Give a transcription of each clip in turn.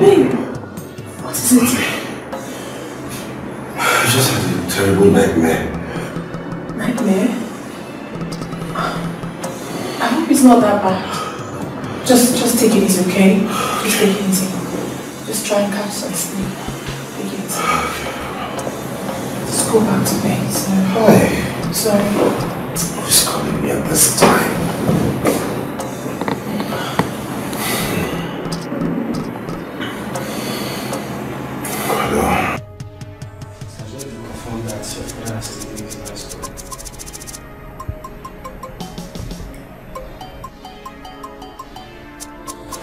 Babe, what is it? I just had a terrible nightmare. Nightmare? I hope it's not that bad. Just take it easy, okay? Just take it easy. Just try and catch some sleep. Take it easy. Just go back to bed. Hi. Sorry. Who's calling me at this time?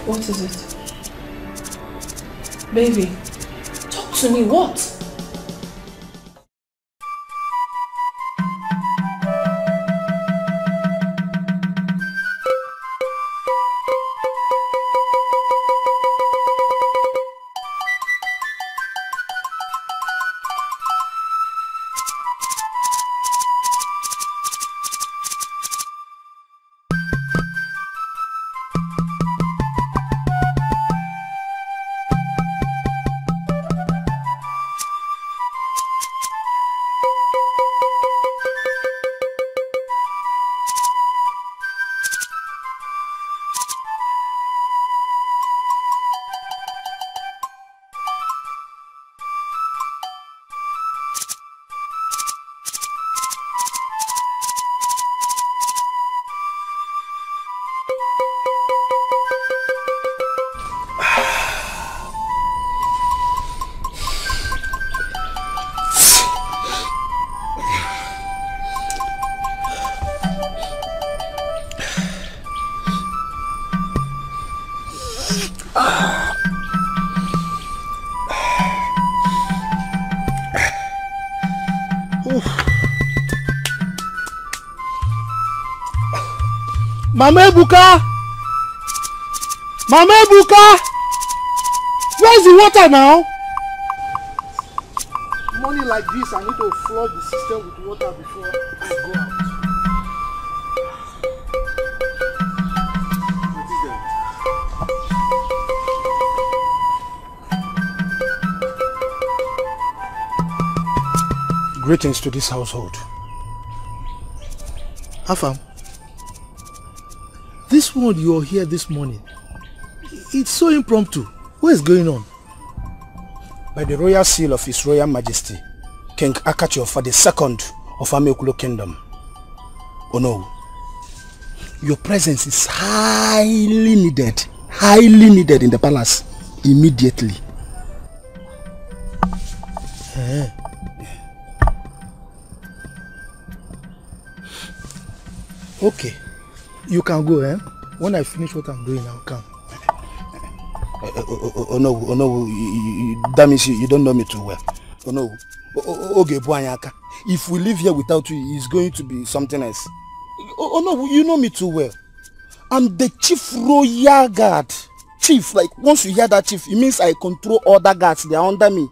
What is it? Baby, talk to me, what? Mama Ebuka! Where's the water now? Money like this, I need to flood the system with water before I go out. What is that? Greetings to this household. Afam. This one you are here this morning, it's so impromptu. What is going on? By the royal seal of His Royal Majesty, King Akajiofor II of Amaekulu Kingdom. Oh no, your presence is highly needed in the palace immediately. Okay. You can go, eh? When I finish what I'm doing, I'll come. Oh no, that means you don't know me too well. Oh no. Okay, if we live here without you, it's going to be something else. Oh no, you know me too well. I'm the chief royal guard. Chief, like once you hear that chief, it means I control other guards, they are under me.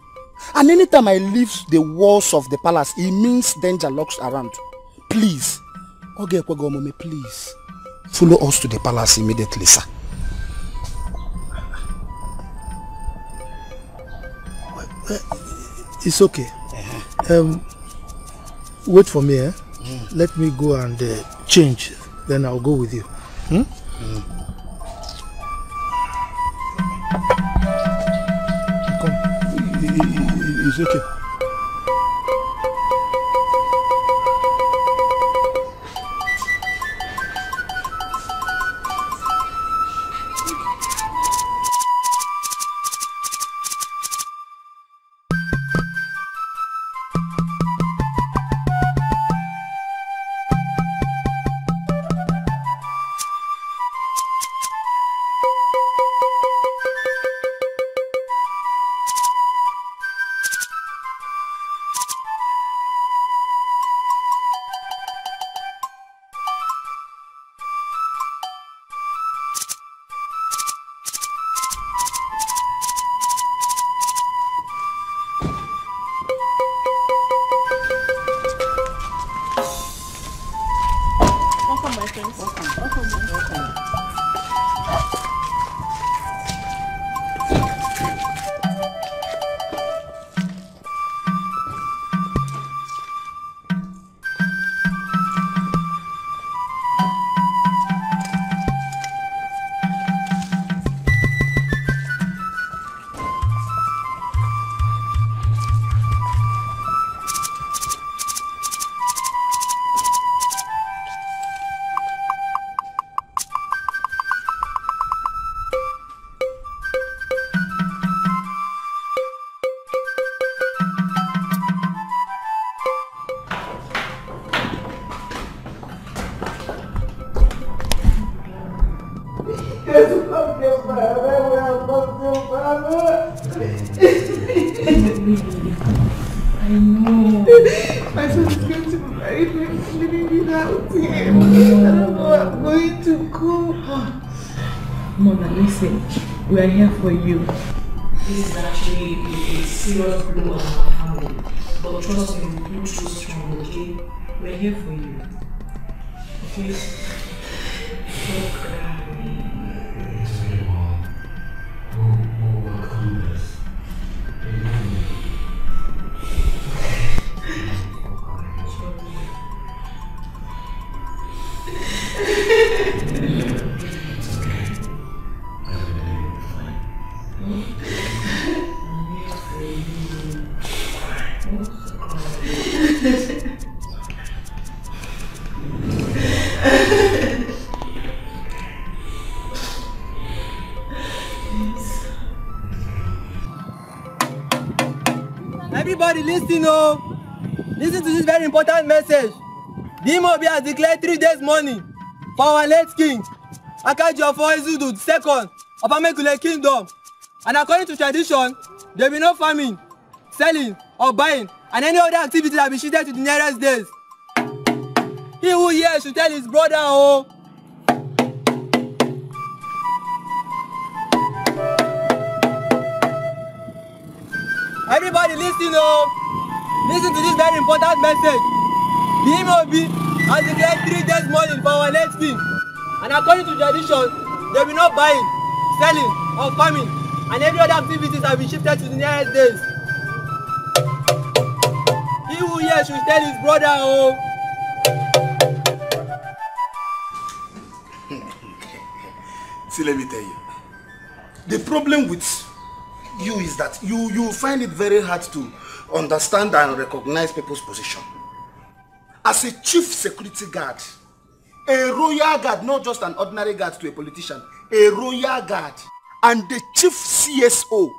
And anytime I leave the walls of the palace, it means danger lurks around. Please. Okay, Kwagomome, please. Follow us to the palace immediately, sir. It's okay. Wait for me. Let me go and change. Then I'll go with you. Come. It's okay. Listen, we are here for you. This is actually a serious blow on our family. But trust me, we'll pull through strong, okay? We're here for you. Okay? Don't cry. It's okay, Mom. We'll overcome this. It's okay. Everything will be fine. I'm here for you. It's okay. Everybody listen up. Listen to this very important message. King Obi has declared 3 days mourning for our late king, Akajiofor II of Amaekulu Kingdom. And according to tradition, there will be no farming, selling, or buying, and any other activity that will be shifted to the nearest days. He who hears should tell his brother, oh. Everybody listen up. Listen to this very important message. King Obi has declared 3 days mourning for our late king, and according to tradition, there will be no buying, selling, or farming, and every other activities have been shifted to the nearest days. He who hears should tell his brother, oh. See, let me tell you. The problem with you is that you find it very hard to understand and recognize people's position. As a chief security guard, a royal guard, not just an ordinary guard to a politician, a royal guard, and the chief CSO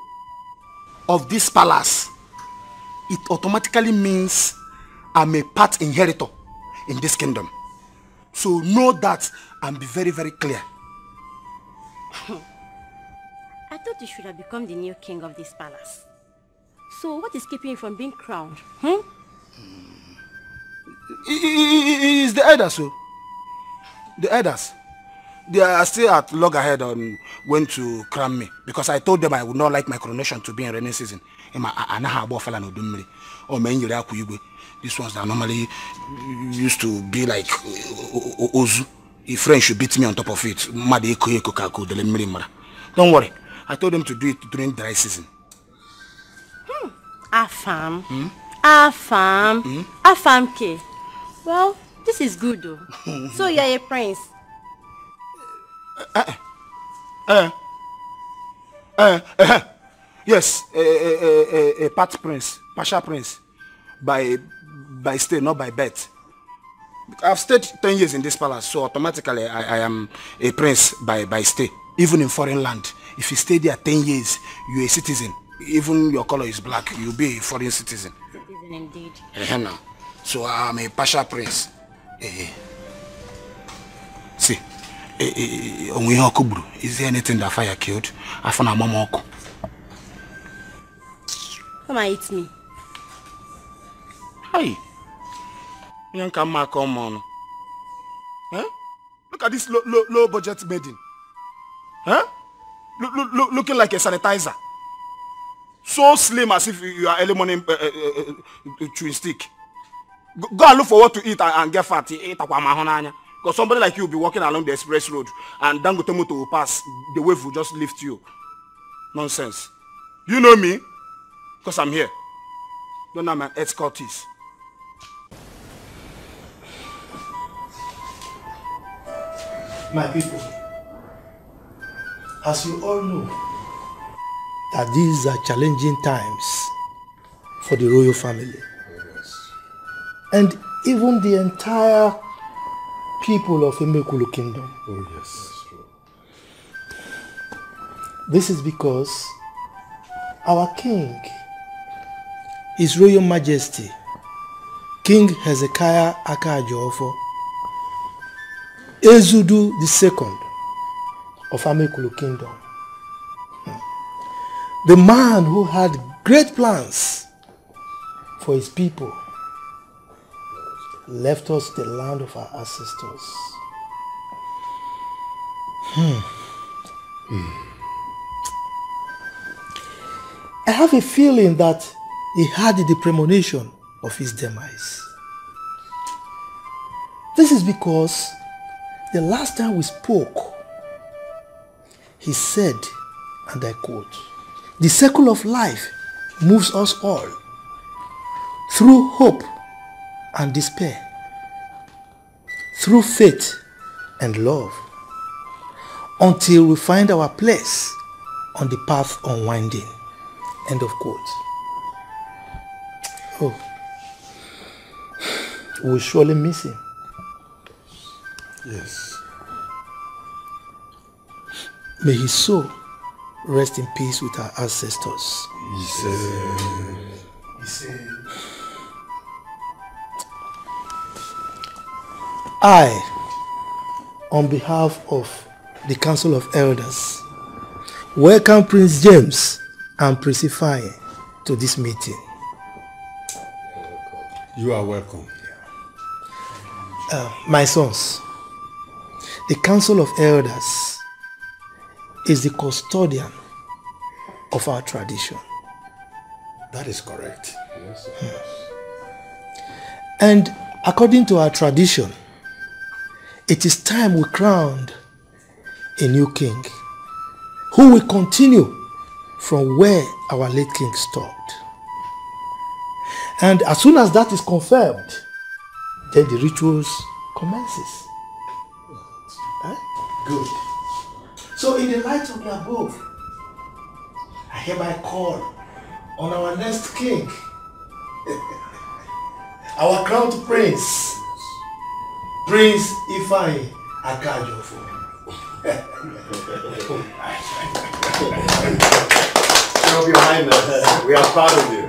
of this palace, it automatically means I'm a part inheritor in this kingdom. So know that and be very, very clear. I thought you should have become the new king of this palace. So what is keeping you from being crowned? Hmm? It's the elders, so. The elders. They are still at loggerhead on when to crown me. Because I told them I would not like my coronation to be in rainy season. These ones that normally used to be like Ozu. If French should beat me on top of it. Don't worry. I told them to do it during dry season. Afam. Afam. Afam K. Well, this is good though. So you are a prince. Yes, a part prince, partial prince. By stay, not by birth. I've stayed 10 years in this palace, so automatically I am a prince by stay. Even in foreign land, if you stay there 10 years, you're a citizen. Even your color is black, you'll be a foreign citizen. Citizen indeed. No. So I'm a partial prince. See, is there anything that fire killed? I found a mama. Come and eat me. Hi. Come on. Huh? Look at this low budget maiden. Huh? Looking like a sanitizer. So slim as if you are early morning chewing stick. Go and look for what to eat and get fat. Because somebody like you will be walking along the express road and Dangote motor will pass. The wave will just lift you. Nonsense. You know me? Because I'm here. Don't know my escort is. My people, as you all know, that these are challenging times for the royal family. Yes. And even the entire people of Amaekulu Kingdom. Oh yes. This is because our king, His Royal Majesty, King Hezekiah Akajiofor Ezudu II of Amaekulu Kingdom. The man who had great plans for his people left us the land of our ancestors. I have a feeling that he had the premonition of his demise. This is because the last time we spoke, he said, and I quote, "The circle of life moves us all through hope and despair, through faith and love, until we find our place on the path unwinding." End of quote. Oh, we'll surely miss him. Yes. May his soul rest in peace with our ancestors. Yes. I, on behalf of the Council of Elders, welcome Prince James and Prince Ifeanyi to this meeting. You are welcome. My sons, the Council of Elders is the custodian of our tradition. That is correct. Yes, yes. And according to our tradition, it is time we crowned a new king who will continue from where our late king stopped. And as soon as that is confirmed, then the rituals commences. Huh? Good. So in the light of the above, I hereby call on our next king, our crowned prince, Prince Ifeanyi Akajiofor. Your Highness, we are proud of you.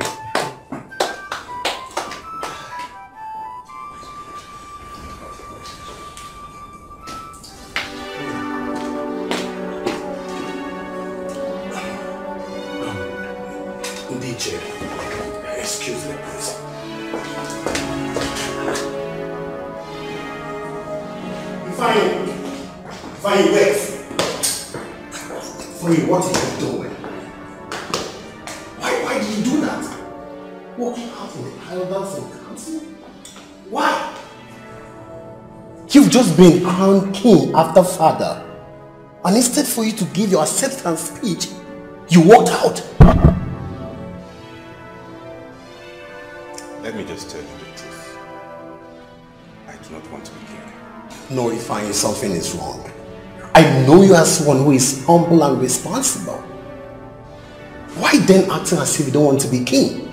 Been crowned king after father, and instead for you to give your acceptance speech, you walked out. Let me just tell you the truth. I do not want to be king. No, if I something is wrong. I know you as one who is humble and responsible. Why then acting as if you don't want to be king?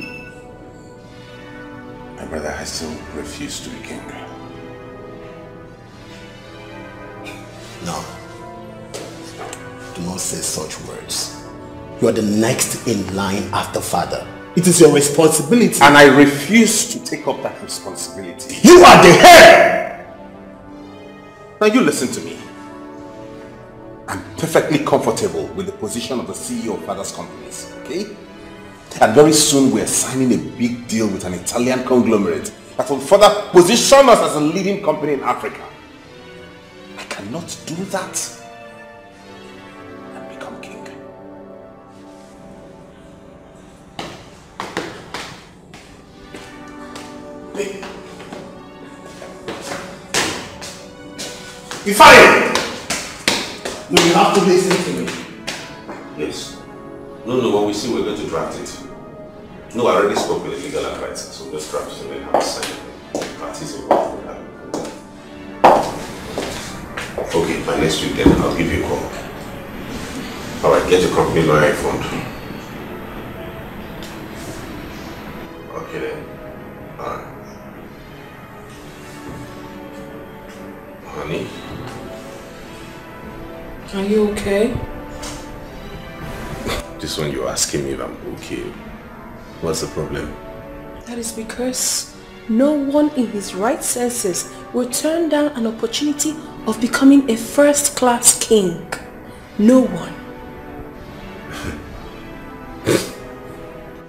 My brother, I still refuse to be king. No, do not say such words. You are the next in line after father. It is your responsibility. And I refuse to take up that responsibility. You are the heir! Now you listen to me. I'm perfectly comfortable with the position of the CEO of father's companies, okay? And very soon we are signing a big deal with an Italian conglomerate that will further position us as a leading company in Africa. Not do that and become king. If I... No, you have to listen to me. Yes. No, when we see we're going to draft it. No, I already spoke with the legal advice, so just draft it and then have second parties involved. Okay, by next week then I'll give you a call. Alright, get your company lawyer informed. Okay then. Alright. Honey? Are you okay? This one you're asking me if I'm okay. What's the problem? That is because no one in his right senses will turn down an opportunity of becoming a first-class king. No one.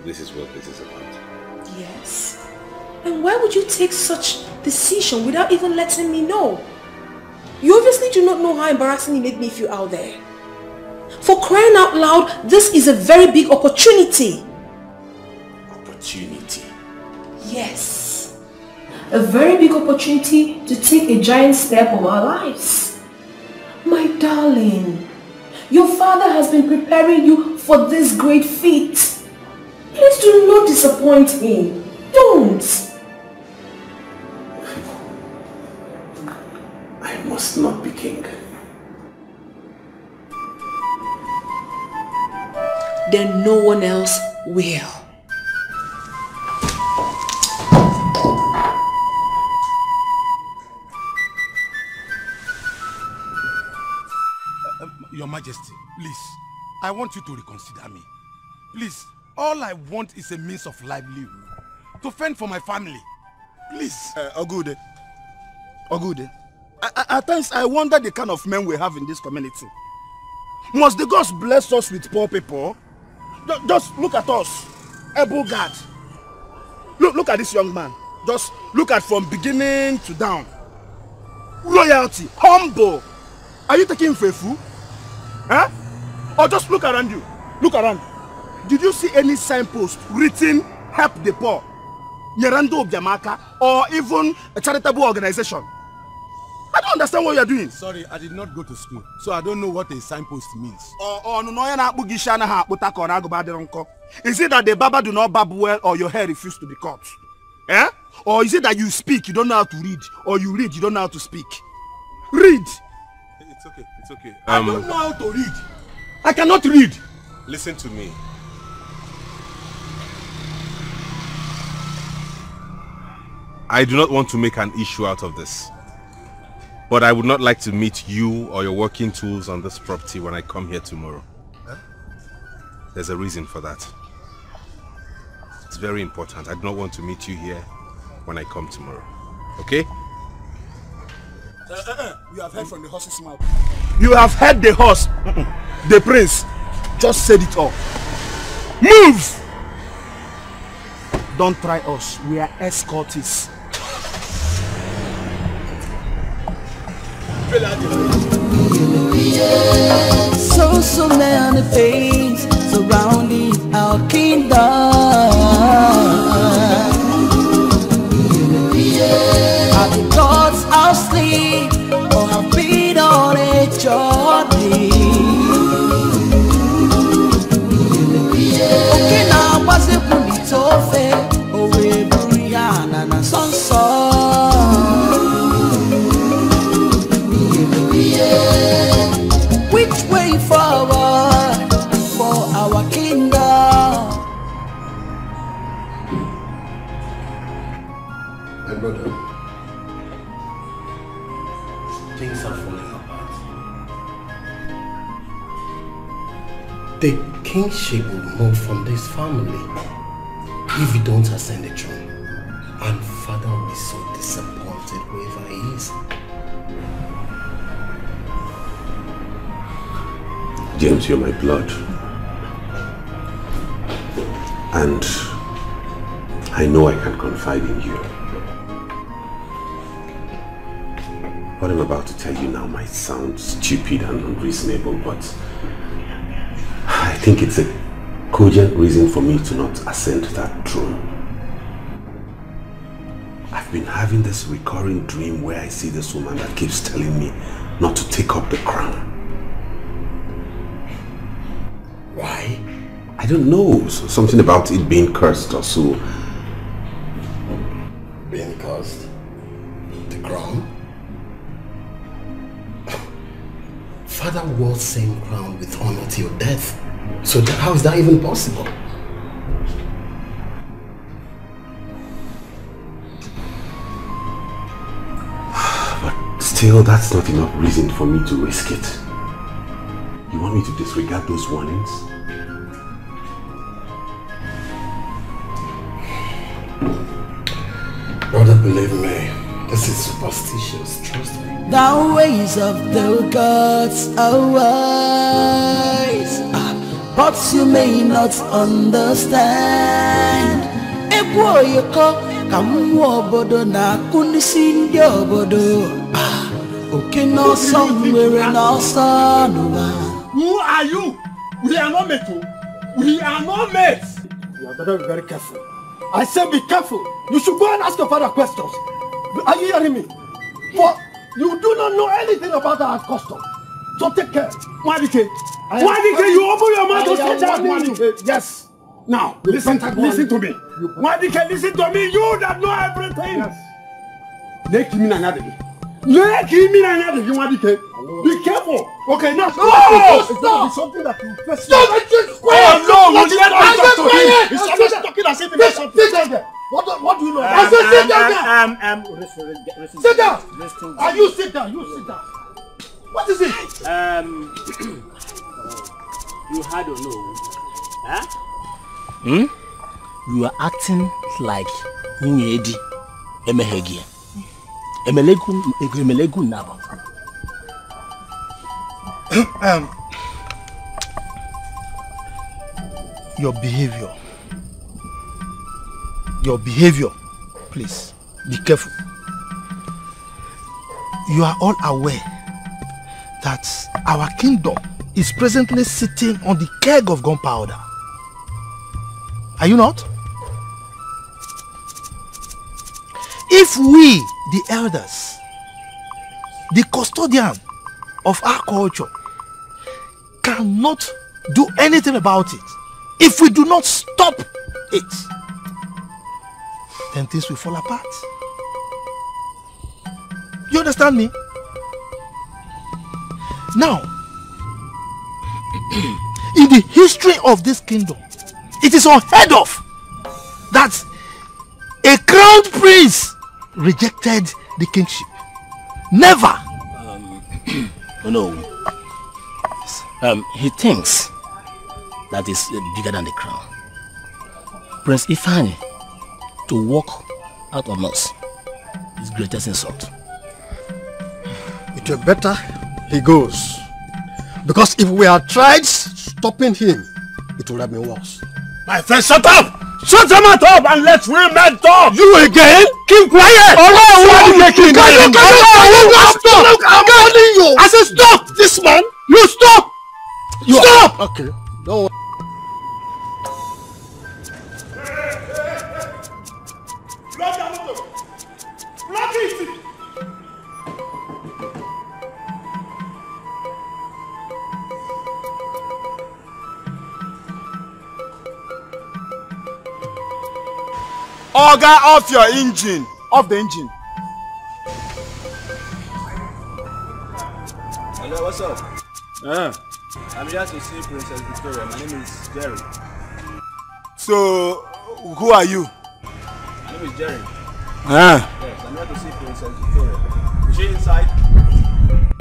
This is what this is about. Yes. And why would you take such decision without even letting me know? You obviously do not know how embarrassing it made me feel out there. For crying out loud, this is a very big opportunity. opportunity. Yes, a very big opportunity to take a giant step of our lives. My darling, your father has been preparing you for this great feat. Please do not disappoint him. Don't. I must not be king. Then no one else will. Your Majesty, please, I want you to reconsider me. Please, all I want is a means of livelihood to fend for my family. Please. Ogude, Ogude, at times I wonder the kind of men we have in this community. Must the gods bless us with poor people? Just look at us, a boggart. Look at this young man. Just look at from beginning to down. Royalty, humble. Are you taking him for a fool? Huh? Or just look around you. Look around. Did you see any signpost written help the poor? Nyerando Obiamaka, or even a charitable organization? I don't understand what you are doing. Sorry, I did not go to school, so I don't know what a signpost means. Is it that the barber do not barb well, or your hair refuses to be cut? Eh? Or is it that you speak, you don't know how to read, or you read, you don't know how to speak? Read! It's okay, it's okay. I don't know how to read. I cannot read. Listen to me. I do not want to make an issue out of this. But I would not like to meet you or your working tools on this property when I come here tomorrow. Huh? There's a reason for that. It's very important. I do not want to meet you here when I come tomorrow. Okay? You have heard from the horse's mouth. You have heard the horse. The prince just said it all. Move! Don't try us. We are escortees. So many things surrounding our kingdom. Are the gods asleep or have been on a journey? Okay, now what's it for me to fail? Oh, we're Brian and a sunset. Which way forward for our kingdom? My brother, things are falling apart. The kingship will move from this family if you don't ascend the throne. And father will be so disappointed wherever he is. James, you're my blood. And I know I can confide in you. What I'm about to tell you now might sound stupid and unreasonable, but I think it's a cogent reason for me to not ascend that throne. I've been having this recurring dream where I see this woman that keeps telling me not to take up the crown. Why? I don't know. So something about it being cursed or so. Being cursed? The crown? Father wore the same crown with honor till death. So how is that even possible? But still, that's not enough reason for me to risk it. You want me to disregard those warnings? Brother, believe me, this is superstitious, trust me. The ways of the gods are wise, but you may not understand. Ebo yoko kamu obodo na kunisi ndi obodo. Okay, no somewhere in our sun. Who are you? We are not mates. We are not mates. You better be very careful. I said be careful. You should go and ask your father questions. Are you hearing me? For you do not know anything about that custom. So take care. Wadike, you open your mouth to say that Wadike. Yes. Now, listen to me. Wadike, listen to me. You that know everything. Yes. Let him in another. Wadike. Be careful. Okay, now. No! Stop! It's something that you face. Stop! It's not talking as if it's something. What do you know? I said sit down. Sit down. Are you sit down? You sit down. What is it? You had or no? Huh? You are acting like Unyedi Emehegia. Emelegu Naba. Your behavior, please, be careful. You are all aware that our kingdom is presently sitting on the keg of gunpowder. Are you not? If we, the elders, the custodian of our culture, cannot do anything about it, if we do not stop it, then things will fall apart. You understand me? Now, in the history of this kingdom, it is unheard of that a crowned prince rejected the kingship. Never. No. He thinks that is bigger than the crown. Prince Ifani to walk out on us is greatest insult. It were better he goes, because if we had tried stopping him, it would have been worse. My friend, shut up! Shut them up and let women talk! You again? Keep quiet! Alright, what are you making? I'm warning you! I said stop! This man! You stop! Stop! Okay. No. Auger off your engine. Off the engine. Hello, what's up? I'm here to see Princess Victoria. My name is Jerry. So, who are you? My name is Jerry. Yes, I'm here to see Princess Victoria. Is she inside?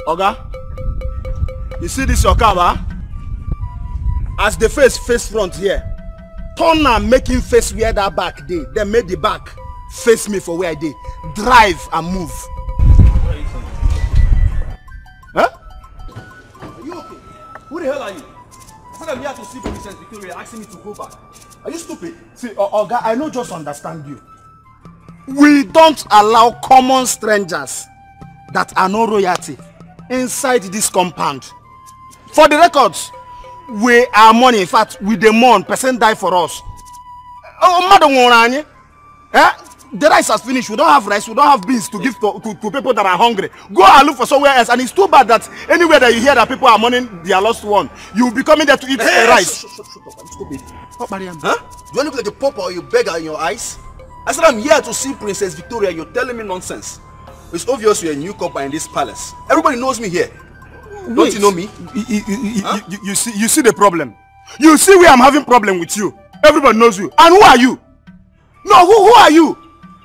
Oga? You see this your car, huh? As the face front here. Turn and make him face where that back day. Then make the back face me for where I did. Drive and move. Who the hell are you? I said I'm here to see Princess Victoria asking me to go back. Are you stupid? See, Oga, I know just understand you. We don't allow common strangers that are no royalty inside this compound. For the records, we are money. In fact, we demand person die for us. Oh, madam, the rice has finished. We don't have rice. We don't have beans to give to people that are hungry. Go and look for somewhere else. And it's too bad that anywhere that you hear that people are mourning their lost one, you'll be coming there to eat rice. Stop, Mariam. Huh? Do you look like a pauper or a beggar in your eyes? I said I'm here to see Princess Victoria. You're telling me nonsense. It's obvious you're a newcomer in this palace. Everybody knows me here. Wait. Don't you know me? You see the problem. You see where I'm having problem with you. Everybody knows you. And who are you? No, who are you?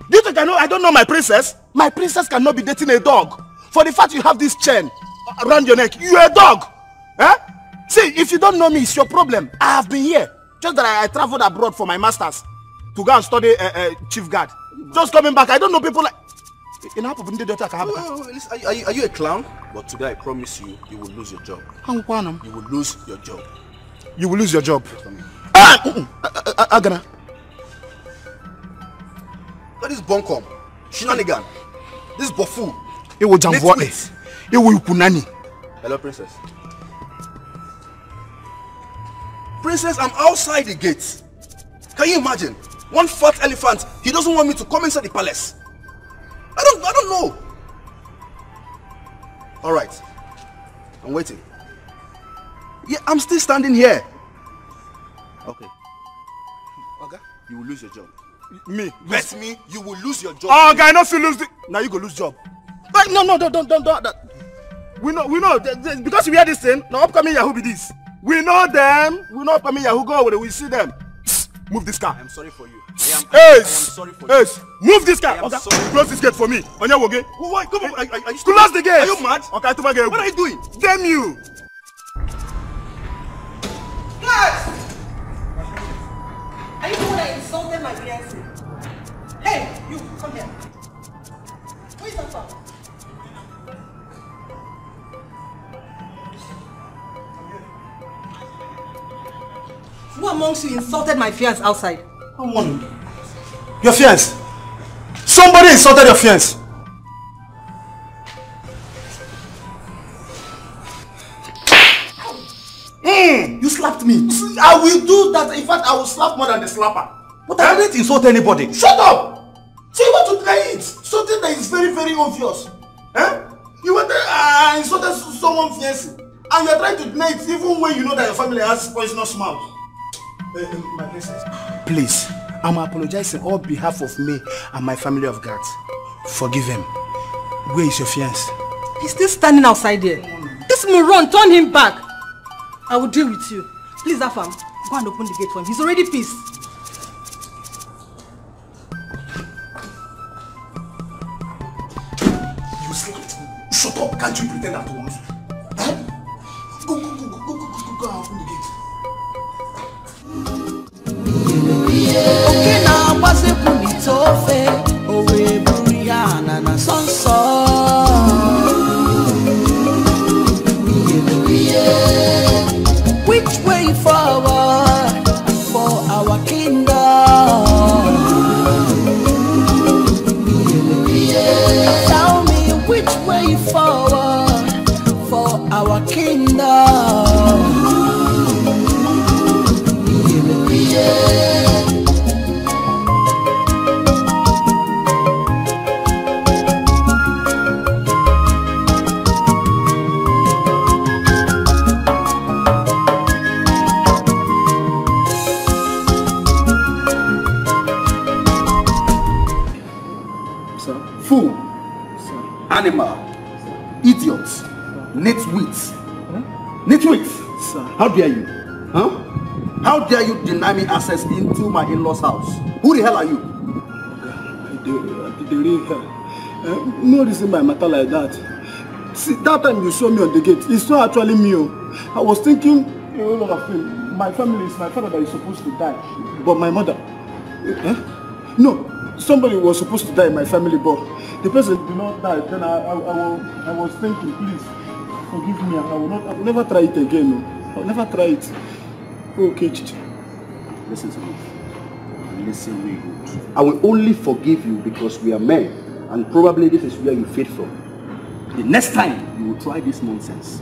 Do you think I don't know my princess? My princess cannot be dating a dog. For the fact you have this chain around your neck, you're a dog. Eh? See, if you don't know me, it's your problem. I have been here. Just that I traveled abroad for my masters to go and study chief guard. Just coming back, I don't know people like... Are you a clown? But today I promise you, you will lose your job. You will lose your job. You will lose your job. Agana. This bonkom, shenanigan, this buffoon. It will jump what it. It will punani. Hello, princess. Princess, I'm outside the gates. Can you imagine? One fat elephant, he doesn't want me to come inside the palace. I don't know. All right, I'm waiting. Yeah, I'm still standing here. Okay. Oga, you will lose your job. Me? Bet me, you will lose your job. Oga, I know if you lose the... Now you go lose job. But no, don't. That. We know, because we hear this thing, now upcoming Yahoo be this. We know them, we know upcoming Yahoo go away, we see them. Move this car. I'm sorry for you. I am sorry for you. Ace, move this car. Okay. Close this gate for me. Onya Woge. Why? Come on. Are you close the gate. Are you mad? Okay, what are you doing? Damn you. Guys! Are you the one that insulted my fiancé? Hey, you, come here. Who is that for? Who amongst you insulted my fiancé outside? Come on. Your fiancé? Somebody insulted your fiancé. You slapped me. I will do that. In fact, I will slap more than the slapper. But I didn't insult anybody. Shut up! So you want to play it? Something that is very, very obvious. Eh? You want to insult someone fancy, and you are trying to play it even when you know that your family has poisonous mouth. Please, I'm apologizing on behalf of me and my family of God. Forgive him. Where is your fiancé? He's still standing outside there. This moron, turn him back. I will deal with you. Please, Afam, go and open the gate for him. He's already pissed. You slapped me. Shut up. Can't you pretend that once? Huh? Go and open the gate. Okay, now, what's the point of it? Oh, we bring Yana, which way forward for our kingdom? Tell me which way forward for our kingdom. Animal, idiot, nitwits. Huh? Nitwits, sir. How dare you? Huh? How dare you deny me access into my in-laws' house? Who the hell are you? The real hell. No reason by matter like that. See, that time you saw me on the gate, it's not actually me. I was thinking, my family is my father that is supposed to die, but my mother. No. Somebody was supposed to die in my family, but the person did not die. Then I was thinking, please forgive me. I will never try it again. No. I will never try it. Okay, Chichi. Listen to me. Listen to me. I will only forgive you because we are men, and probably this is where you fade from. The next time you will try this nonsense,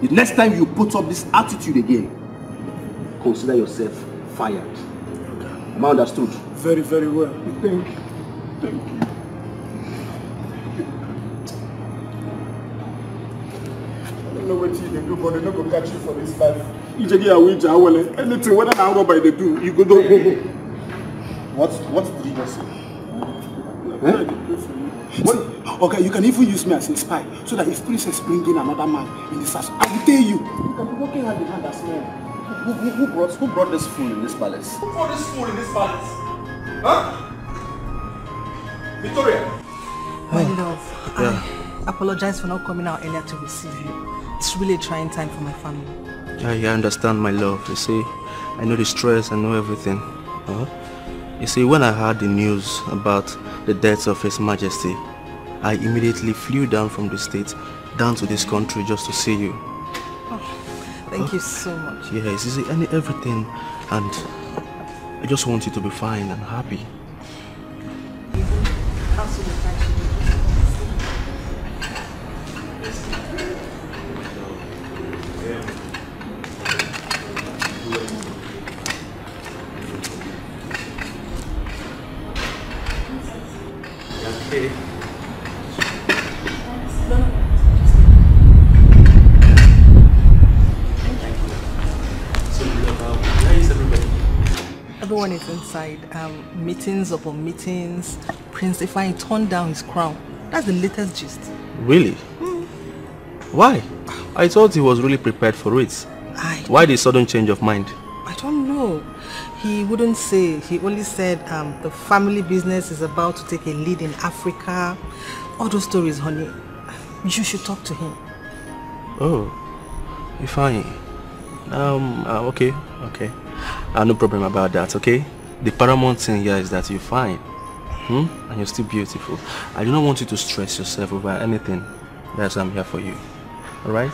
the next time you put up this attitude again, consider yourself fired. Am I understood? Very, very well. Thank you. Thank you. I don't know what you do, but they're not going to catch you for this life. Anything, whether I go by they do, you go do. What did you just say? Okay, you can even use me as a spy, so that if Princess brings in another man in this house, I will tell you. You can be working hand in hand as well. Who brought this fool in this palace? Who brought this fool in this palace? Huh? Victoria? My love, I apologize for not coming out earlier to receive you. It's really a trying time for my family. Yeah, I understand, my love. You see, I know the stress, I know everything. You see, when I heard the news about the death of His Majesty, I immediately flew down from the States, down to this country just to see you. Thank you so much. Yes, is it everything, and I just want you to be fine and happy. Okay. Everyone is inside. Meetings upon meetings. Prince Ifeanyi turned down his crown. That's the latest gist. Really? Mm. Why? I thought he was really prepared for it. Why the sudden change of mind? I don't know. He wouldn't say. He only said the family business is about to take a lead in Africa. All those stories, honey. You should talk to him. Oh, Ifeanyi. Okay. No problem about that, okay? The paramount thing here is that you're fine. And you're still beautiful. I do not want you to stress yourself over anything. That's why I'm here for you. Alright?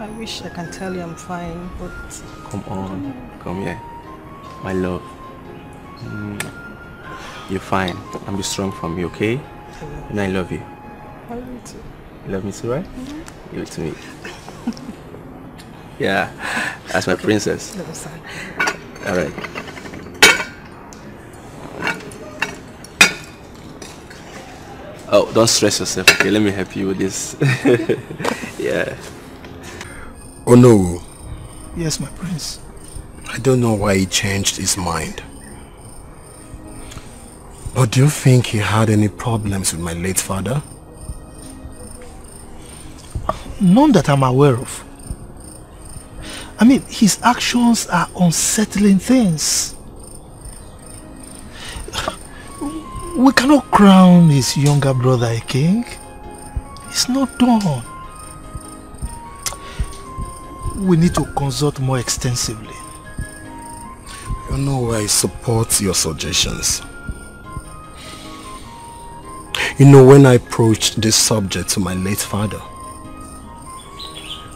I wish I can tell you I'm fine, but... Come on. Come here. My love. You're fine. I'll be strong from you, okay? And I love you. I love you too. You love me too, right? Mm-hmm. Give it to me. Yeah. That's my princess. No, sorry. All right. Oh, don't stress yourself. Okay, let me help you with this. Yeah. Oh no. Yes, my prince. I don't know why he changed his mind. But do you think he had any problems with my late father? None that I'm aware of. I mean, his actions are unsettling things. We cannot crown his younger brother a king. It's not done. We need to consult more extensively. You know, I support your suggestions. You know, when I approached this subject to my late father,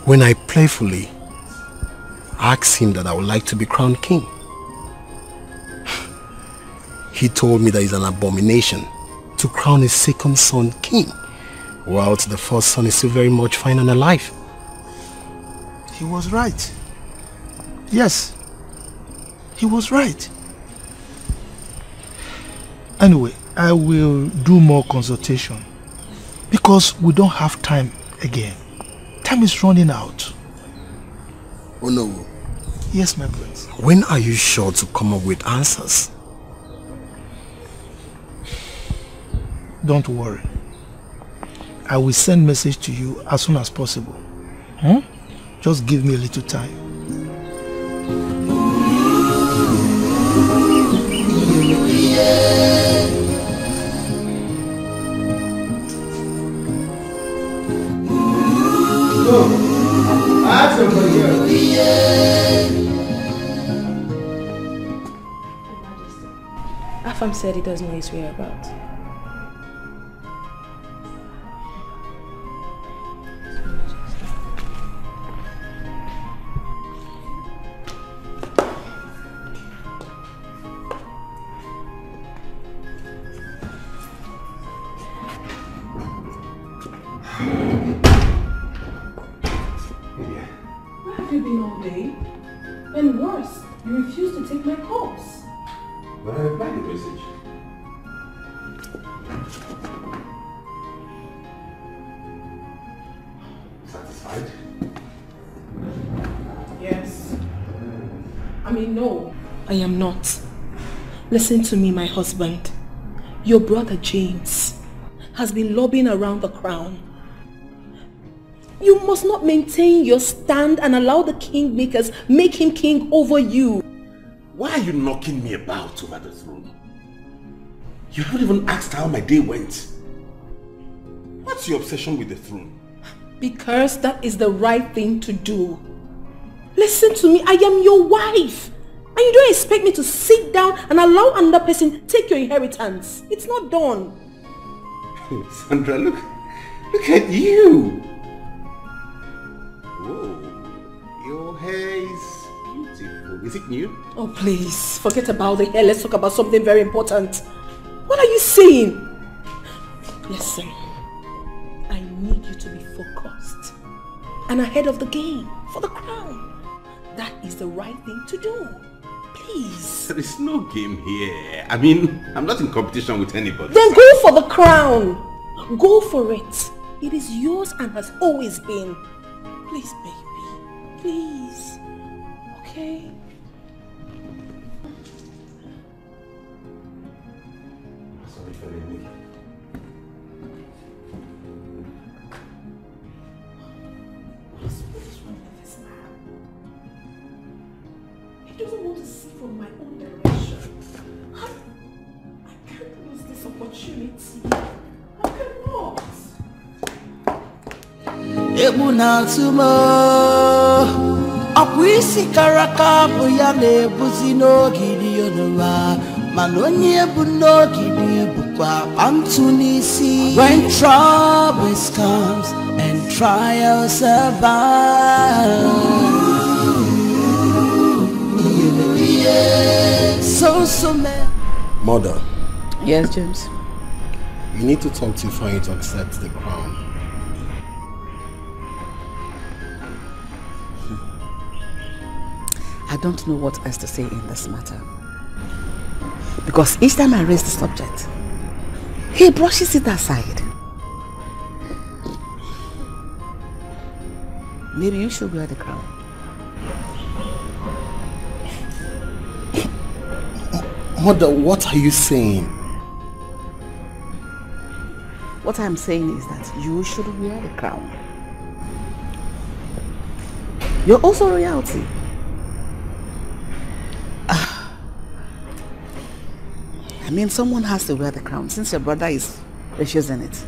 when I playfully asked him that I would like to be crowned king, he told me that it's an abomination to crown his second son king, whilst the first son is still very much fine and alive. He was right. Yes, he was right. Anyway, I will do more consultation because we don't have time again. Time is running out. Oh no. Yes, my prince. When are you sure to come up with answers? Don't worry. I will send a message to you as soon as possible. Hmm? Just give me a little time. Oh. Afam said he doesn't know his whereabouts. I am not. Listen to me, my husband. Your brother James has been lobbying around the crown. You must not maintain your stand and allow the kingmakers make him king over you. Why are you knocking me about over the throne? You haven't even asked how my day went. What's your obsession with the throne? Because that is the right thing to do. Listen to me, I am your wife. And you don't expect me to sit down and allow another person take your inheritance. It's not done. Sandra, look at you. Whoa, your hair is beautiful. Is it new? Oh, please, forget about the hair. Let's talk about something very important. What are you saying? Listen, I need you to be focused and ahead of the game for the crown. That is the right thing to do. Please. There is no game here. I mean, I'm not in competition with anybody. Then go for the crown. Go for it. It is yours and has always been. Please, baby. Please. Okay? Sorry for the meeting. He doesn't want to see from my own direction. I can't lose this opportunity. I cannot. When troubles comes and trials survive. Mother. Yes, James. You need to talk to Ifeanyi to accept the crown. I don't know what else to say in this matter. Because each time I raise the subject, he brushes it aside. Maybe you should wear the crown. Mother, what are you saying? What I'm saying is that you should wear the crown. You're also royalty. I mean, someone has to wear the crown since your brother is precious in it.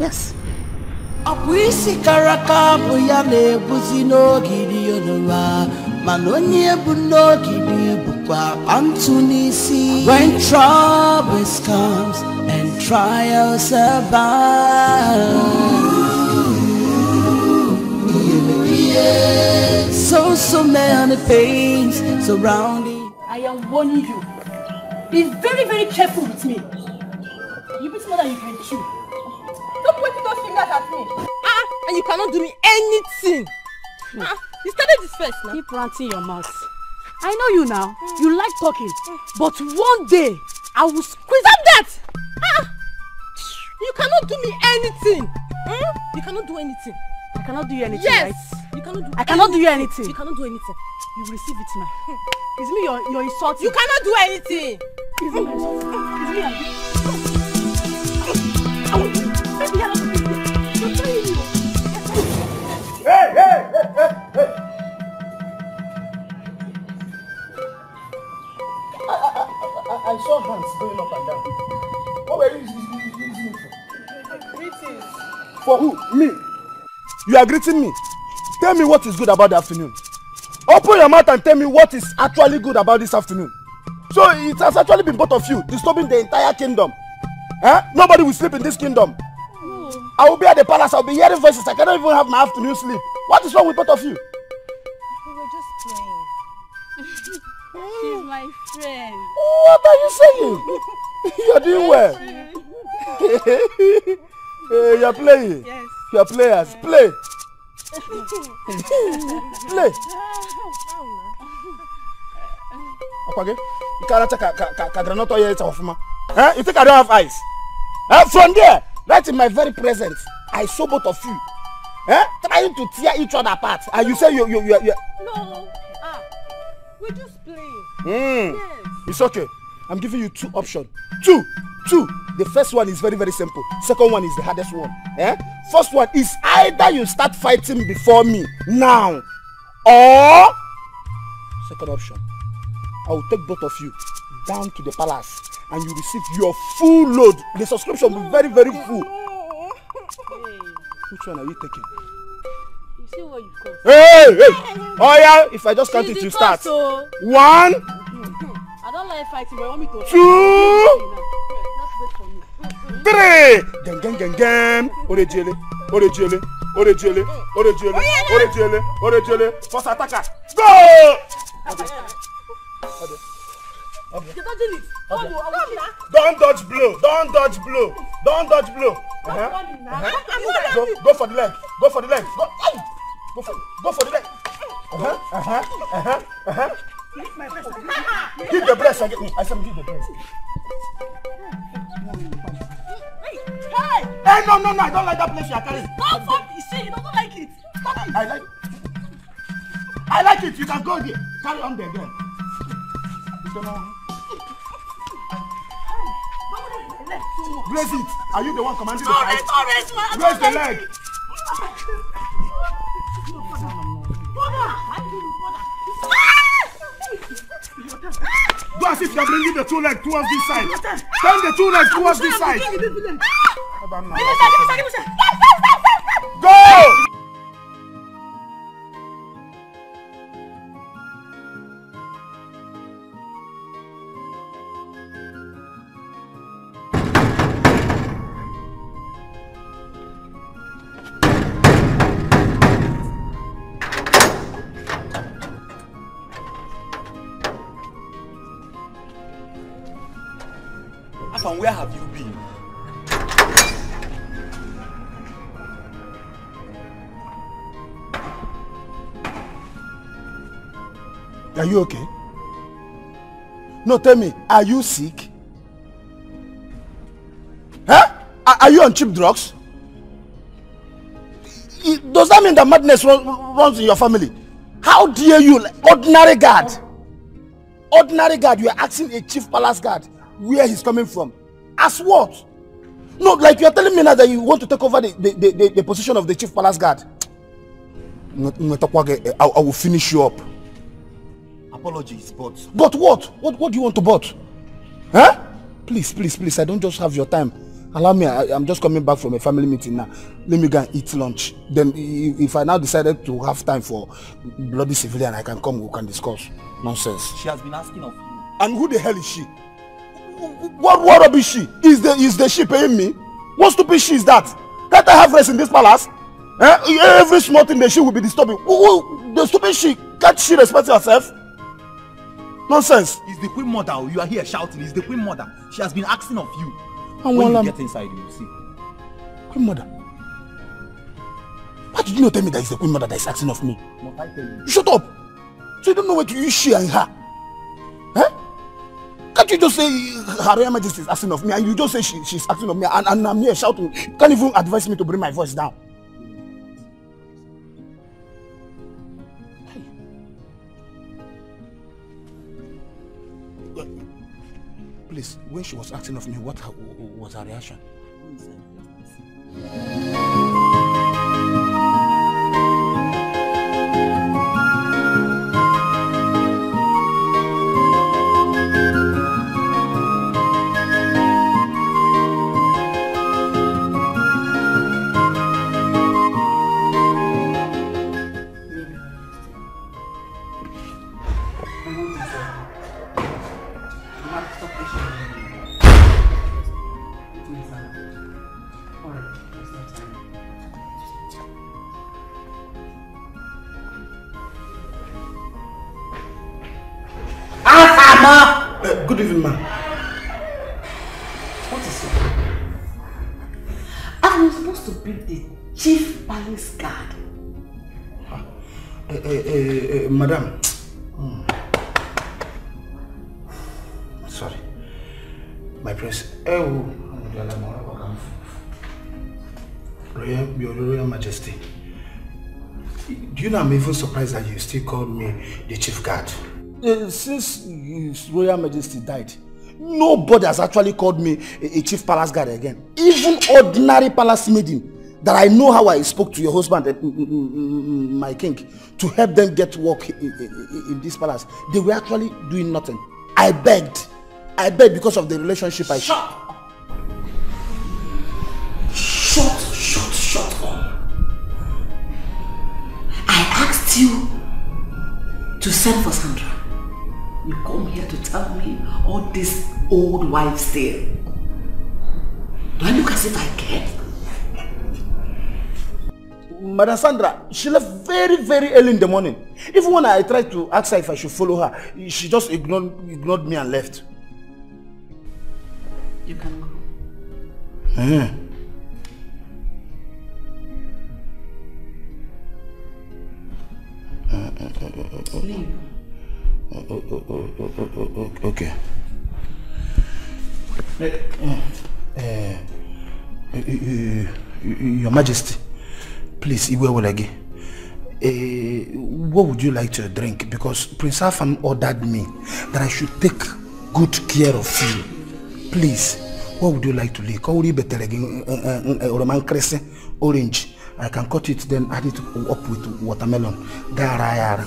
Yes. When troubles comes and trials survive, so many things surrounding. I am warning you. Be very, very careful with me. You beat more than you can chew. Stop pointing those fingers at me. And you cannot do me anything. No. You started this first now. Keep ranting your mouth. I know you now. You like talking. But one day, I will squeeze up that! You cannot do me anything! You cannot do anything. I cannot do you anything, yes. Right? You cannot do anything. I cannot do you anything. You cannot do anything. You receive it now. It's me you're insulting. You cannot do anything! It's me you're insulting. Hey, hey, hey, hey, hey! I saw hands going up and down. What were you using it for? Greetings. For who? Me? You are greeting me? Tell me what is good about the afternoon. Open your mouth and tell me what is actually good about this afternoon. So it has actually been both of you disturbing the entire kingdom. Huh? Nobody will sleep in this kingdom. No. I will be at the palace. I will be hearing voices. I cannot even have my afternoon sleep. What is wrong with both of you? We were just playing. She's my friend. What are you saying? You're doing well. You're playing. Yes. You're players. Play. Play. Akwage, you can't take a granite oil off me. Huh? You think I don't have eyes? Huh? From there, right in my very presence, I saw both of you. Huh? Trying to tear each other apart. And you say you. No. We just play. Yes. It's okay. I'm giving you two options. Two. The first one is very, very simple. Second one is the hardest one. Eh? First one is either you start fighting before me now, or second option, I will take both of you down to the palace and you receive your full load. The subscription will be very, very full. Hey. Which one are you taking? See what you've got. Hey! Oh yeah, if I just count it, you start. So. 1. I don't like fighting, but I want me to. 2. 3. Gang. Orejele. First attacker. Go! Okay. Don't dodge blow. Don't dodge blow. Go for the leg. Go for the leg. Give the breast again. I said, give the breast. Hey! Hey, no, I don't like that place you are carrying. No, fuck, you see, you don't like it. Stop it. I like it. You can go there. Carry on there, girl. You don't know. Raise it. Are you the one commanding the fight? Raise the leg. Do as if you are bringing the two legs towards this side. Turn the two legs towards this side. Go! Where have you been? Are you okay? No, tell me, are you sick? Huh? Are you on cheap drugs? Does that mean that madness runs in your family? How dare you, ordinary guard? Ordinary guard, you are asking a chief palace guard where he's coming from. As what? No, like you are telling me now that you want to take over the position of the chief palace guard. I will finish you up. Apologies, but... But what? What do you want to but? Huh? Please, I don't just have your time. Allow me, I'm just coming back from a family meeting now. Let me go and eat lunch. Then if I now decided to have time for bloody civilian, I can come, we can discuss. Nonsense. She has been asking of you. And who the hell is she? What rubbish she? Is the she paying me? What stupid she is that? Can't I have rest in this palace? Eh? Every small thing that she will be disturbing. The stupid she, can't she respect herself? Nonsense. It's the queen mother. You are here shouting. It's the queen mother. She has been asking of you. And when you get inside, you will see. Queen mother? Why did you not tell me that it's the queen mother that is asking of me? Must I tell you? Shut up. So you don't know where to use she and her. Eh? Can't you just say Her Royal Majesty is asking of me, and you just say she's asking of me, and I'm here shouting? You can't even advise me to bring my voice down. Please, when she was asking of me, what was her reaction? Madam, sorry, my prince. Oh, Your Royal Majesty, do you know I'm even surprised that you still call me the chief guard? Since His Royal Majesty died, nobody has actually called me a chief palace guard again. Even ordinary palace maiden. That I know how I spoke to your husband, my king, to help them get work in this palace. They were actually doing nothing. I begged because of the relationship I... Shut up! Shut up! I asked you to send for Sandra. You come here to tell me all this old wives' tale. Do I look as if I care? Madam Sandra, she left very, very early in the morning. Even when I tried to ask her if I should follow her, she just ignored me and left. You can go. Hmm. Leave. Okay. Your Majesty, please, what would you like to drink? Because Prince Afan ordered me that I should take good care of you. Please, what would you like to drink? Orange. I can cut it, then add it up with watermelon. Get out!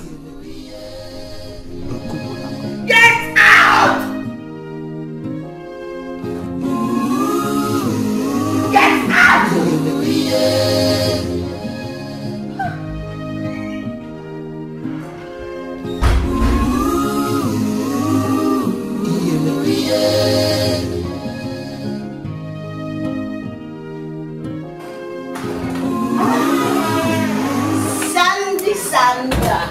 Get out! Sandra!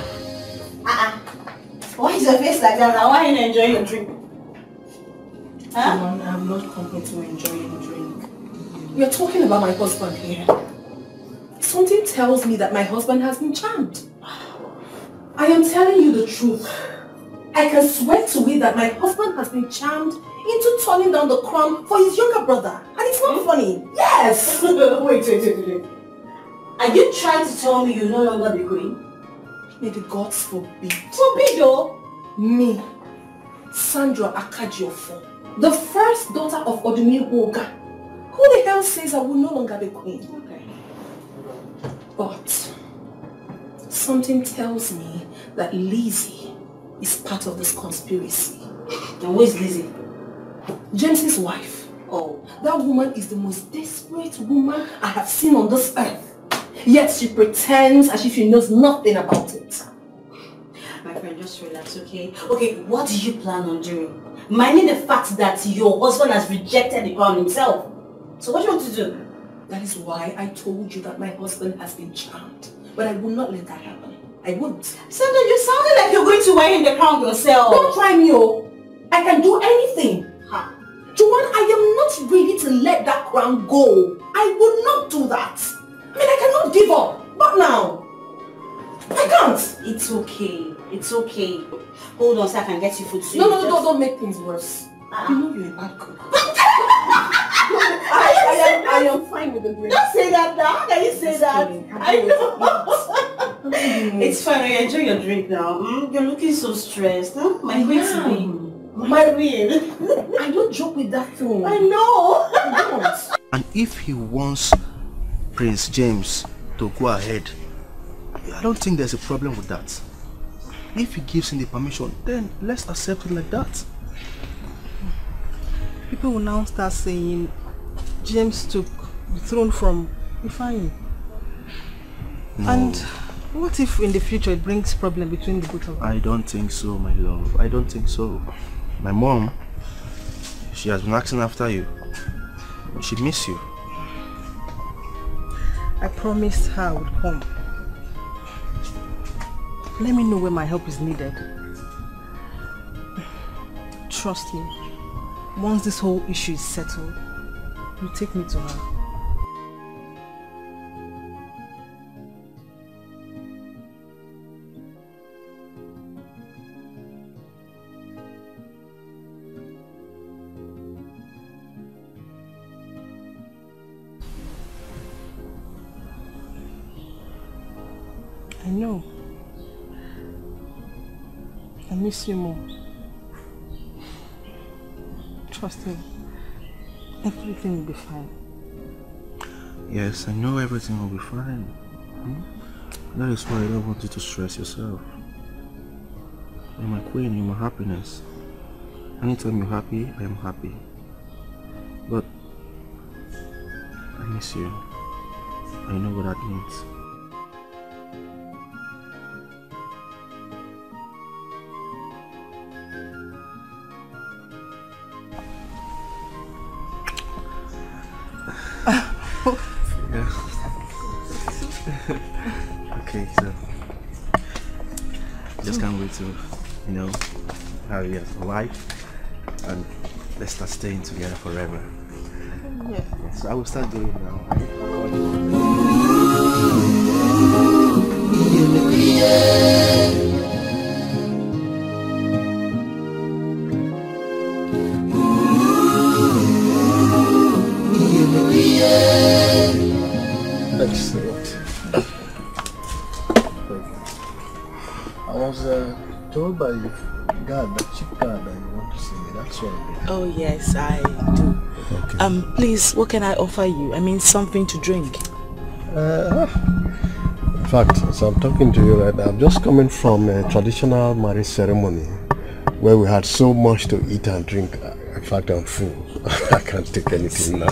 Why is your face like that? Why are you enjoying your drink? Huh? Mom, I'm not coming to enjoy your drink. You're talking about my husband here. Something tells me that my husband has been charmed. I am telling you the truth. I can swear to it that my husband has been charmed into turning down the crown for his younger brother. And it's not funny. Yes! Wait. Are you trying to tell me you're no longer the queen? May the gods forbid. Forbid, oh? Me, Sandra Akajiofor, the first daughter of Odumir Oga. Who the hell says I will no longer be queen? Okay. But something tells me that Lizzie is part of this conspiracy. And who is Lizzie? James's wife. Oh, that woman is the most desperate woman I have seen on this earth. Yet she pretends as if she knows nothing about it. My friend, just relax, okay? Okay, what do you plan on doing? Minding the fact that your husband has rejected the crown himself. So what do you want to do? That is why I told you that my husband has been charmed. But I will not let that happen. I won't. Sandra, you sounded like you're going to wear in the crown yourself. Don't try me, oh. I can do anything. Ha. Juwan, I am not ready to let that crown go. I will not do that. I mean, I cannot give up. Not now. I can't. It's okay. It's okay. Hold on, so I can get you food soon. No, don't make things worse. You know you're a bad cook. I am fine with the drink. Don't say that now. How can you say that? I know. It's fine. I enjoy your drink now. You're looking so stressed. Huh? My wings win. My win. I don't joke with that thing. I know. I don't. And if he wants Prince James to go ahead, I don't think there's a problem with that. If he gives him the permission, then let's accept it like that. People will now start saying James took the throne from Ifeanyi. No. And what if in the future it brings problem between the both of them? I don't think so, my love. I don't think so. My mom, she has been asking after you. She misses you. I promised her I would come. Let me know when my help is needed. Trust me, once this whole issue is settled, you take me to her. I know. I miss you more. Trust me. Everything will be fine. Yes, I know everything will be fine. That is why I don't want you to stress yourself. You're my queen, you're my happiness. Anytime you're happy, I am happy. But I miss you. I know what that means. Okay, so just can't wait to, have you as a wife, and let's start staying together forever. Yeah. So I will start doing it now. Right? God, the cheap God that you want to see me, that's what I do. Oh yes, I do. Okay. Please, what can I offer you? I mean, something to drink. In fact, as I'm talking to you right now, I'm just coming from a traditional marriage ceremony where we had so much to eat and drink. In fact, I'm full. I can't take anything now.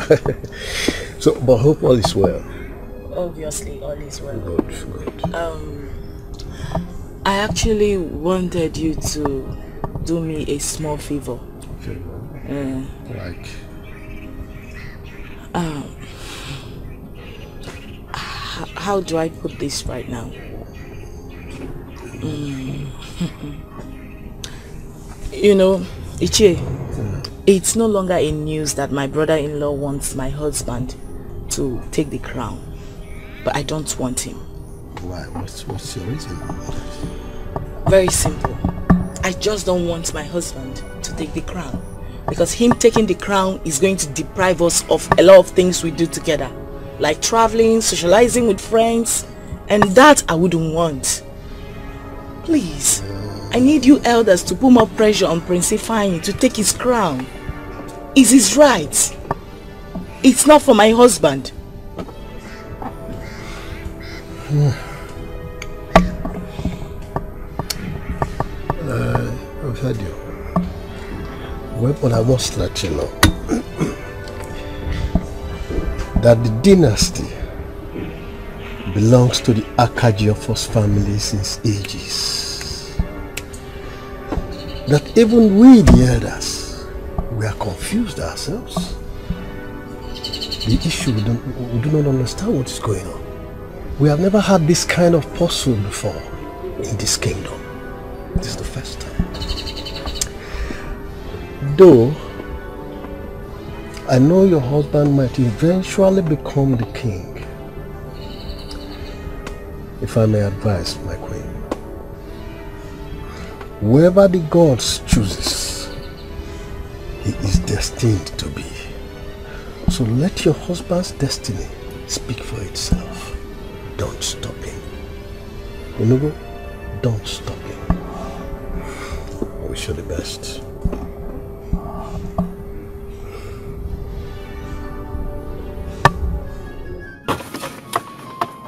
So, but hope all is well. Obviously, all is well. Good, good. I actually wanted you to do me a small favor. Okay. Like? How do I put this right now? You know, Ichie, it's no longer in news that my brother-in-law wants my husband to take the crown. But I don't want him. Why? What's your reason? Very simple. I just don't want my husband to take the crown. Because him taking the crown is going to deprive us of a lot of things we do together. Like traveling, socializing with friends. And that I wouldn't want. Please. I need you elders to put more pressure on Prince Ifeanyi to take his crown. It's his right. It's not for my husband. I've heard you. When I must let you know that the dynasty belongs to the Akajiofor family since ages. That even we, the elders, we are confused ourselves. The issue, we do not understand what is going on. We have never had this kind of puzzle before in this kingdom. This is the first time. Though, I know your husband might eventually become the king. If I may advise, my queen, whoever the gods chooses, he is destined to be. So let your husband's destiny speak for itself. Don't stop him. Unugo, don't stop him. I wish you the best.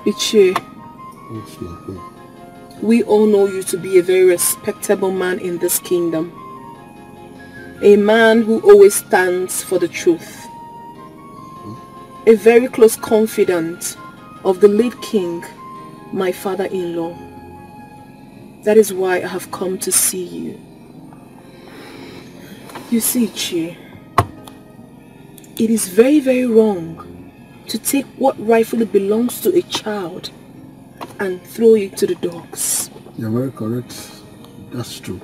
Ichie, we all know you to be a very respectable man in this kingdom. A man who always stands for the truth. A very close confidant of the late king, my father-in-law. That is why I have come to see you. You see, Chi, it is very, very wrong to take what rightfully belongs to a child and throw it to the dogs. You're very correct. That's true.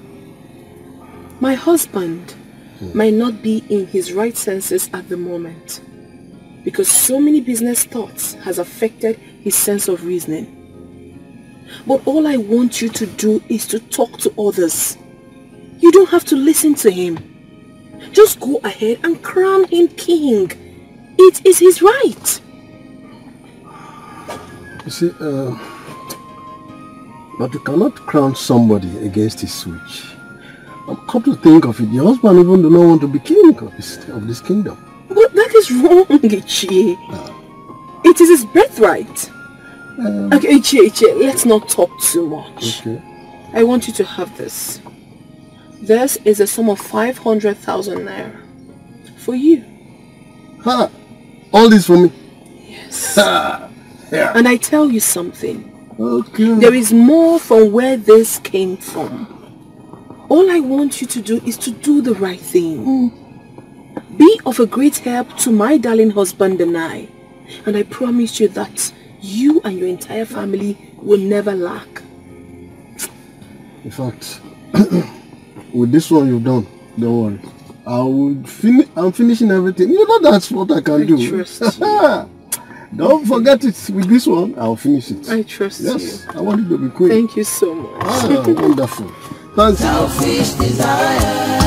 My husband might not be in his right senses at the moment, because so many business thoughts has affected his sense of reasoning. But all I want you to do is to talk to others. You don't have to listen to him. Just go ahead and crown him king. It is his right. You see, but you cannot crown somebody against his wish. I've come to think of it, your husband even do not want to be king of this kingdom. But that is wrong, Ichie. It is his birthright. Okay, Ichie, let's not talk too much. Okay. I want you to have this. This is a sum of 500,000 naira. For you. Ha! All this for me? Yes. Ha. Yeah. And I tell you something. Okay. There is more from where this came from. All I want you to do is to do the right thing. Be of a great help to my darling husband and I. And I promise you that you and your entire family will never lack. In fact, with this one you've done, don't worry. I'm finishing everything. You know that's what I can do. I trust you. Don't forget it. With this one, I'll finish it. I trust you. Yes, I want you to be quick. Thank you so much. Ah, wonderful. Thanks. Selfish desire. Desire.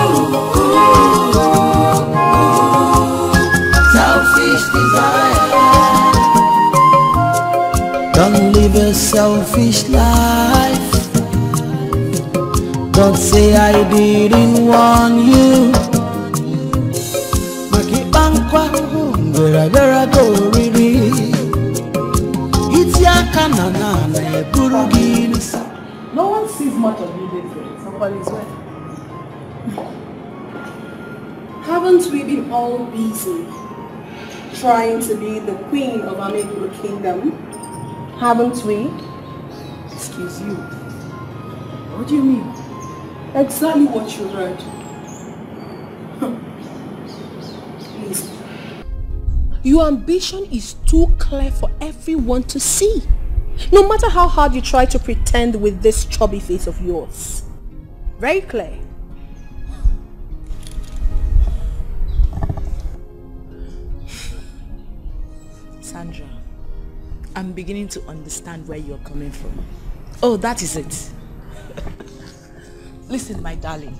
Ooh, ooh, ooh. selfish life. Don't say I didn't warn you. No one sees much of you lately. Somebody's wedding. Haven't we been all busy trying to be the queen of Amaekulu Kingdom? Haven't we? Excuse you. What do you mean? Exactly what you heard. Please. Your ambition is too clear for everyone to see. No matter how hard you try to pretend with this chubby face of yours. Very clear. Sandra, I'm beginning to understand where you're coming from. Oh, that is it. Listen, my darling,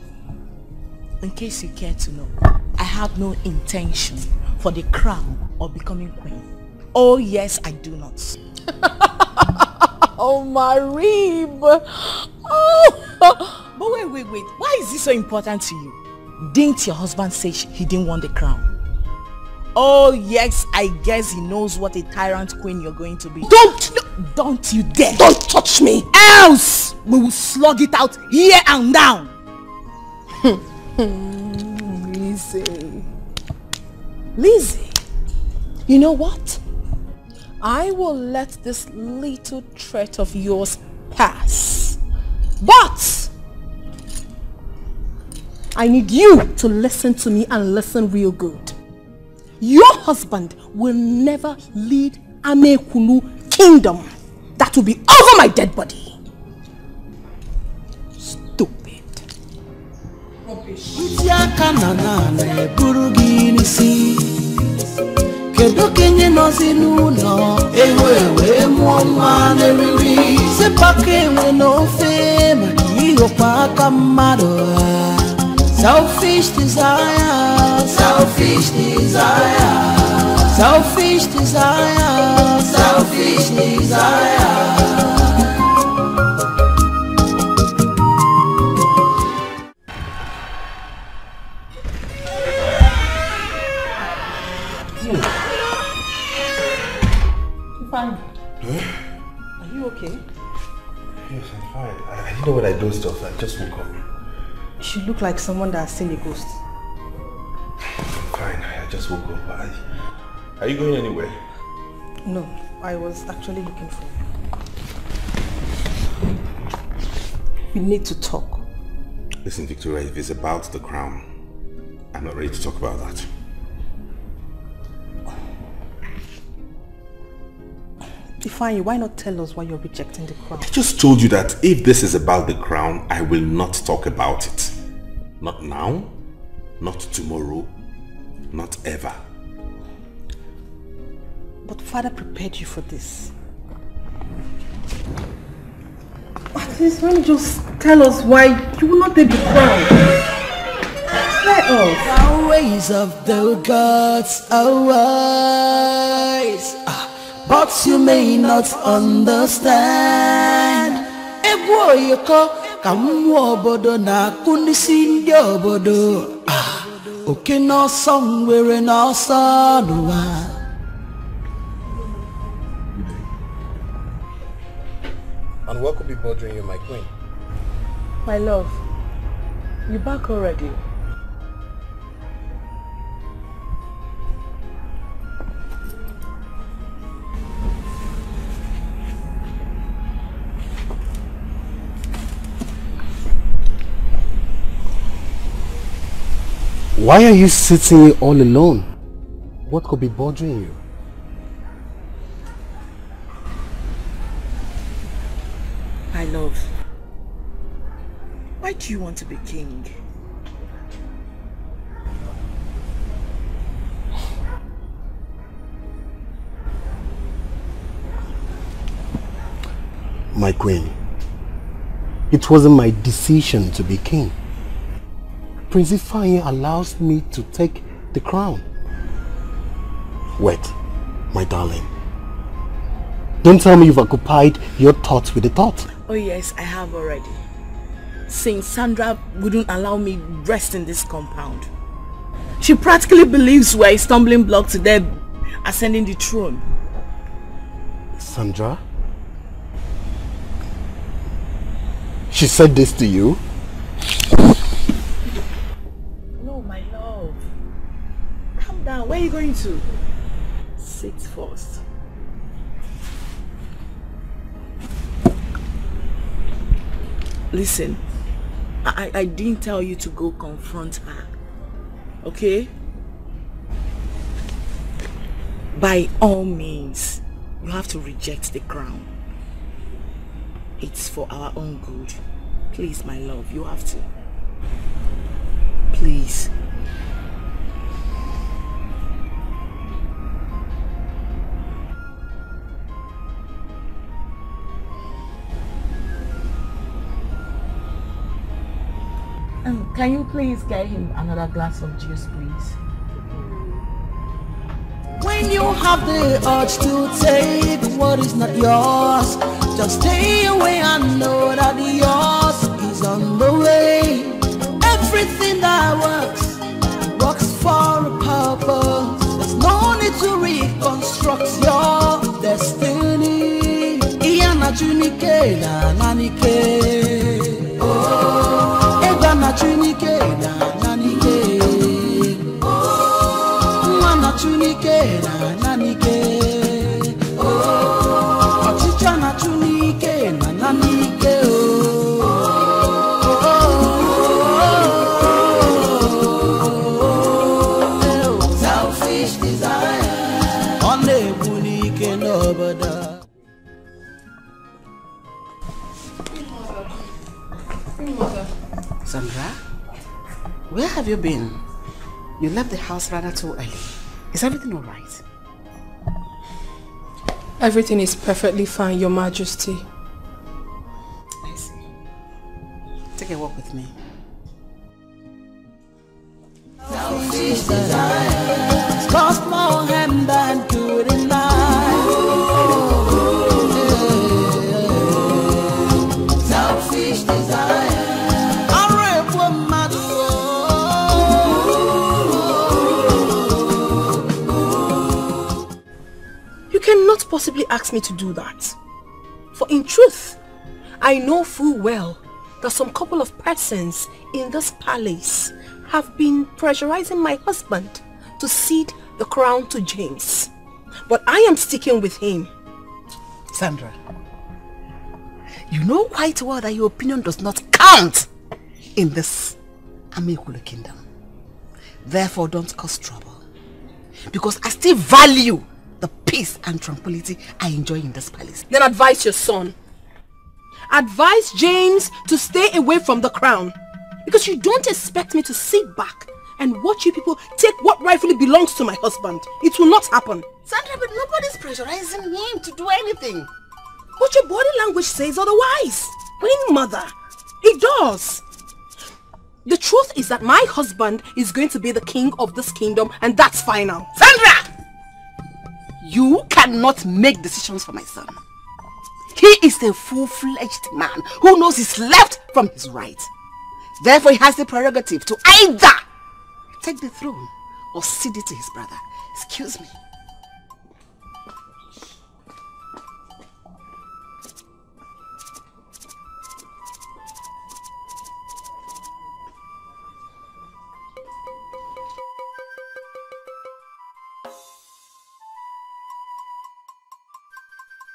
in case you care to know, I have no intention for the crown or becoming queen. Oh yes, I do not. Oh, my rib. Oh. But wait. Why is this so important to you? Didn't your husband say he didn't want the crown? Oh yes, I guess he knows what a tyrant queen you're going to be. Don't you dare. Don't touch me. Else, we will slug it out here and down. Lizzie, you know what? I will let this little threat of yours pass. But I need you to listen to me and listen real good. Your husband will never lead Amaekulu Kingdom. That will be over my dead body. Stupid. Rubbish. Kedokene nozinu no ewewe muomane riri sepake we no fame iyo pa kamado selfish desire. Are you okay? Yes, I'm fine. I didn't know what I dozed off. I just woke up. You look like someone that has seen a ghost. I'm fine. I just woke up. Are you going anywhere? No, I was actually looking for you. We need to talk. Listen, Victoria, if it's about the crown, I'm not ready to talk about that. Ifeanyi, why not tell us why you're rejecting the crown? I just told you that if this is about the crown, I will not talk about it. Not now, not tomorrow, not ever. But Father prepared you for this. At least why don't you just tell us why you will not take the crown? Let us. The ways of the gods are wise. But you may not understand. Ebo yoko kamu obodo na kunisi ndi obodo. Okay, no somewhere in our son. And what could be bothering you, my queen? My love, you back already? Why are you sitting here all alone? What could be bothering you? My love, why do you want to be king? My queen, it wasn't my decision to be king. Prince Ifeanyi allows me to take the crown. Wait, my darling. Don't tell me you've occupied your thoughts with a thought. Oh yes, I have already. Since Sandra wouldn't allow me rest in this compound. She practically believes we're a stumbling block to their ascending the throne. Sandra? She said this to you? No, my love. Calm down. Where are you going to? Sit first. Listen, I didn't tell you to go confront her, okay? By all means, you have to reject the crown. It's for our own good. Please, my love, you have to. Please. Can you please get him another glass of juice, please? When you have the urge to take what is not yours, just stay away and know that yours is on the way. Everything that works, works for a purpose. There's no need to reconstruct your destiny. Oh. Selfish desire only bunike nobada. Sandra, where have you been? You left the house rather too early. Is everything all right? Everything is perfectly fine, Your Majesty. I see. Take a walk with me. Selfish desire cost more harm than good in life. Selfish desire. You cannot possibly ask me to do that. For in truth, I know full well that some couple of persons in this palace have been pressurizing my husband to cede the crown to James. But I am sticking with him. Sandra, you know quite well that your opinion does not count in this Amaekulu Kingdom. Therefore, don't cause trouble. Because I still value the peace and tranquility I enjoy in this palace. Then advise your son. Advise James to stay away from the crown. Because you don't expect me to sit back and watch you people take what rightfully belongs to my husband. It will not happen. Sandra, but nobody's pressurizing him to do anything. But your body language says otherwise. Queen Mother, it does. The truth is that my husband is going to be the king of this kingdom, and that's final. Sandra! You cannot make decisions for my son. He is a full-fledged man who knows his left from his right. Therefore, he has the prerogative to either take the throne or cede it to his brother. Excuse me.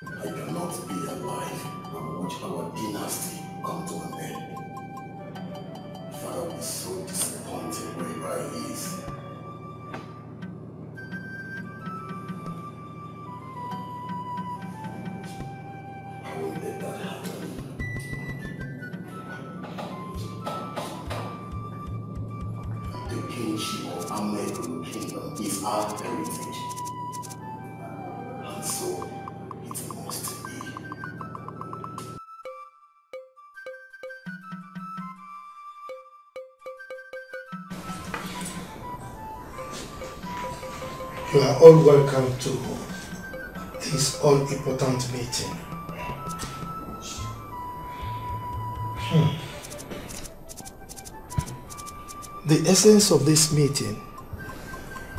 I cannot be alive and watch our dynasty come to an end. Father will be so disappointed wherever he is. I won't let that happen. The kingship of Amaekulu Kingdom is our heritage. And so, it must be. You are all welcome to the this all-important meeting. The essence of this meeting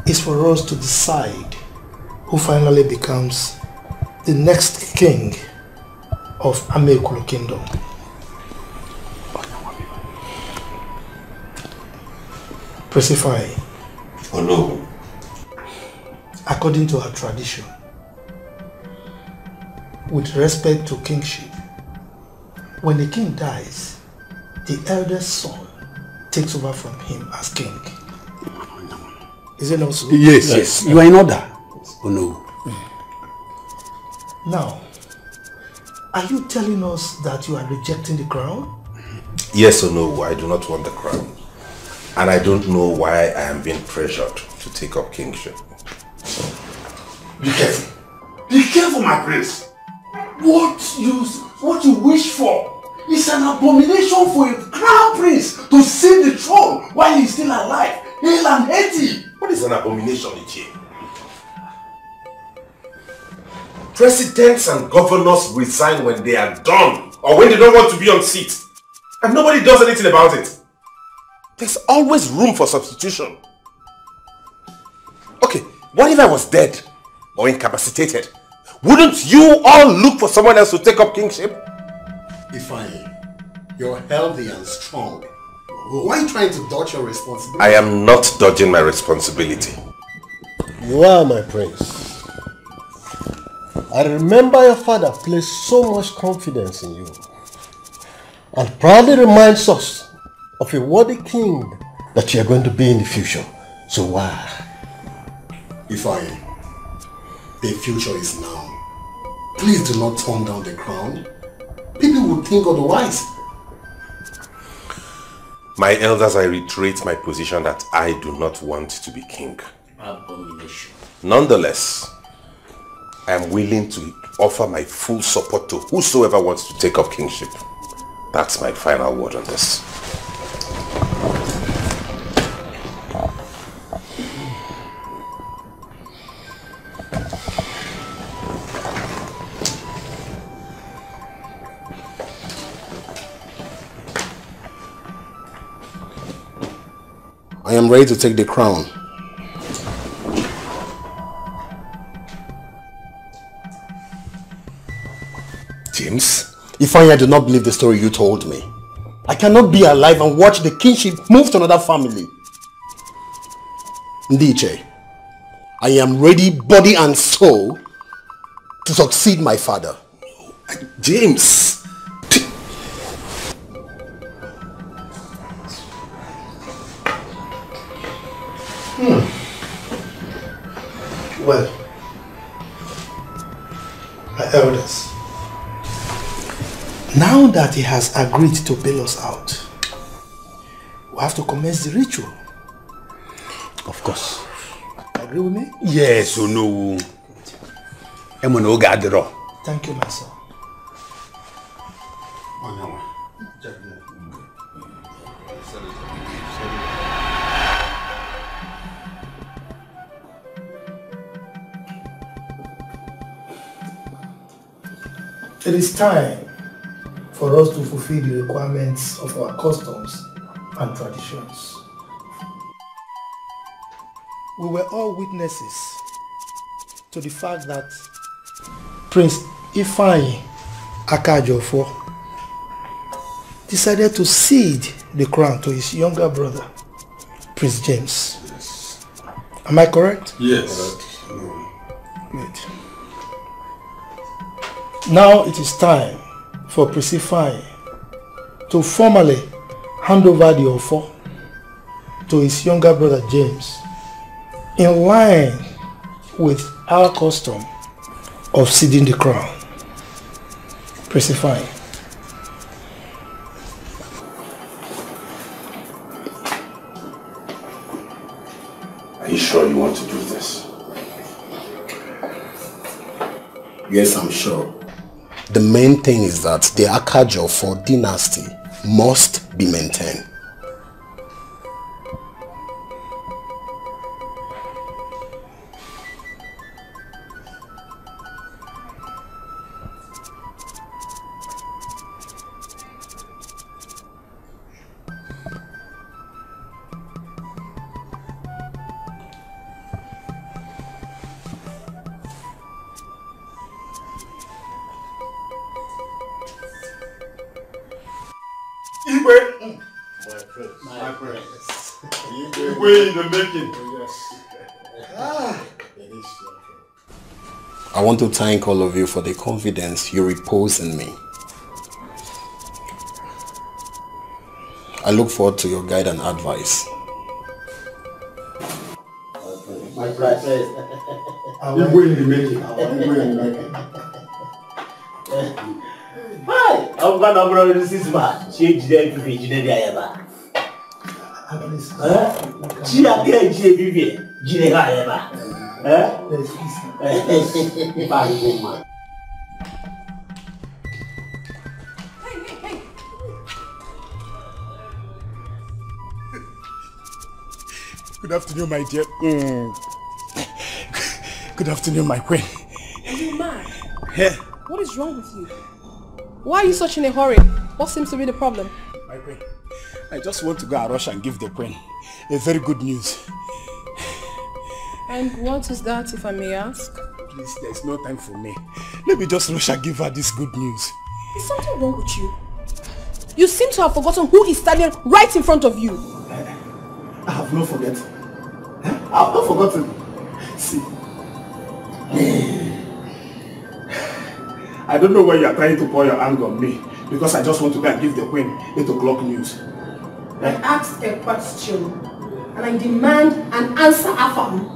is for us to decide who finally becomes the next king of Amaekulu Kingdom. Precify. Hello. According to our tradition, with respect to kingship, when the king dies, the eldest son takes over from him as king. Is it not so? Yes, yes. You are in order. Oh no. Now, are you telling us that you are rejecting the crown? Yes or no, I do not want the crown. And I don't know why I am being pressured to take up kingship. Be careful. Be careful, my prince. What you wish for is an abomination for a crown prince to sit the throne while he's still alive, ill and healthy. What is an abomination, Ichie? Presidents and governors resign when they are done or when they don't want to be on seat. And nobody does anything about it. There's always room for substitution. Okay, what if I was dead or incapacitated? Wouldn't you all look for someone else to take up kingship? Ifeanyi, you're healthy and strong. Why are you trying to dodge your responsibility? I am not dodging my responsibility. You are, my prince. I remember your father placed so much confidence in you and proudly reminds us of a worthy king that you are going to be in the future. So why? Ifeanyi, the future is now. Please do not turn down the crown. People would think otherwise. My elders, I reiterate my position that I do not want to be king. Abomination. Nonetheless, I am willing to offer my full support to whosoever wants to take up kingship. That's my final word on this. I am ready to take the crown. James? Ifeanyi, I do not believe the story you told me. I cannot be alive and watch the kingship move to another family. Ndiche, I am ready, body and soul, to succeed my father. No, James! Well, my elders, now that he has agreed to bail us out, we have to commence the ritual. Of course. Agree with me? Yes, you know. Thank you, my son. It is time for us to fulfill the requirements of our customs and traditions. We were all witnesses to the fact that Prince Ifeanyi Akajiofor decided to cede the crown to his younger brother, Prince James. Yes. Am I correct? Yes. Correct. Good. Now it is time for Prince Ifeanyi to formally hand over the offer to his younger brother James in line with our custom of ceding the crown. Prince Ifeanyi. Are you sure you want to do this? Yes, I'm sure. The main thing is that the Akajiofor dynasty must be maintained. way in the making. Yes. I want to thank all of you for the confidence you repose in me. I look forward to your guide and advice. My bride says, I will win the making. I will win the making. Hi! I'm going to this man. She's going to be Jinega. She's going to be Jinega. Good afternoon, my dear. Good afternoon, my queen. Are you mad? Yeah. What is wrong with you? Why are you such in a hurry? What seems to be the problem? My queen, I just want to go and rush and give the queen a very good news. And what is that, if I may ask? Please, there is no time for me. Let me just rush and give her this good news. Is something wrong with you? You seem to have forgotten who is standing right in front of you. I have not forgotten. I have not forgotten. See, I don't know where you are trying to pour your anger on me, because I just want to go and give the queen 8 o'clock news. I asked a question, and I demand an answer affirm.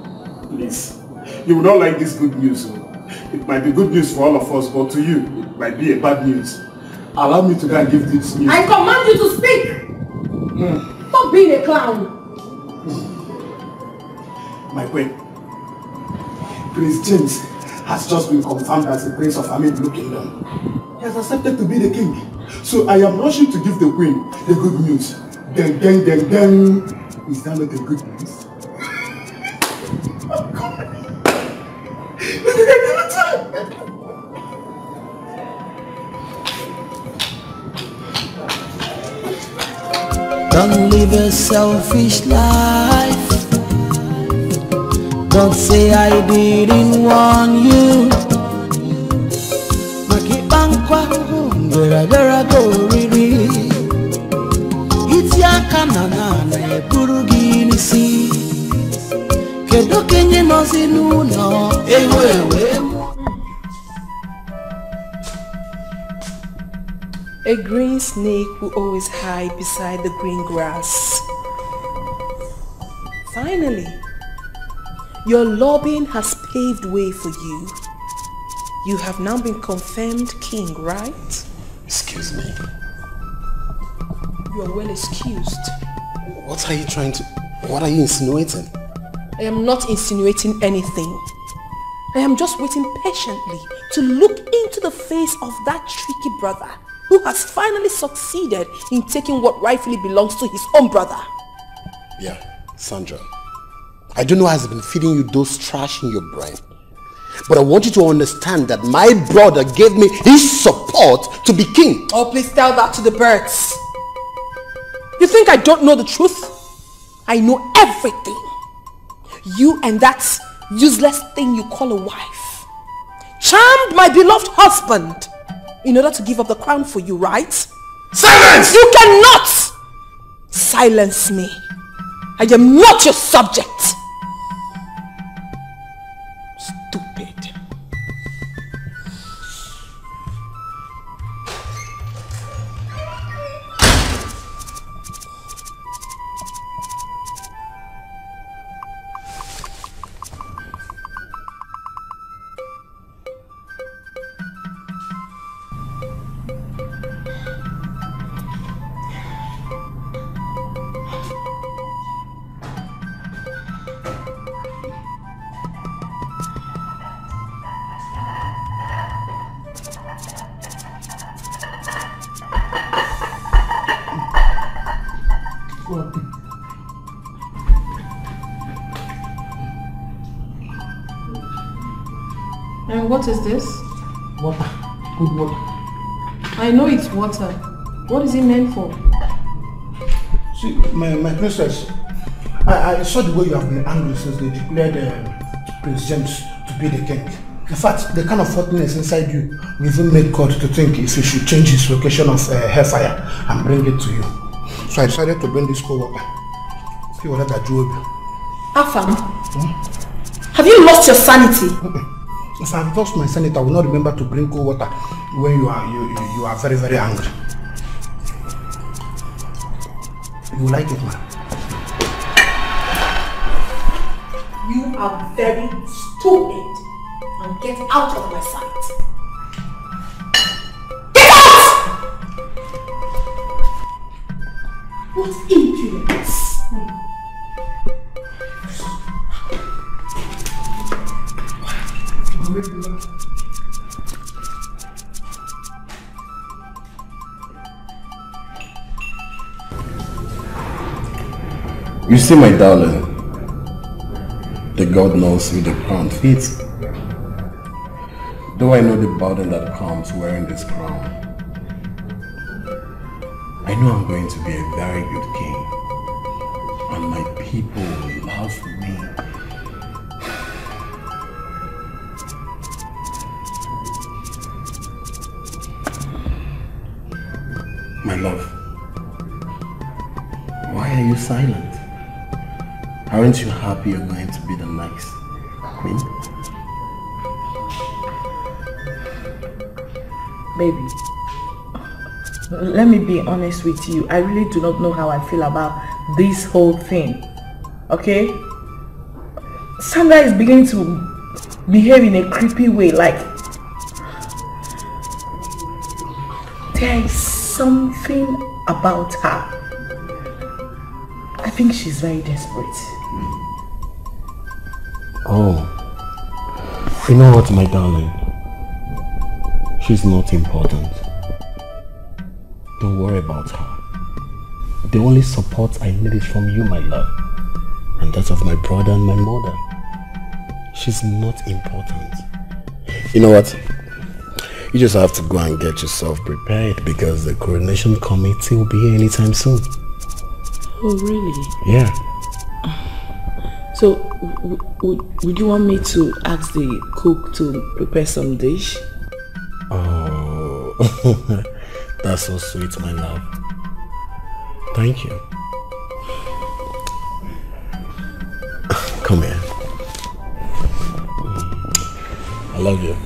Please, you will not like this good news. It might be good news for all of us, but to you, it might be a bad news. Allow me to go and give this news. I command you to speak! Stop being a clown! My queen, Prince James has just been confirmed as the prince of Amaekulu Kingdom. He has accepted to be the king. So I am rushing to give the queen the good news. Then. Is that not the good news? Oh God! Don't live a selfish life. Don't say I didn't warn you. Makibankwa ngeragara goriri. Ihe Akano na-eburu gị n'isi. Kedu kenye nọzi n'ụlọ ewu ewu. A green snake will always hide beside the green grass. Finally, your lobbying has paved way for you. You have now been confirmed king, right? Excuse me. You are well excused. What are you trying to... What are you insinuating? I am not insinuating anything. I am just waiting patiently to look into the face of that tricky brother who has finally succeeded in taking what rightfully belongs to his own brother. Yeah, Sandra. I don't know what has been feeding you those trash in your brain, but I want you to understand that my brother gave me his support to be king. Oh, please tell that to the birds. You think I don't know the truth? I know everything. You and that useless thing you call a wife charmed my beloved husband in order to give up the crown for you, right? Silence! You cannot silence me. I am not your subject. What is this? Water. Good water. I know it's water. What is it meant for? See, my princess, I saw the way you have been angry since they declared Prince James to be the king. In fact, the kind of hotness inside you will even make God to think if he should change his location of hellfire and bring it to you. So I decided to bring this cold water. Afam, have you lost your sanity? If I have lost my sanity, I will not remember to drink cold water when you are very, very angry. You like it, man? You are very stupid. And get out of my sight. What impudence! You see, my darling, the God knows who the crown fits. Though I know the burden that comes wearing this crown, I know I'm going to be a very good king, and my people will love me. My love, why are you silent? Aren't you happy you're going to be the next queen? Baby. Let me be honest with you. I really do not know how I feel about this whole thing. Okay? Sandra is beginning to behave in a creepy way. Like, there is something about her. I think she's very desperate. Oh. You know what, my darling? She's not important. Don't worry about her. The only support I need is from you, my love. And that of my brother and my mother. She's not important. You know what? You just have to go and get yourself prepared because the coronation committee will be here anytime soon. Oh, really? Yeah. So, would you want me to ask the cook to prepare some dish? Oh... That's so sweet, my love. Thank you. Come here. I love you.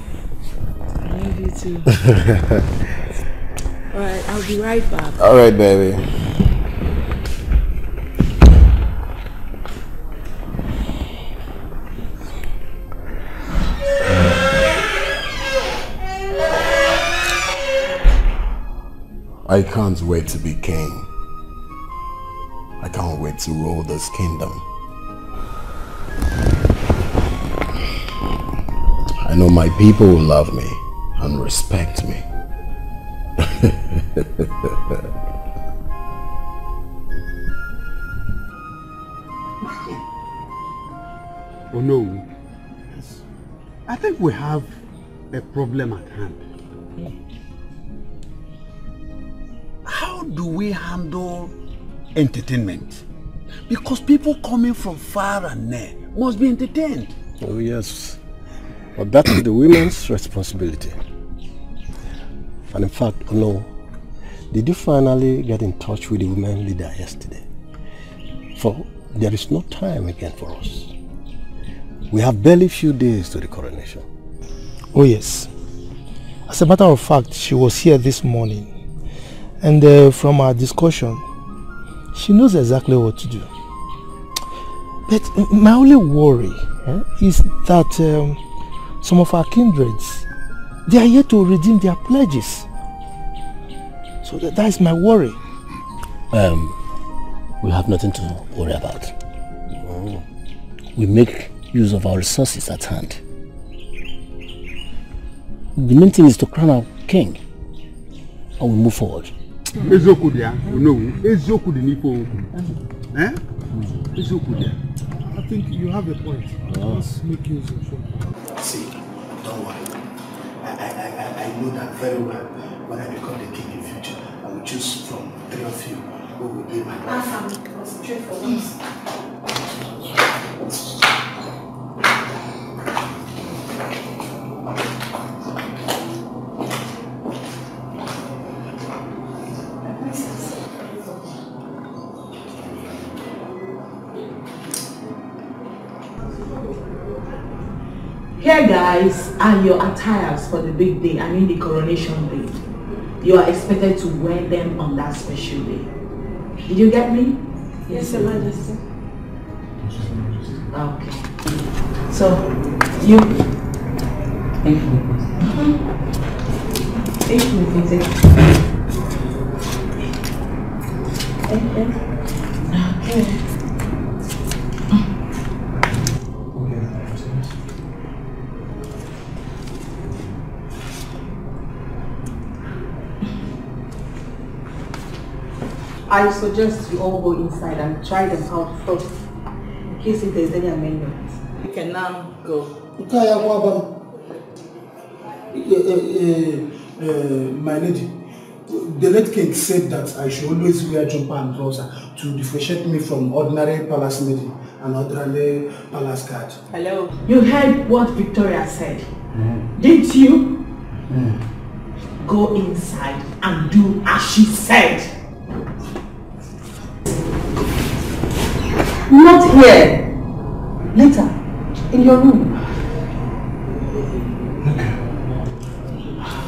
I love you too. Alright, I'll be right back. Alright, baby. I can't wait to be king. I can't wait to rule this kingdom. I know my people will love me and respect me. Oh no. Yes. I think we have a problem at hand. How do we handle entertainment? Because people coming from far and near must be entertained. Oh yes, but that is the women's responsibility. And in fact, oh no, did you finally get in touch with the women leader yesterday? For there is no time again for us. We have barely few days to the coronation. Oh yes, as a matter of fact, she was here this morning. And from our discussion, she knows exactly what to do. But my only worry is that some of our kindreds, they are yet to redeem their pledges. So that is my worry. We have nothing to worry about. No. We make use of our resources at hand. The main thing is to crown our king, and we move forward. I think you have a point. Let's make use of it. See, don't worry. I know that very well. When I become the king in future, I will choose from three of you who will be my family. Concentrate for once. Here, guys, are your attires for the big day, I mean the coronation day. You are expected to wear them on that special day. Did you get me? Yes, Your Majesty. Okay. So, you... Thank you. Thank you, Princess. Okay. I suggest you all go inside and try them out first, in case if there's any amendments. You can now go. My lady, the late king said that I should always wear jumper and trouser to differentiate me from ordinary palace lady and ordinary palace guard. Hello. You heard what Victoria said, didn't you? Go inside and do as she said. Not here. Later. In your room.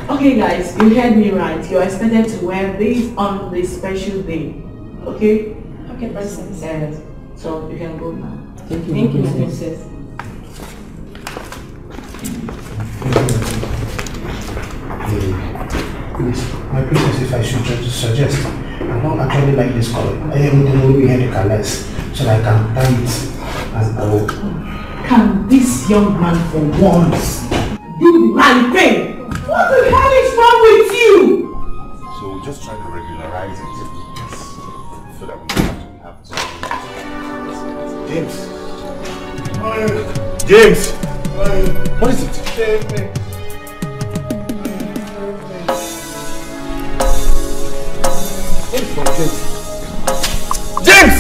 Okay guys, you heard me right. You're expected to wear these on this special day. Okay? Okay, Princess. Yes. So you can go now. Thank you. Thank you, Princess. My Princess, if I should suggest, I don't actually like this color. I am the only head colors. So I can tie it and I will. Can this young man for once do the right thing? What the hell is wrong with you? So we'll just try to regularize it. Yes. So that we don't have to. James. James. What is it? Save me. What is it? James!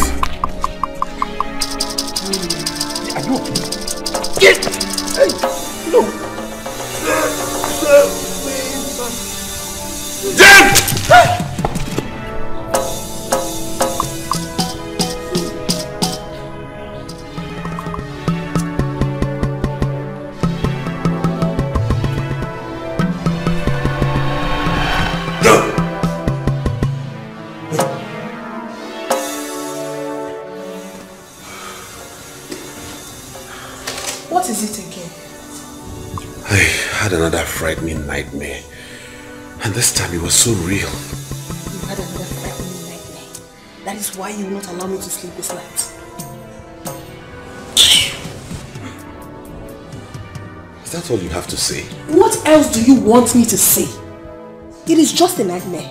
James! Get! Hey! No! James! Hey! Frightening nightmare, and this time it was so real. You had another frightening nightmare. That is why you will not allow me to sleep this night. Is that all you have to say? What else do you want me to say? It is just a nightmare.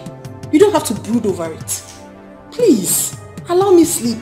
You don't have to brood over it. Please, allow me sleep.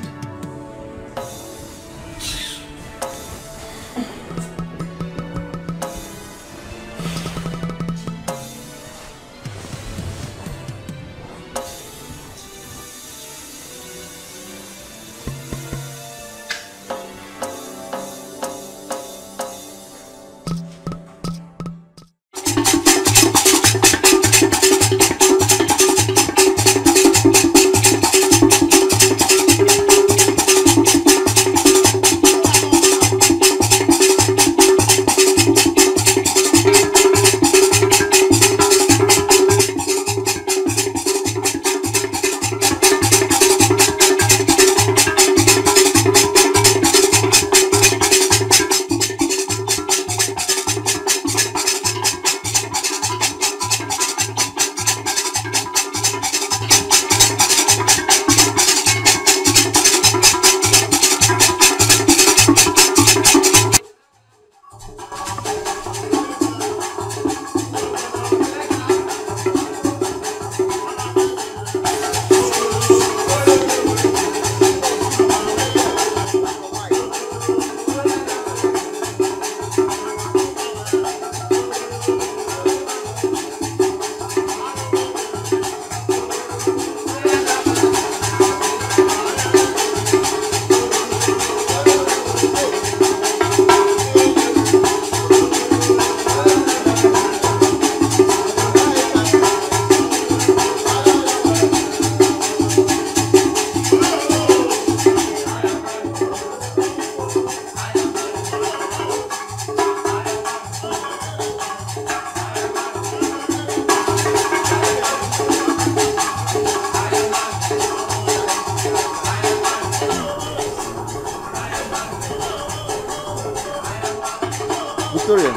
Victorian.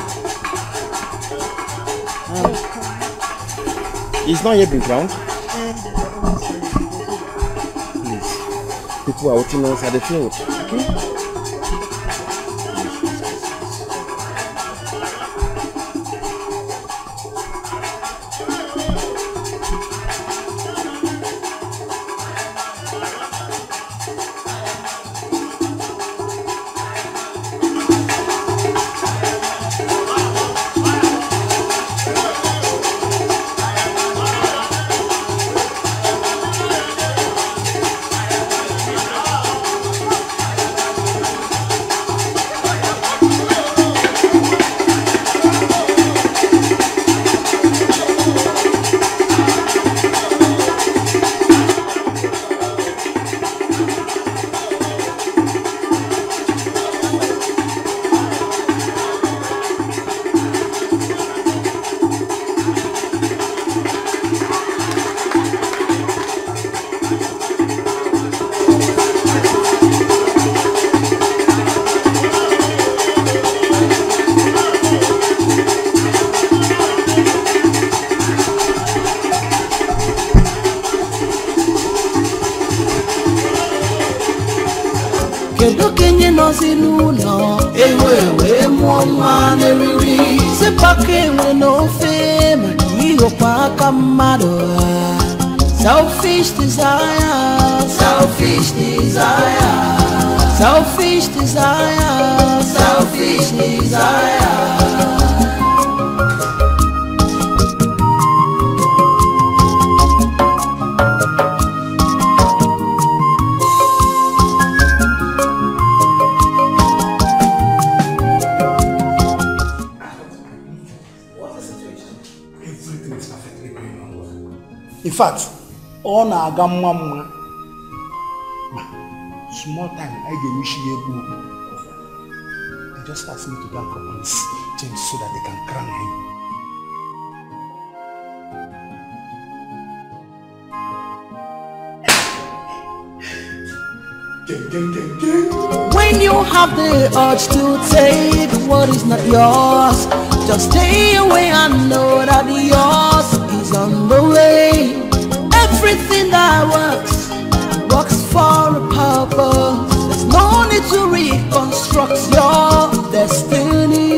It's not yet been crowned. Please. People are watching us at the field. Okay? In fact, on a gamma small time, I can wish you a just ask me to bank on this change so that they can crown him. When you have the urge to take what is not yours, just stay away and know that yours is on the way. Everything that works, works for a purpose. There's no need to reconstruct your destiny.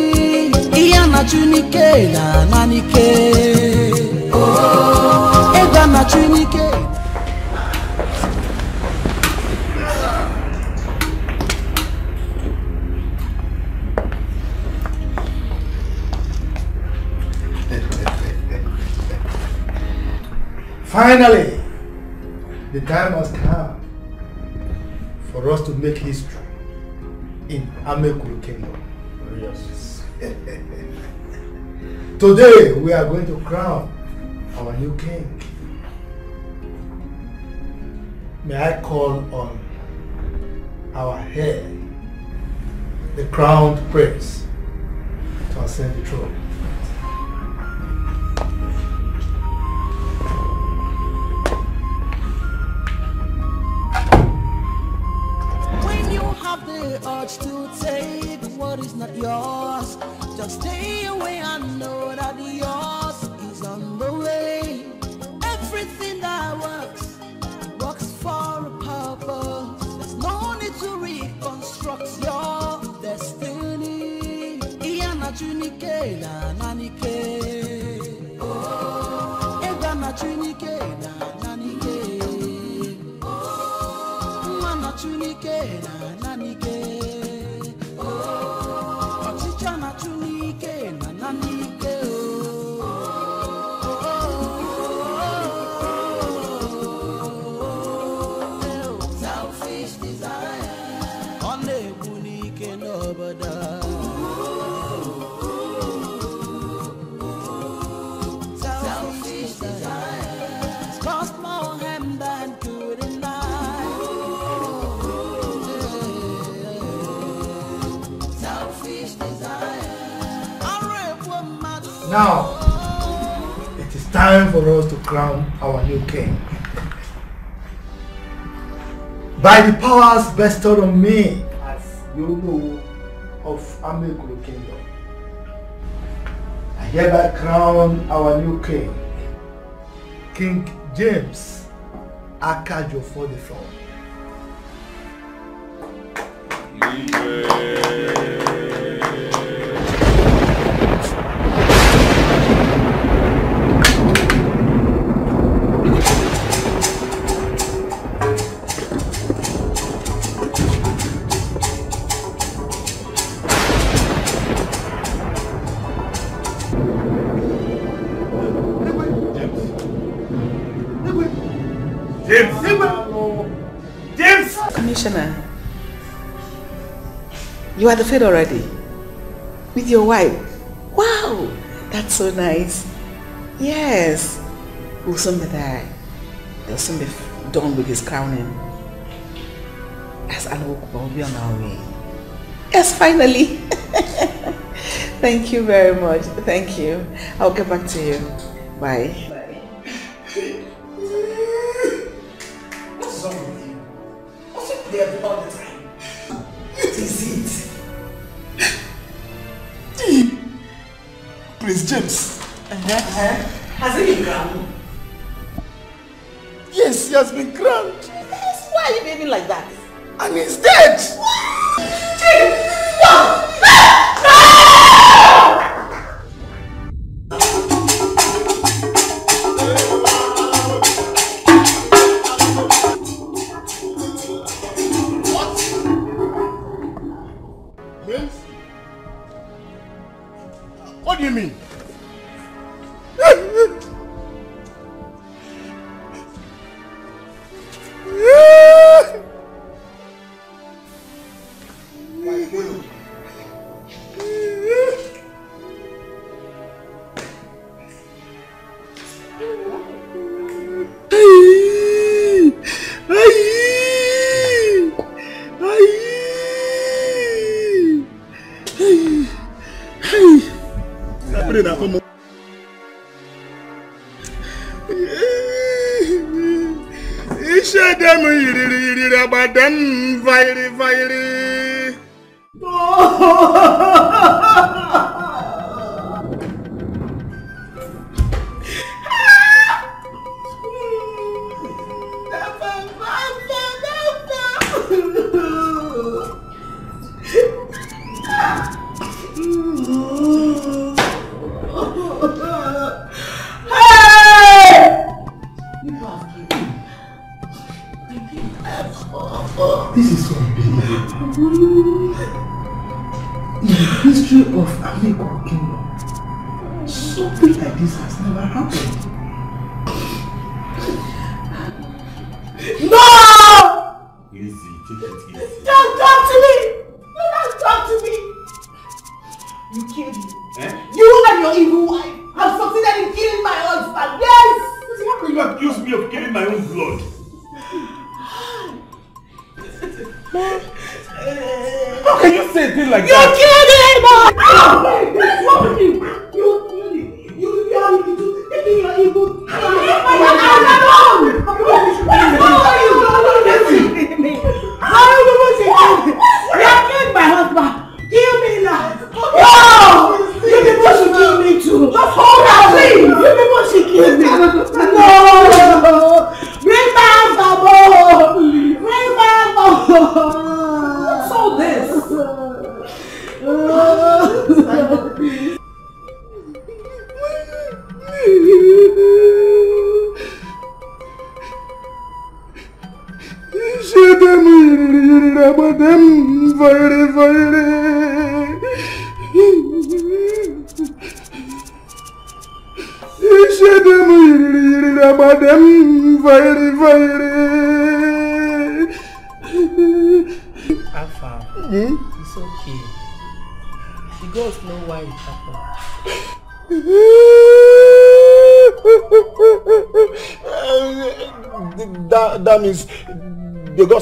Finally, the time has come for us to make history in Amaekulu Kingdom. Yes. Today we are going to crown our new king. May I call on our heir, the crowned prince, to ascend the throne. To take what is not yours, just stay away and know that yours is on the way. Everything that works, works for a purpose. There's no need to reconstruct your destiny. Now, it is time for us to crown our new king. By the powers bestowed on me as Uloma of Amaekulu Kingdom, I hereby crown our new king, King James Akajiofor III. You are the fed already? With your wife? Wow! That's so nice. Yes. We'll soon be there. They'll soon be done with his crowning. As an oak, we'll be on our way. Yes, finally. Thank you very much. Thank you. I'll get back to you. Bye. Bye. What's wrong with you? What's it there all the time? What is it? Prince James. Has he been crowned? Yes, he has been crowned. Yes, why are you behaving like that? And he's dead. What do you mean?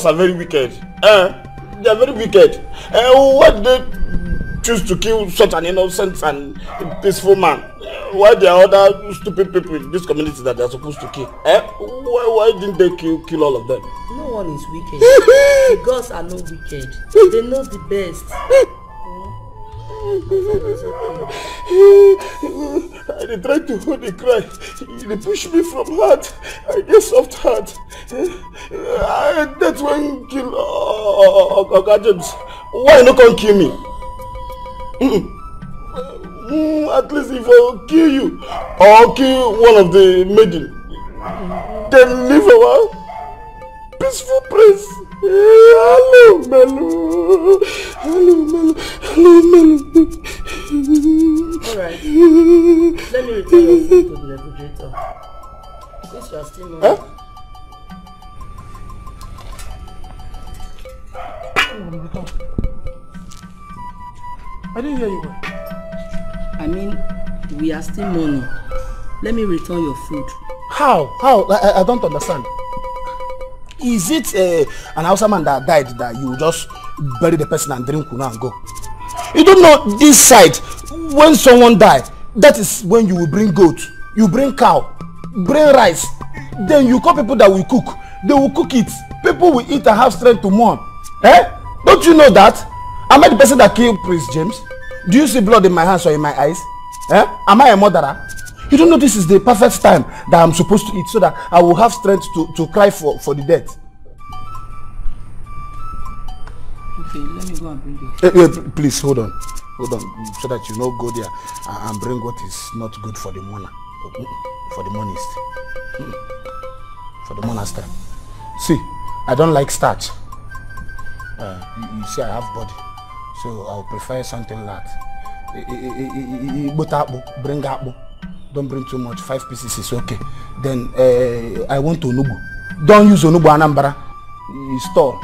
Are very wicked. They are very wicked. Why they choose to kill such an innocent and peaceful man? Why there are other stupid people in this community that they are supposed to kill? Why didn't they kill all of them? No one is wicked. The gods are not wicked. They know the best. I tried to hold the cry. They pushed me from heart. I get soft heart. That's when kill Oga James. Why no come kill me? At least if I kill you or kill one of the maiden, then leave our peaceful place. Hello, Melu. Hello, Melu. Hello, Melu. Alright. Let me return your food to the refrigerator. Since you are still not. I didn't hear you. I mean, we are still morning. Let me return your food. How? How? I don't understand. Is it an Hausa man that died that you just bury the person and drink Kuna and go? You don't know this side. When someone dies, that is when you will bring goat, you bring cow, bring rice. Then you call people that will cook. They will cook it. People will eat and have strength to mourn. Eh? Don't you know that? Am I the person that killed Prince James? Do you see blood in my hands or in my eyes? Eh? Am I a murderer? You don't know this is the perfect time that I'm supposed to eat so that I will have strength to cry for the dead. Okay, let me go and bring it. Please, hold on. Hold on, so that you don't go there and bring what is not good for the mourner. For the mourners. For the mourner's time. See, I don't like starch. You see, I have body. So I'll prefer something light. Bring akpu. Don't bring too much. 5 pieces is okay. Then I want onugbu. Don't use onugbu Anambra. It's tall.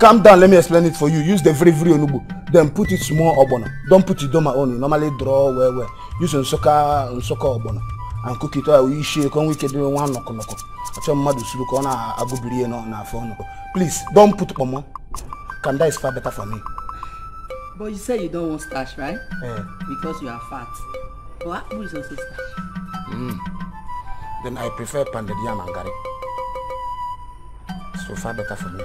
Calm down. Let me explain it for you. Use the very onugbu. Then put it small obono. Don't put it on my own. You normally draw where. Use unsoka obono and cook it. We share. Come we can do one knock. I tell mama to look on a gubriye na phone. Please don't put obono. Kanda is far better for me. But you say you don't want starch, right? Yeah. Because you are fat. What? Who is your sister? Then I prefer pounded yam and garlic. So far better for me.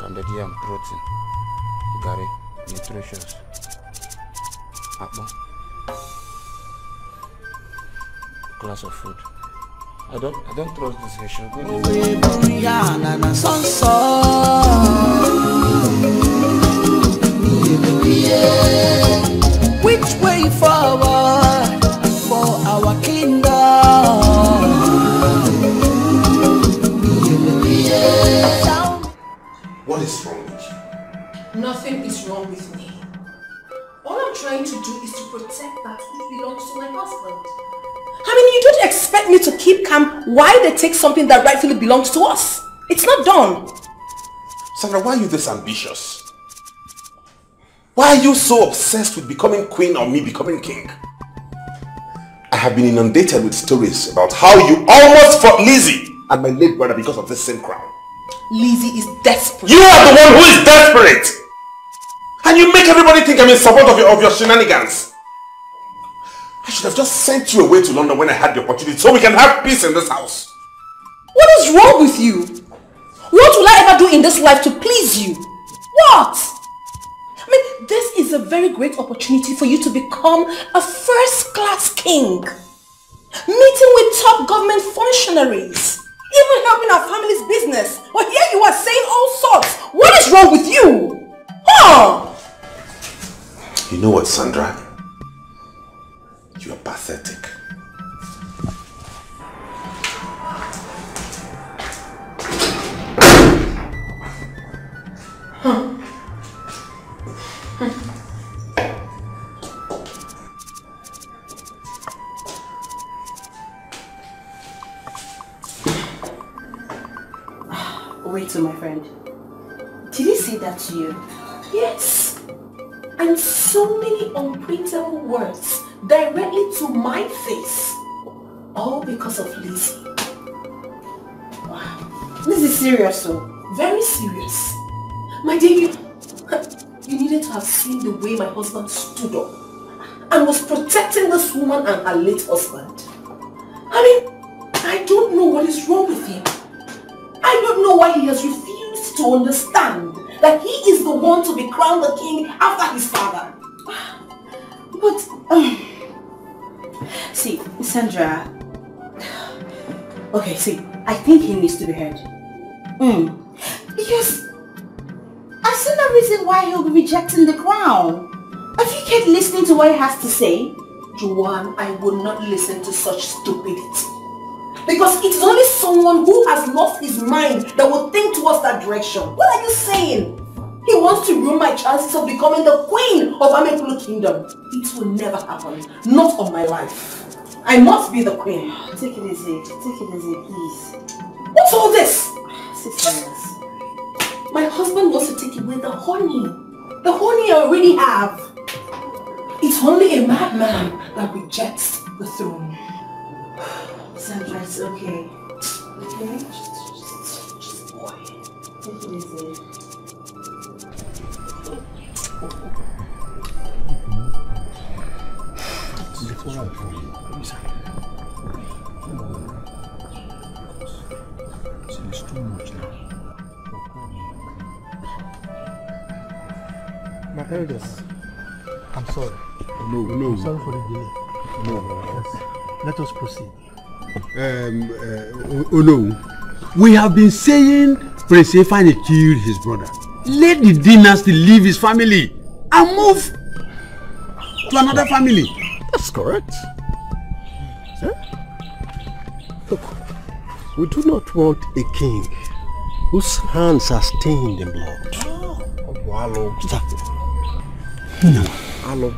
Pounded yam, protein, garlic, nutritious. Apple. Glass of food. I don't trust this Haitian. Which way forward for our kingdom? What is wrong with you? Nothing is wrong with me. All I'm trying to do is to protect that which belongs to my husband. I mean, you don't expect me to keep calm while they take something that rightfully belongs to us. It's not done. Sandra, why are you this ambitious? Why are you so obsessed with becoming queen or me becoming king? I have been inundated with stories about how you almost fought Lizzie and my late brother because of this same crown. Lizzie is desperate. You are the one who is desperate! And you make everybody think I'm in support of your shenanigans. I should have just sent you away to London when I had the opportunity so we can have peace in this house. What is wrong with you? What will I ever do in this life to please you? What? I mean, this is a very great opportunity for you to become a first-class king. Meeting with top government functionaries. Even helping our family's business. But here you are saying all sorts. What is wrong with you? Huh? You know what, Sandra? You are pathetic. Huh. Wait, my friend. Did he say that to you? Yes. And so many unprintable words directly to my face. All because of Lizzie. Wow. This is serious, though. Very serious. My dear, you needed to have seen the way my husband stood up and was protecting this woman and her late husband. I mean, I don't know what is wrong with him. I don't know why he has refused to understand that that he is the one to be crowned the king after his father. But, see, Sandra, okay, see, I think he needs to be heard. Because I see no reason why he'll be rejecting the crown. If you keep listening to what he has to say, Juan, I will not listen to such stupidity. Because it's only someone who has lost his mind that will think towards that direction. What are you saying? He wants to ruin my chances of becoming the queen of Amaekulu Kingdom. It will never happen. Not on my life. I must be the queen. Take it easy. Take it easy, please. What's all this? Sisters. My husband wants to take away the honey. The honey I already have. It's only a madman that rejects the throne. Sandra, it's okay. Okay? Just boy. Take it easy. It's too much now. My elders, I'm sorry. No. I'm sorry for the delay. No. Yes. Let us proceed. We have been saying Prince Ifeanyi killed his brother. Let the dynasty leave his family and move to another family. That's correct. Sir? Look, we do not want a king whose hands are stained in blood. Oh, stop. No, hello.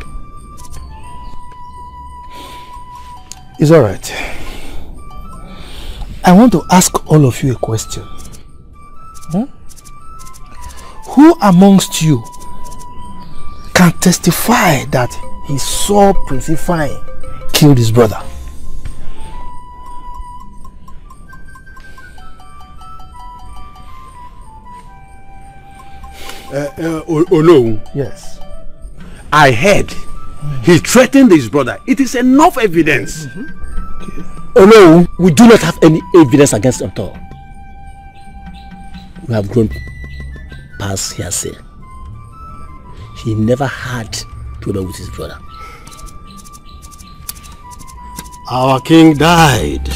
It's all right. I want to ask all of you a question. Who amongst you can testify that he saw Prince Ifeanyi kill his brother? No. Yes. I heard he threatened his brother. It is enough evidence. Okay. Oh no, we do not have any evidence against him at all. We have grown past hearsay. He never had trouble with his brother. Our king died.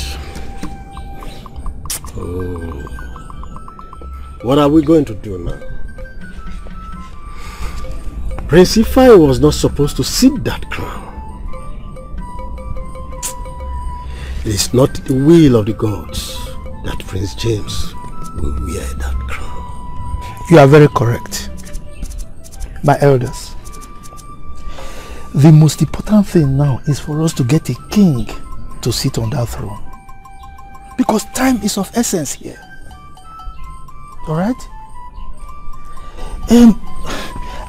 Oh. What are we going to do now? Prince Ifeanyi was not supposed to sit that crown. It is not the will of the gods that Prince James will wear that crown. You are very correct, my elders. The most important thing now is for us to get a king to sit on that throne. Because time is of essence here. Alright?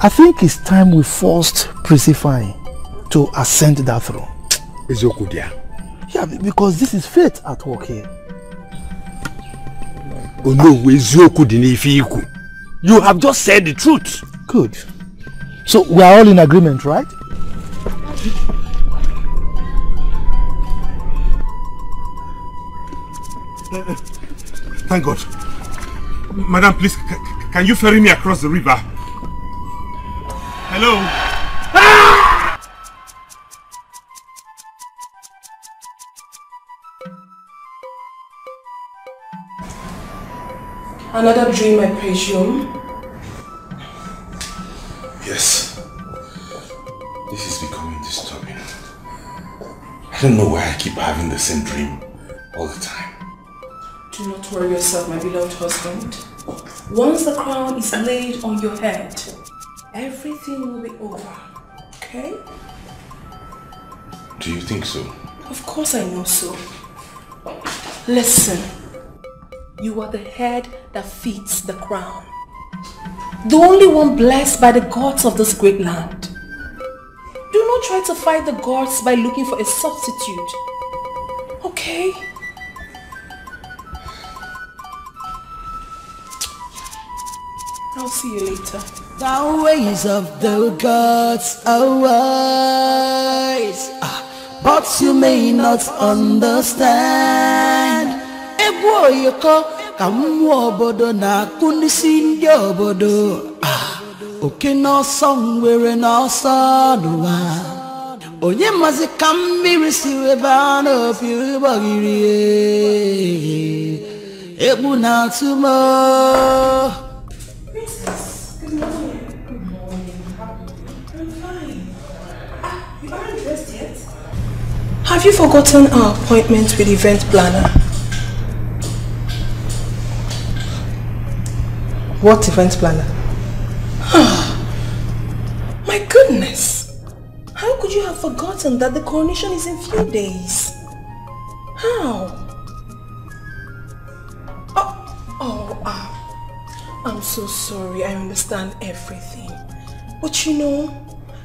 I think it's time we forced Prince Ifeanyi to ascend that throne. Ezokudia. Yeah, because this is fate at work here. You have just said the truth. Good. So we are all in agreement, right? Thank God. Madam, please, can you ferry me across the river? Hello? Ah! Another dream, I presume? Yes. This is becoming disturbing. I don't know why I keep having the same dream all the time. Do not worry yourself, my beloved husband. Once the crown is laid on your head, everything will be over, okay? Do you think so? Of course I know so. Listen. You are the head that feeds the crown. The only one blessed by the gods of this great land. Do not try to fight the gods by looking for a substitute. Okay? I'll see you later. The ways of the gods are wise, but you may not understand. Boy, you call, come, Wobodo, Nakunisi, Yobodo, Oke no somewhere no sadwa. Onye mazi kamiri siwe bano piwe bagiri. Ebu na tumo. Have you forgotten our appointment with event planner? What event planner? My goodness! How could you have forgotten that the coronation is in few days? How? I'm so sorry, I understand everything. But you know,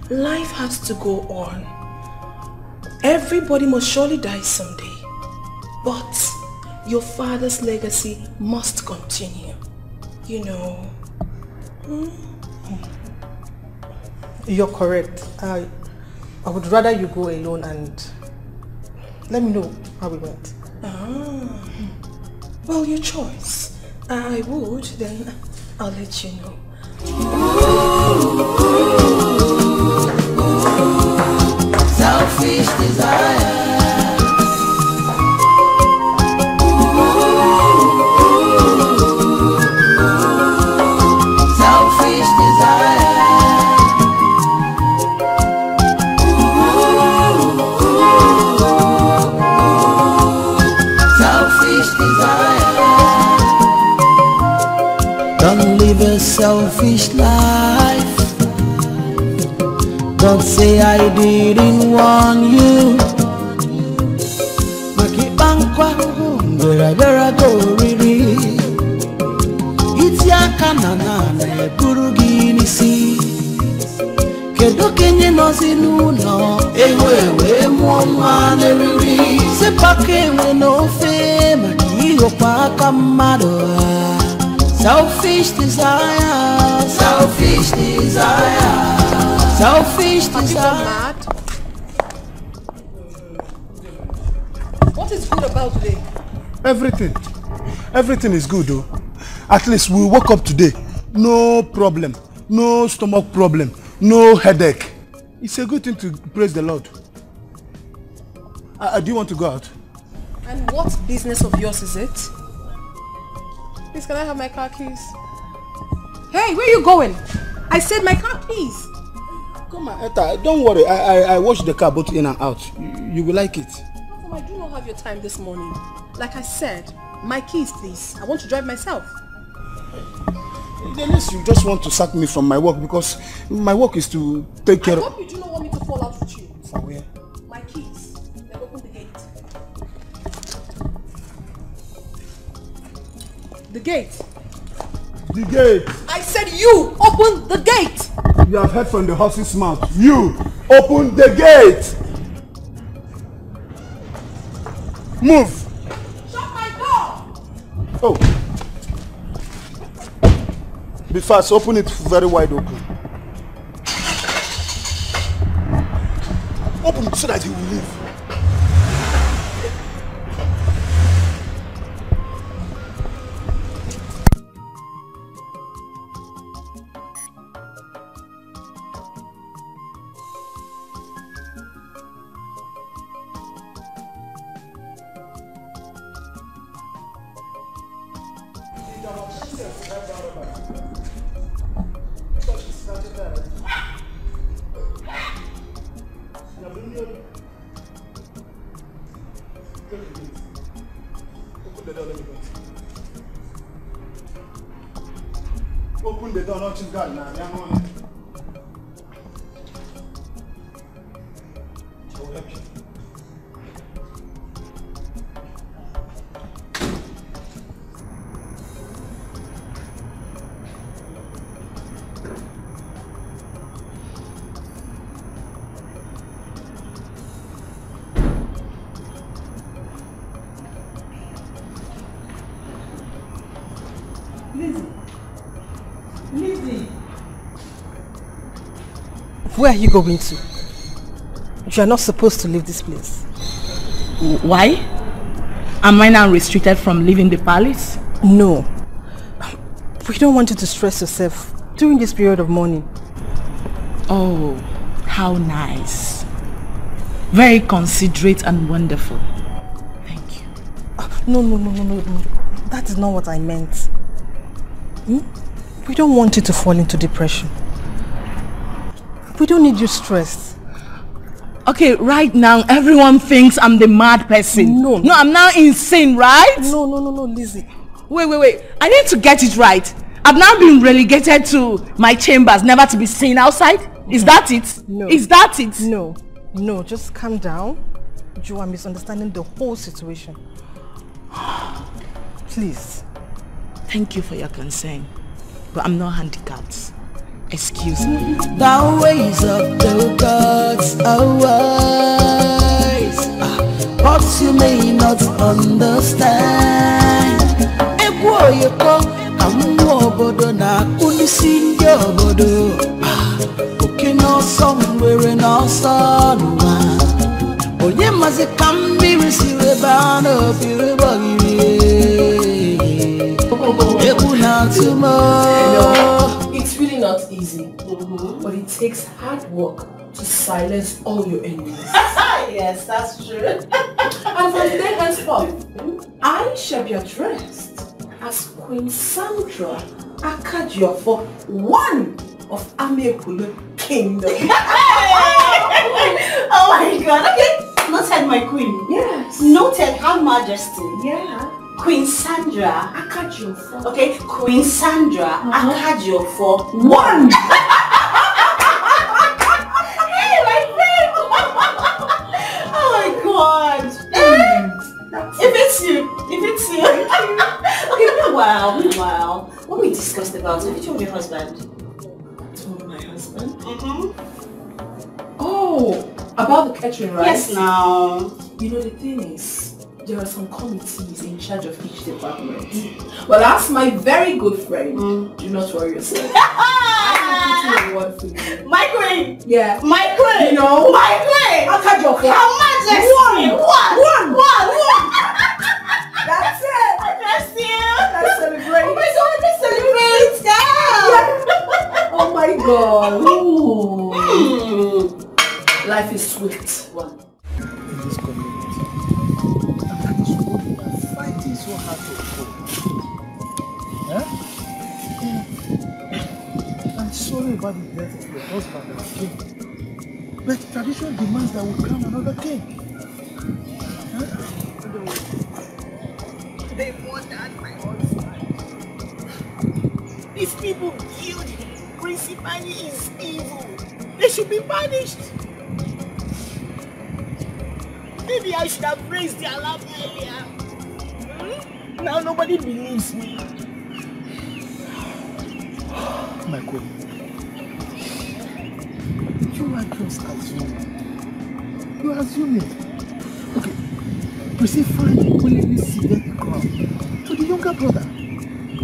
life has to go on. Everybody must surely die someday, but your father's legacy must continue, you know. You're correct. I would rather you go alone and let me know how we went. Ah, well, your choice. I would, then I'll let you know. Selfish desires. Ooh, selfish desires. Ooh, selfish desires. Don't live a selfish life. Don't say I didn't warn you. Makibankwa mbera bera goriri. Ihe Akano na-eburu gị n'isi. Kedu kenye nọzi n'ụlọ ewe ewe mụọ nwa n'eriri. Sepaka enwe n'ofe maka ihokwa aka mmadụ ha. Selfish desire, selfish desire. Selfish desire. What is good about today? Everything. Everything is good though. At least we woke up today. No problem. No stomach problem. No headache. It's a good thing to praise the Lord. Do you want to go out? And what business of yours is it? Please, can I have my car keys? Hey, where are you going? I said my car keys. Come on. Eta, don't worry, I wash the car both in and out. You will like it. Come, I do not have your time this morning. Like I said, my keys please. I want to drive myself. Unless you just want to sack me from my work, because my work is to take care of... I hope you do not want me to fall out with you. From where? My keys. They've opened the gate. The gate? The gate. I said you open the gate. You have heard from the horse's mouth. You open the gate. Move. Shut my door. Oh. Be fast. Open it very wide open. Open it so that you will leave. Where are you going to? You are not supposed to leave this place. Why? Am I now restricted from leaving the palace? No. We don't want you to stress yourself during this period of mourning. Oh, how nice. Very considerate and wonderful. Thank you. No. That is not what I meant. We don't want you to fall into depression. We don't need you stressed. Okay, right now everyone thinks I'm the mad person. No. No, I'm now insane, right? No, Lizzie. Wait. I need to get it right. I've now been relegated to my chambers, never to be seen outside? Is that it? No. Is that it? No, just calm down. You are misunderstanding the whole situation. Please. Thank you for your concern, but I'm not handicapped. Excuse me. The ways of the gods are wise, but you may not understand. Obodo na kunisi nje obodo oke no somewhere na sanwa onye mazi kamiri sireba no biribogiri ebuna tumo. It's really not easy, but it takes hard work to silence all your enemies. Yes, that's true. And from there henceforth, I shall be addressed as Queen Sandra Akajiofor I of Amaekulu Kingdom. Oh my God! Okay, noted my queen. Yes. Noted Her Majesty. Yeah. Queen Sandra Akajiofor. Okay, Queen Sandra Akajiofor I. Hey, my friend! Oh my God! If it's you, Okay, meanwhile, what we discussed about, which one of your husband? One of my husband? Oh, about the catering, right? Yes, now. You know, the thing is, there are some committees in charge of each department. Well, that's my very good friend. Do not worry yourself. I want to do one. My queen! Yeah. My queen! You know? My queen! I'll cut your hair. How much is One! That's it! I bless you! Let's celebrate! Oh my God, let's celebrate! Yeah. Oh my God! Ooh. Life is sweet. In this community, we are fighting so hard to overcome. I'm sorry about the death of the husband of the king, but tradition demands that we crown another king. They murdered my husband. These people killed him, principally is evil. They should be punished. Maybe I should have raised the alarm earlier. Now nobody believes me. My queen, you are just assuming. You are assuming. Okay. Prissy finally willingly ceded the crown to the younger brother.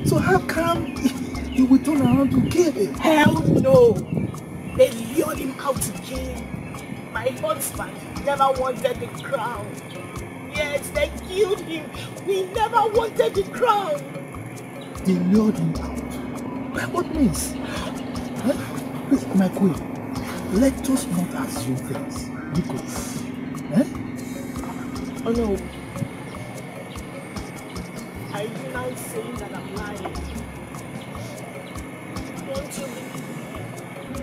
So how come you will turn around to kill him? Hell no! They lured him out to jail. My husband never wanted the crown. Yes, they killed him. We never wanted the crown. They lured him out. By what means? Huh? My queen, let us not assume things. Because, oh no. Are you now saying that I'm lying? Don't you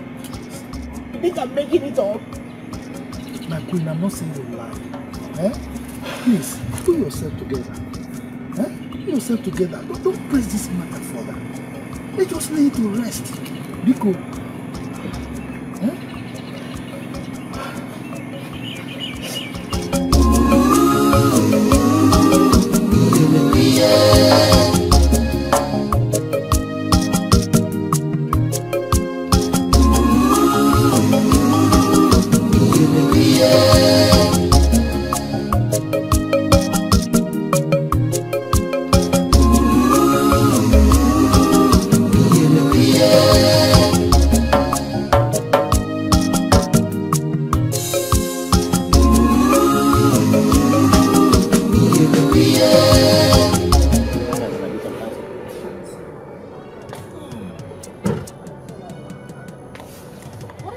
believe me? You think I'm making it up? My queen, I'm not saying you're lying. Please, put yourself together. Put yourself together. Don't press this matter further. Let us lay it to rest. Because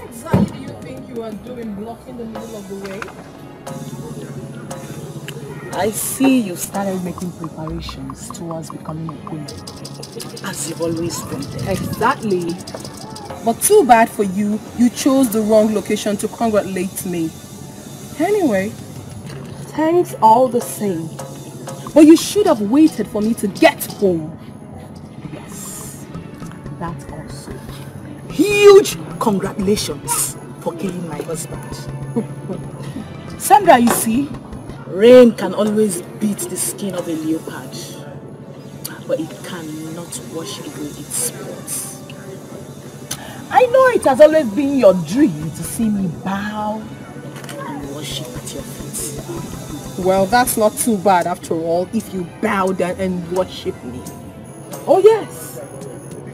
exactly do you think you are doing blocking the middle of the way? I see you started making preparations towards becoming a queen, as you've always been. Exactly. But too bad for you, you chose the wrong location to congratulate me. Anyway, thanks all the same. But you should have waited for me to get home. Yes, that's also huge congratulations for killing my husband. Sandra, you see, rain can always beat the skin of a leopard, but it cannot wash away its spots. I know it has always been your dream to see me bow and worship at your feet. Well, that's not too bad after all if you bow down and worship me. Oh yes,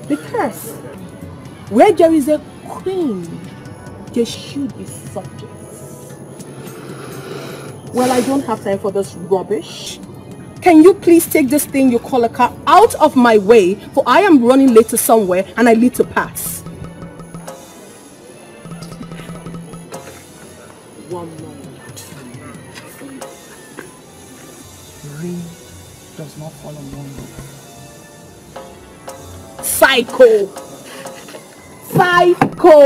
because where there is a queen, there should be subjects. Well, I don't have time for this rubbish. Can you please take this thing you call a car out of my way, for I am running late to somewhere and I need to pass. Does not fall on one road. Psycho! Psycho!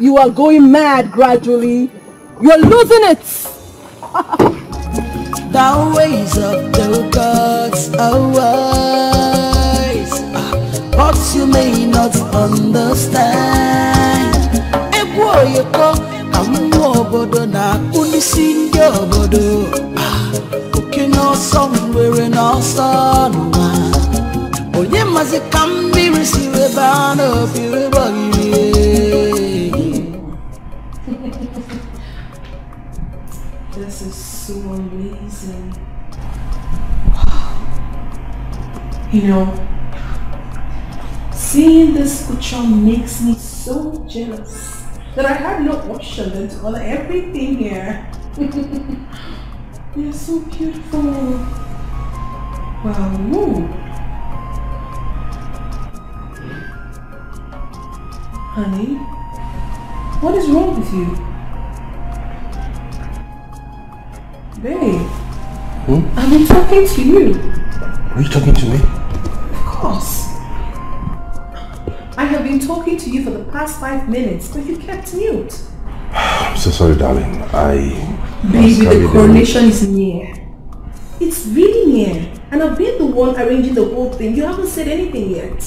You are going mad gradually. You're losing it! The ways of the gods are wise, but you may not understand. This is so amazing. Wow. You know, seeing this picture makes me so jealous that I had no option than to order everything here. They are so beautiful. Wow. Ooh. Honey, what is wrong with you? Babe, I've been talking to you. Are you talking to me? Of course. I have been talking to you for the past 5 minutes, but you kept mute. I'm so sorry, darling. Baby, the coronation is near. It's really near. And I've been the one arranging the whole thing. You haven't said anything yet.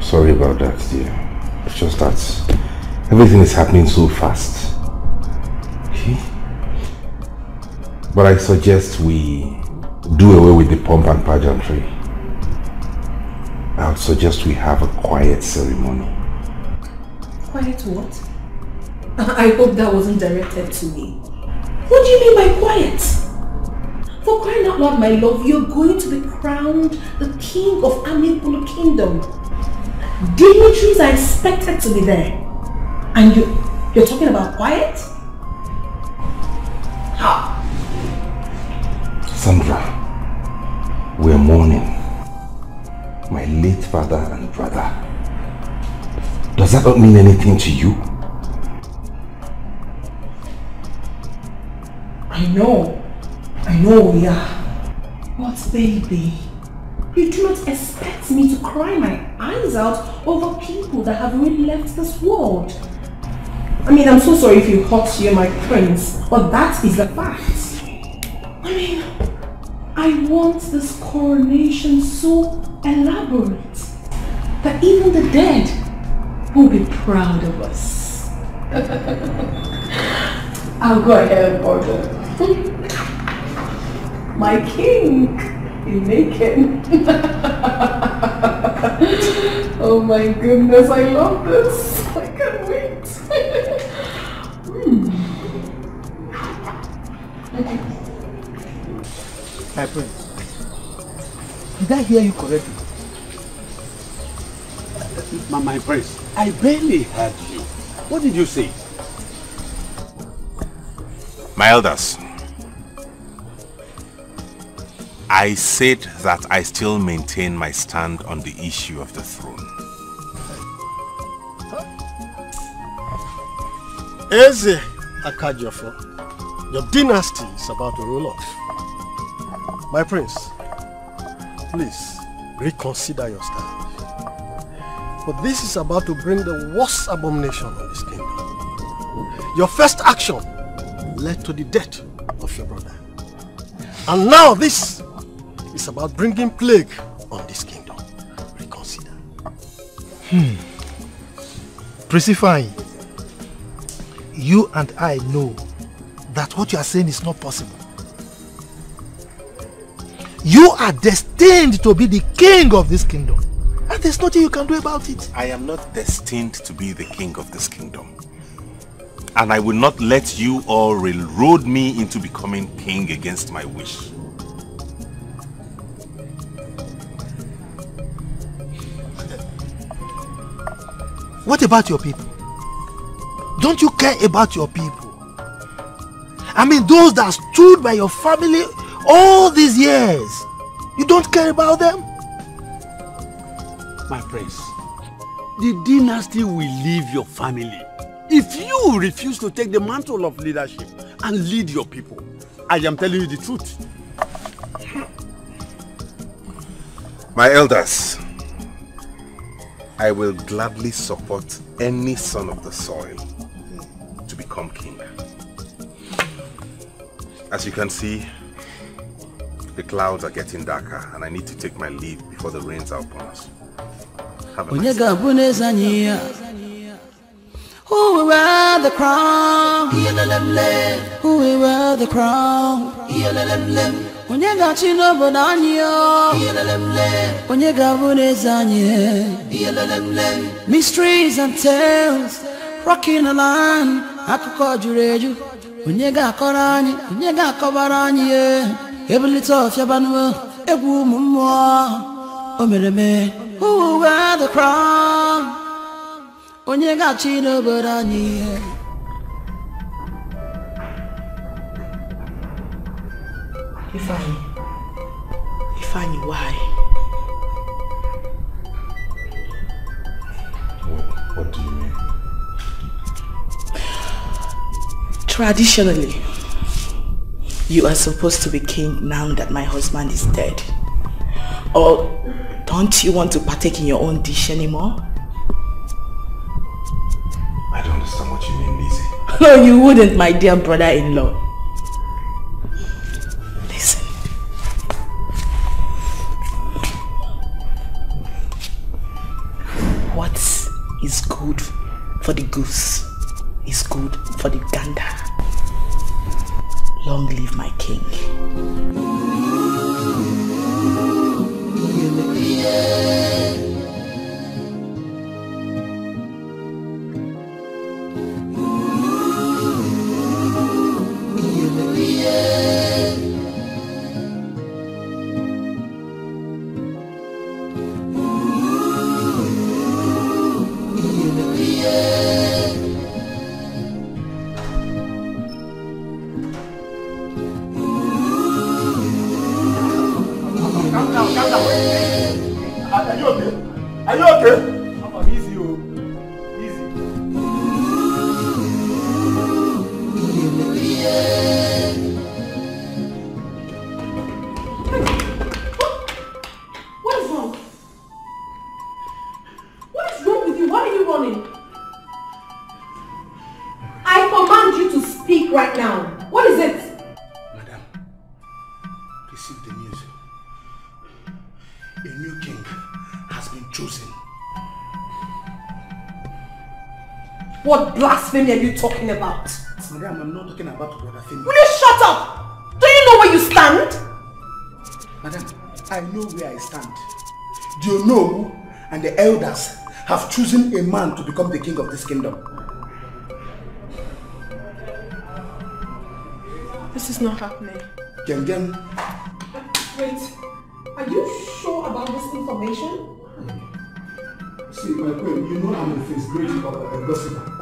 Sorry about that, dear. It's just that everything is happening so fast. Okay? But I suggest we do away with the pomp and pageantry. I would suggest we have a quiet ceremony. Quiet what? I hope that wasn't directed to me. What do you mean by quiet? For crying out loud, my love, you're going to be crowned the king of Amaekulu Kingdom. Dignitaries are expected to be there. And you're talking about quiet? How? Sandra, we're mourning my late father and brother. Does that not mean anything to you? I know we are. But baby, you do not expect me to cry my eyes out over people that have already left this world. I mean, I'm so sorry if you hurt here, my prince, but that is the fact. I mean, I want this coronation so elaborate that even the dead will be proud of us. I'll go ahead and order. My king in Macon. Oh my goodness, I love this. I can't wait. My prince. Did I hear you correctly? My prince, I barely heard you. What did you say? My elders, I said that I still maintain my stand on the issue of the throne. Eze Akajiofor, your dynasty is about to roll off. My prince, please reconsider your stand. But this is about to bring the worst abomination on this kingdom. Your first action led to the death of your brother. And now this is about bringing plague on this kingdom. Reconsider. Prince Ifeanyi, you and I know that what you are saying is not possible. You are destined to be the king of this kingdom. And there's nothing you can do about it. I am not destined to be the king of this kingdom. And I will not let you all railroad me into becoming king against my wish. What about your people? Don't you care about your people? I mean, those that stood by your family all these years. You don't care about them? My prince, the dynasty will leave your family if you refuse to take the mantle of leadership and lead your people. I am telling you the truth. My elders, I will gladly support any son of the soil to become king. As you can see, the clouds are getting darker and I need to take my leave before the rains are upon us. Have a nice day. Who will wear the crown? Who will wear the crown? When you got you know what I know. When you got what is on you. Mysteries and tales, rocking the line. I could call you radio. When you got caught on you, when you got covered on you. Every little of your banner, a woman more. Oh, me, who wear the crown? When you got you know what I know. Ifeanyi, why? What do you mean? Traditionally, you are supposed to be king now that my husband is dead. Or don't you want to partake in your own dish anymore? I don't understand what you mean, Lizzie. No, you wouldn't, my dear brother-in-law. Is good for the goose, is good for the gander. Long live my king. What blasphemy are you talking about? Madam, I'm not talking about blasphemy. Will you shut up? Do you know where you stand? Madam, I know where I stand. Do you know and the elders have chosen a man to become the king of this kingdom? This is not happening. Gem. Wait, are you sure about this information? See, my queen, you know I'm a face great gossiper.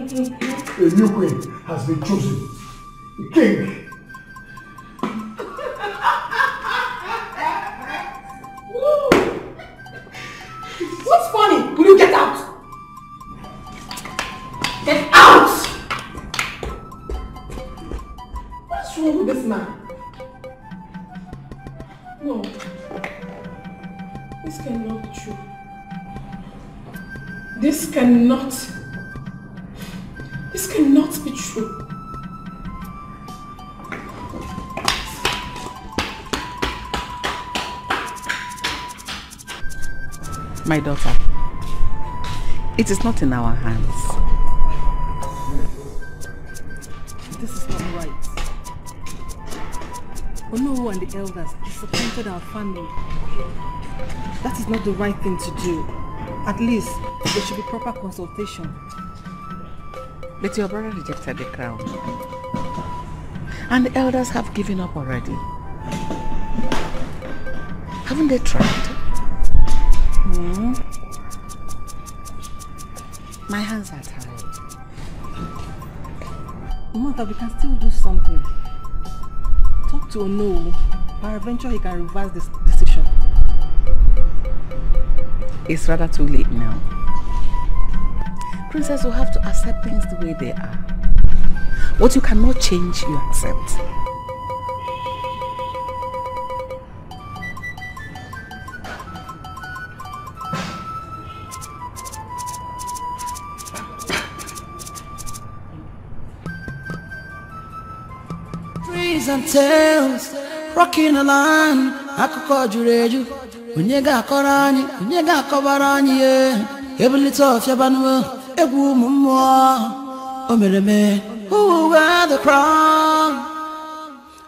A new queen has been chosen. The king. What's funny? Will you get out? man. No. This cannot be true. This cannot be true. My daughter, it is not in our hands. This is not right. Onowu and the elders disappointed our family. That is not the right thing to do. At least, there should be proper consultation. But your brother rejected the crown. And the elders have given up already. Haven't they tried? Mm. My hands are tied. Mother, we can still do something. Talk to Ono. Peradventure he can reverse this decision. It's rather too late now. Princess will have to accept things the way they are. What you cannot change, you accept. And tales, rocking the land, Akuko Jureju, Unyega Korani, Unyega Kobarani, every little Yabanu, Ebu Mumwa, Omereme, who wear the crown,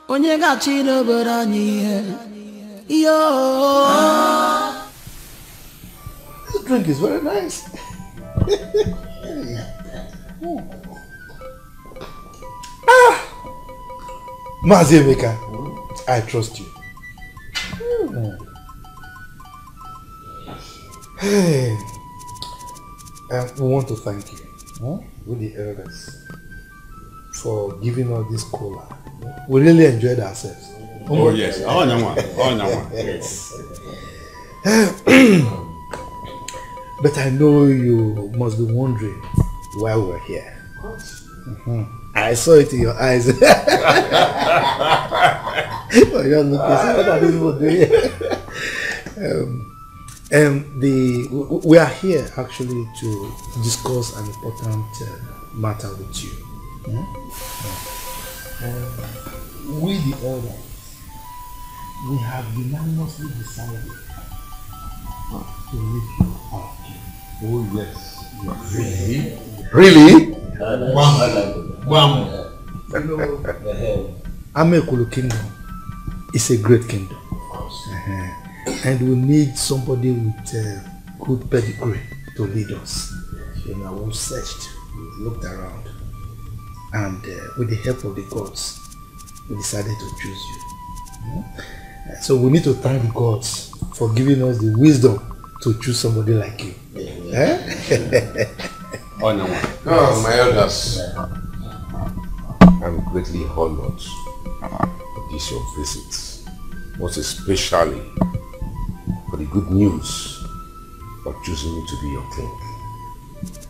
Unyega Chino Barani. Yo, this drink is very nice. Ah. Mazi Udenka, I trust you. Hey, we want to thank you, with the elders, for giving us this cola. We really enjoyed ourselves. Oh yes, oh no, yes. But I know you must be wondering why we're here. What? Mm-hmm. I saw it in your eyes. We are here actually to discuss an important matter with you. We the elders, we have unanimously decided to make you our king. Oh yes. Really? Really? Wow. Amaekulu Kingdom is a great kingdom, and we need somebody with good pedigree to lead us. We searched, we looked around, and with the help of the gods, we decided to choose you. So we need to thank the gods for giving us the wisdom to choose somebody like you. Oh no! Oh, my elders, I'm greatly honored for this your visit, most especially for the good news of choosing me to be your king.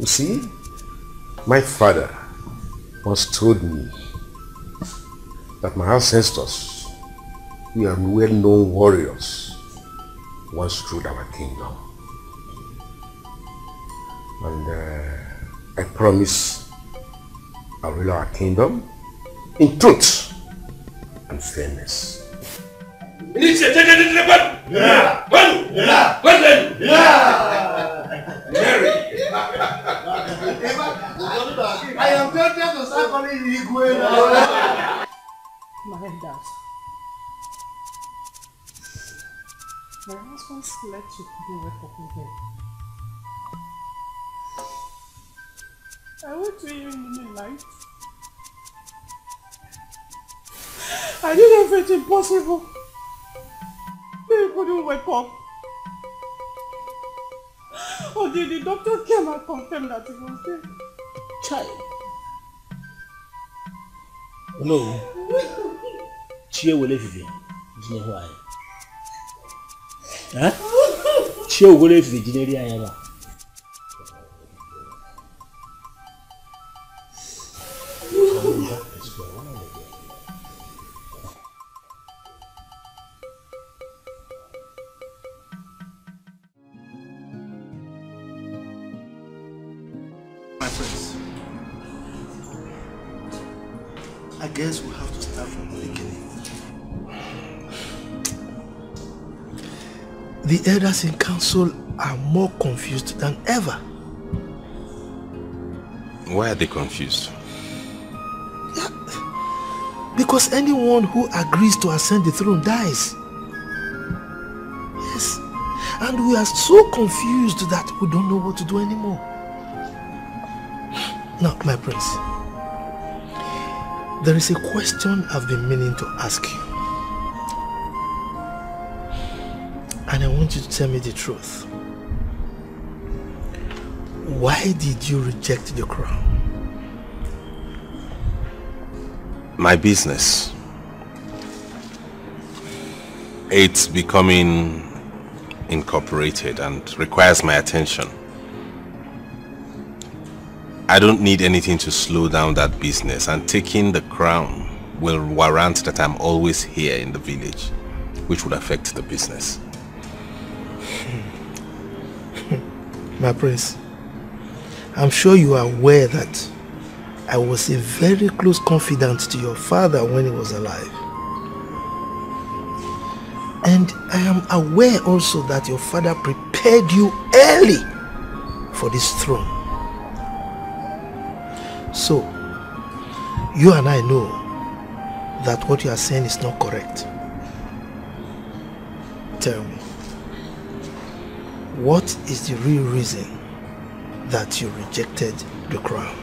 You see, my father once told me that my ancestors, we are well-known warriors, once ruled our kingdom. And I promise I'll rule our kingdom in truth and fairness. I am tempted to start calling the Igwe. My dad. My husband slept with me for I went to you in the light. I did everything possible. They couldn't wake up. Until the doctor came and confirmed that he was dead. Child. No. Chie will live here. You know why? Huh? Chie will live here. You know why? That's friends. I guess we'll have to start from the beginning. The elders in council are more confused than ever. Why are they confused? Yeah, because anyone who agrees to ascend the throne dies. Yes. And we are so confused that we don't know what to do anymore. Now, my prince, there is a question I've been meaning to ask you. And I want you to tell me the truth. Why did you reject the crown? My business. It's becoming incorporated and requires my attention. I don't need anything to slow down that business, and taking the crown will warrant that I'm always here in the village, which would affect the business. My prince, I'm sure you are aware that I was a very close confidant to your father when he was alive. And I am aware also that your father prepared you early for this throne. So, you and I know that what you are saying is not correct. Tell me, what is the real reason that you rejected the crown?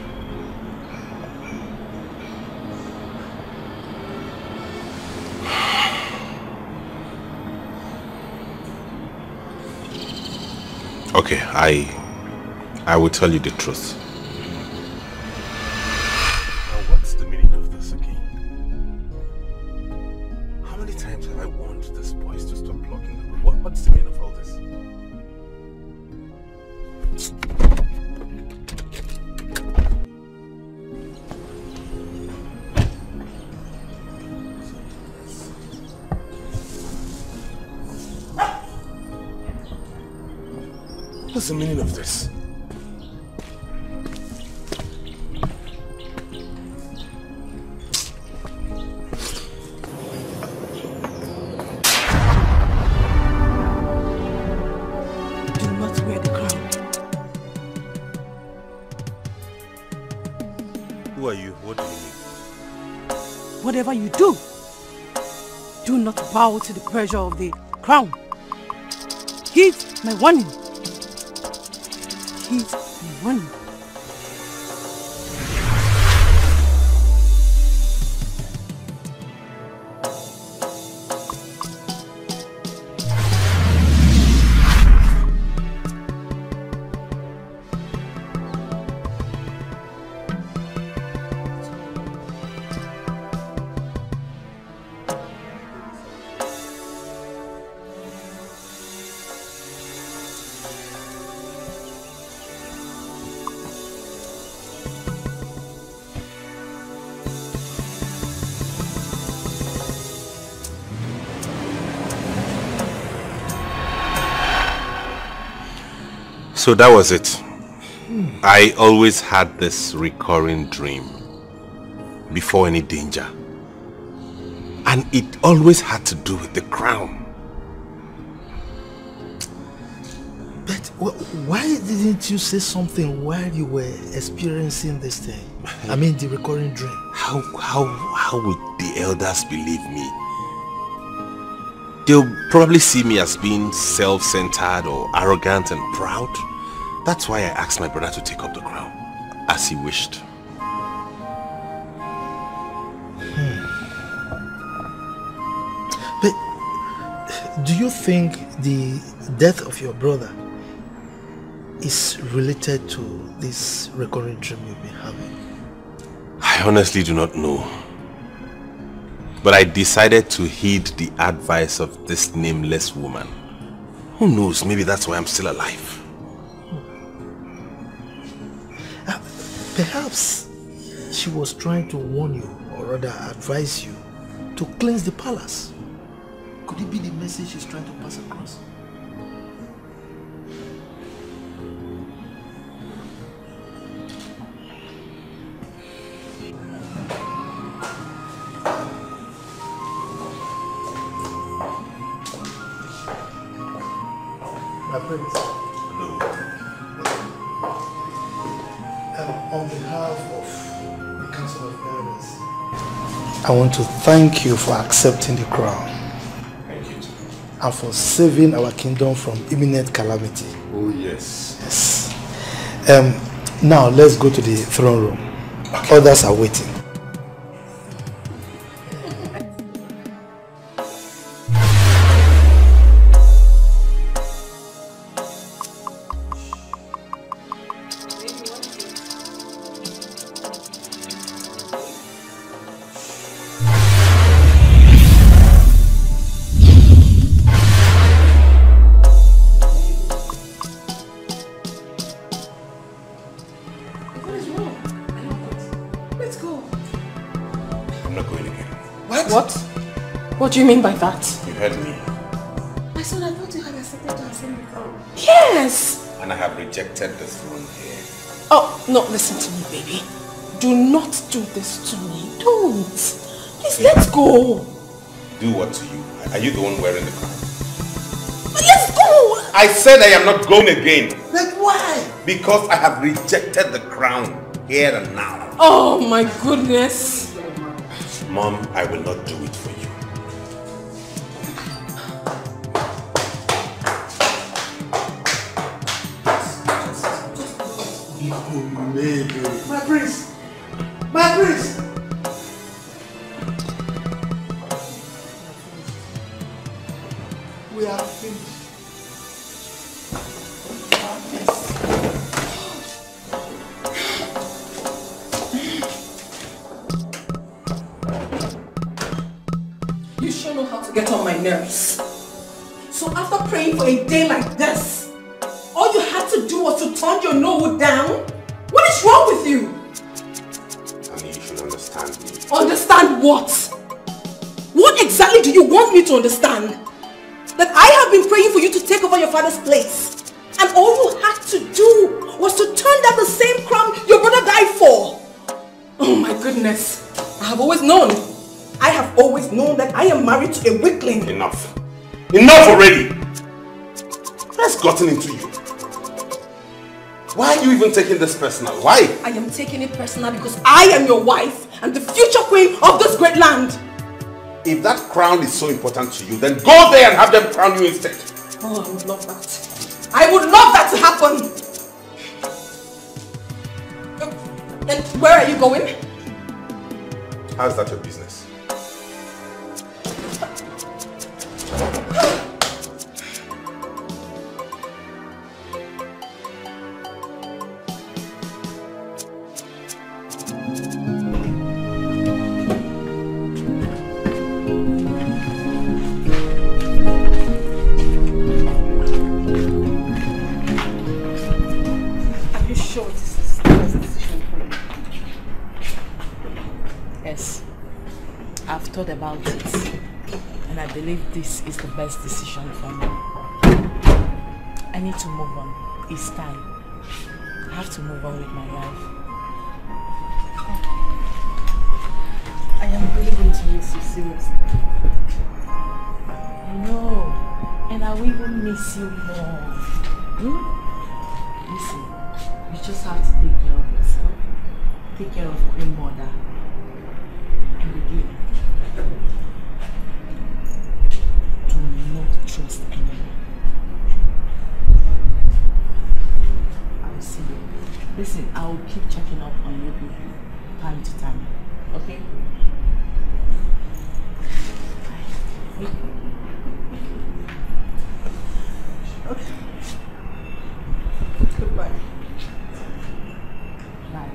Okay, I will tell you the truth. Now, what's the meaning of this again? How many times have I warned these boys to stop blocking the road? What's the meaning of all this? What's the meaning of this? Whatever you do, do not bow to the pressure of the crown. Heed my warning. Heed my warning. So that was it. I always had this recurring dream before any danger. And it always had to do with the crown. But why didn't you say something while you were experiencing this thing? I mean the recurring dream. How would the elders believe me? They'll probably see me as being self-centered or arrogant and proud. That's why I asked my brother to take up the crown, as he wished. But do you think the death of your brother is related to this recurring dream you've been having? I honestly do not know. But I decided to heed the advice of this nameless woman. Who knows, maybe that's why I'm still alive. Perhaps she was trying to warn you, or rather advise you, to cleanse the palace. Could it be the message she's trying to pass across? happened. No. On behalf of the Council of Elders, I want to thank you for accepting the crown. Thank you. And for saving our kingdom from imminent calamity. Oh, yes. Yes. Now, let's go to the throne room. Okay. Others are waiting. What do you mean by that? You heard me. My son, I thought you had accepted to ascend the throne. Yes! And I have rejected the throne here. Oh, no, listen to me, baby. Do not do this to me. Don't. Please, let's go. Do what to you? Are you the one wearing the crown? Let's go! I said I am not going again. Like why? Because I have rejected the crown here and now. Oh, my goodness. Mom, I will not do it for you. My prince! My prince! We are finished. You sure know how to get on my nerves. So after praying for a day like this, all you had to do was to turn your nose down? What is wrong with you? I mean, you should understand me. Understand what? What exactly do you want me to understand? That I have been praying for you to take over your father's place. And all you had to do was to turn down the same crown your brother died for. Oh my goodness. I have always known. I have always known that I am married to a weakling. Enough. Enough already. What has gotten into you? Why are you even taking this personal? Why? I am taking it personal because I am your wife and the future queen of this great land. If that crown is so important to you, then go there and have them crown you instead. Oh, I would love that. I would love that to happen. And where are you going? How's that your business? About this, and I believe this is the best decision for me. I need to move on. It's time. I have to move on with my life. I am really going to miss you, seriously. I know, and I will even miss you more. Listen, you just have to take care of yourself, take care of Queen Mother, and the game. Do not trust anyone. I will see you. Listen, I will keep checking up on you people time to time. Okay? Okay. Goodbye. Bye.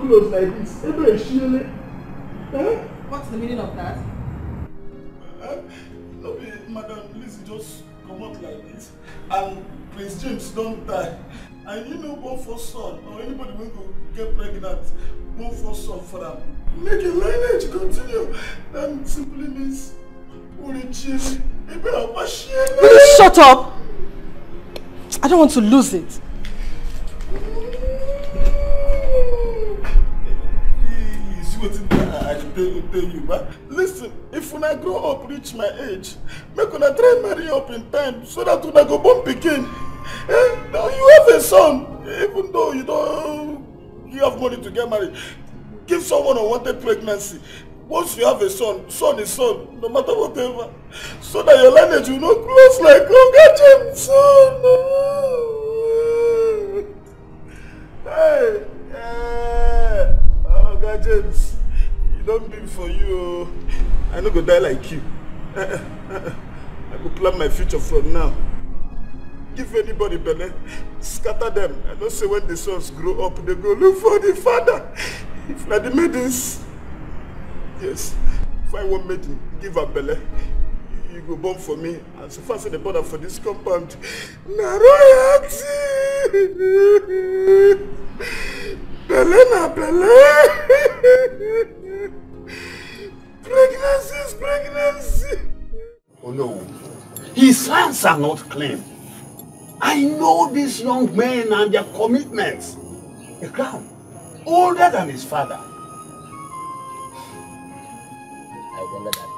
Close like this. What's the meaning of that? Madam, please just come out like this. And Prince James don't die. And you know, one for son, or anybody will go get pregnant, one for son for them. Make your lineage continue. That simply means, will you shut up? I don't want to lose it. I tell you, but listen, if when I grow up, reach my age, make when I try marry up in time, so that when I go born begin, now you have a son, even though you don't, you have money to get married, give someone unwanted pregnancy. Once you have a son, son is son, no matter whatever, so that your lineage will not close like Uncle James, son. No. Hey, yeah. Uncle James. Don't be for you. I no go die like you. I go plan my future from now. Give anybody belly, scatter them. I don't say when the sons grow up, they go look for the father. If not the maidens, yes. Find one maiden, give her belly. You go born for me, and so far as the border for this compound. Na royalty. Belly na belly. Pregnancies, pregnancy! Oh no, his hands are not clean. I know these young men and their commitments. A crown, older than his father. I wonder that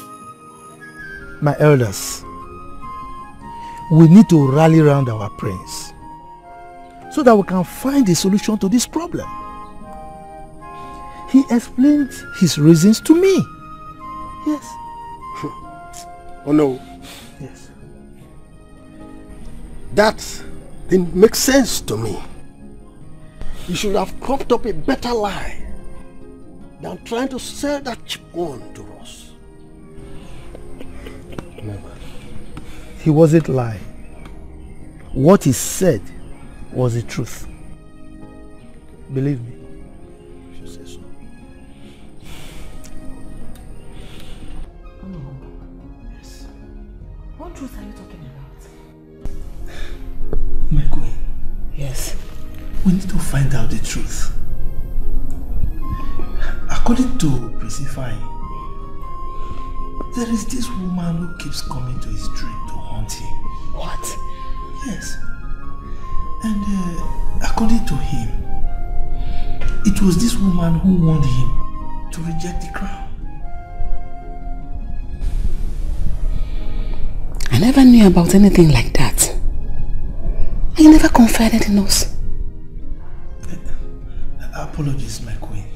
myself. My elders, we need to rally around our prince so that we can find a solution to this problem. He explained his reasons to me. Yes. Oh no. Yes. That didn't make sense to me. You should have cropped up a better lie than trying to sell that cheap one to us. Never. He wasn't lying. What he said was the truth. Believe me. What truth are you talking about? My queen. Yes. We need to find out the truth. According to Priscilla, there is this woman who keeps coming to his dream to haunt him. What? Yes. And according to him, it was this woman who warned him to reject the crown. I never knew about anything like that. He never confided in us. Apologies, my queen.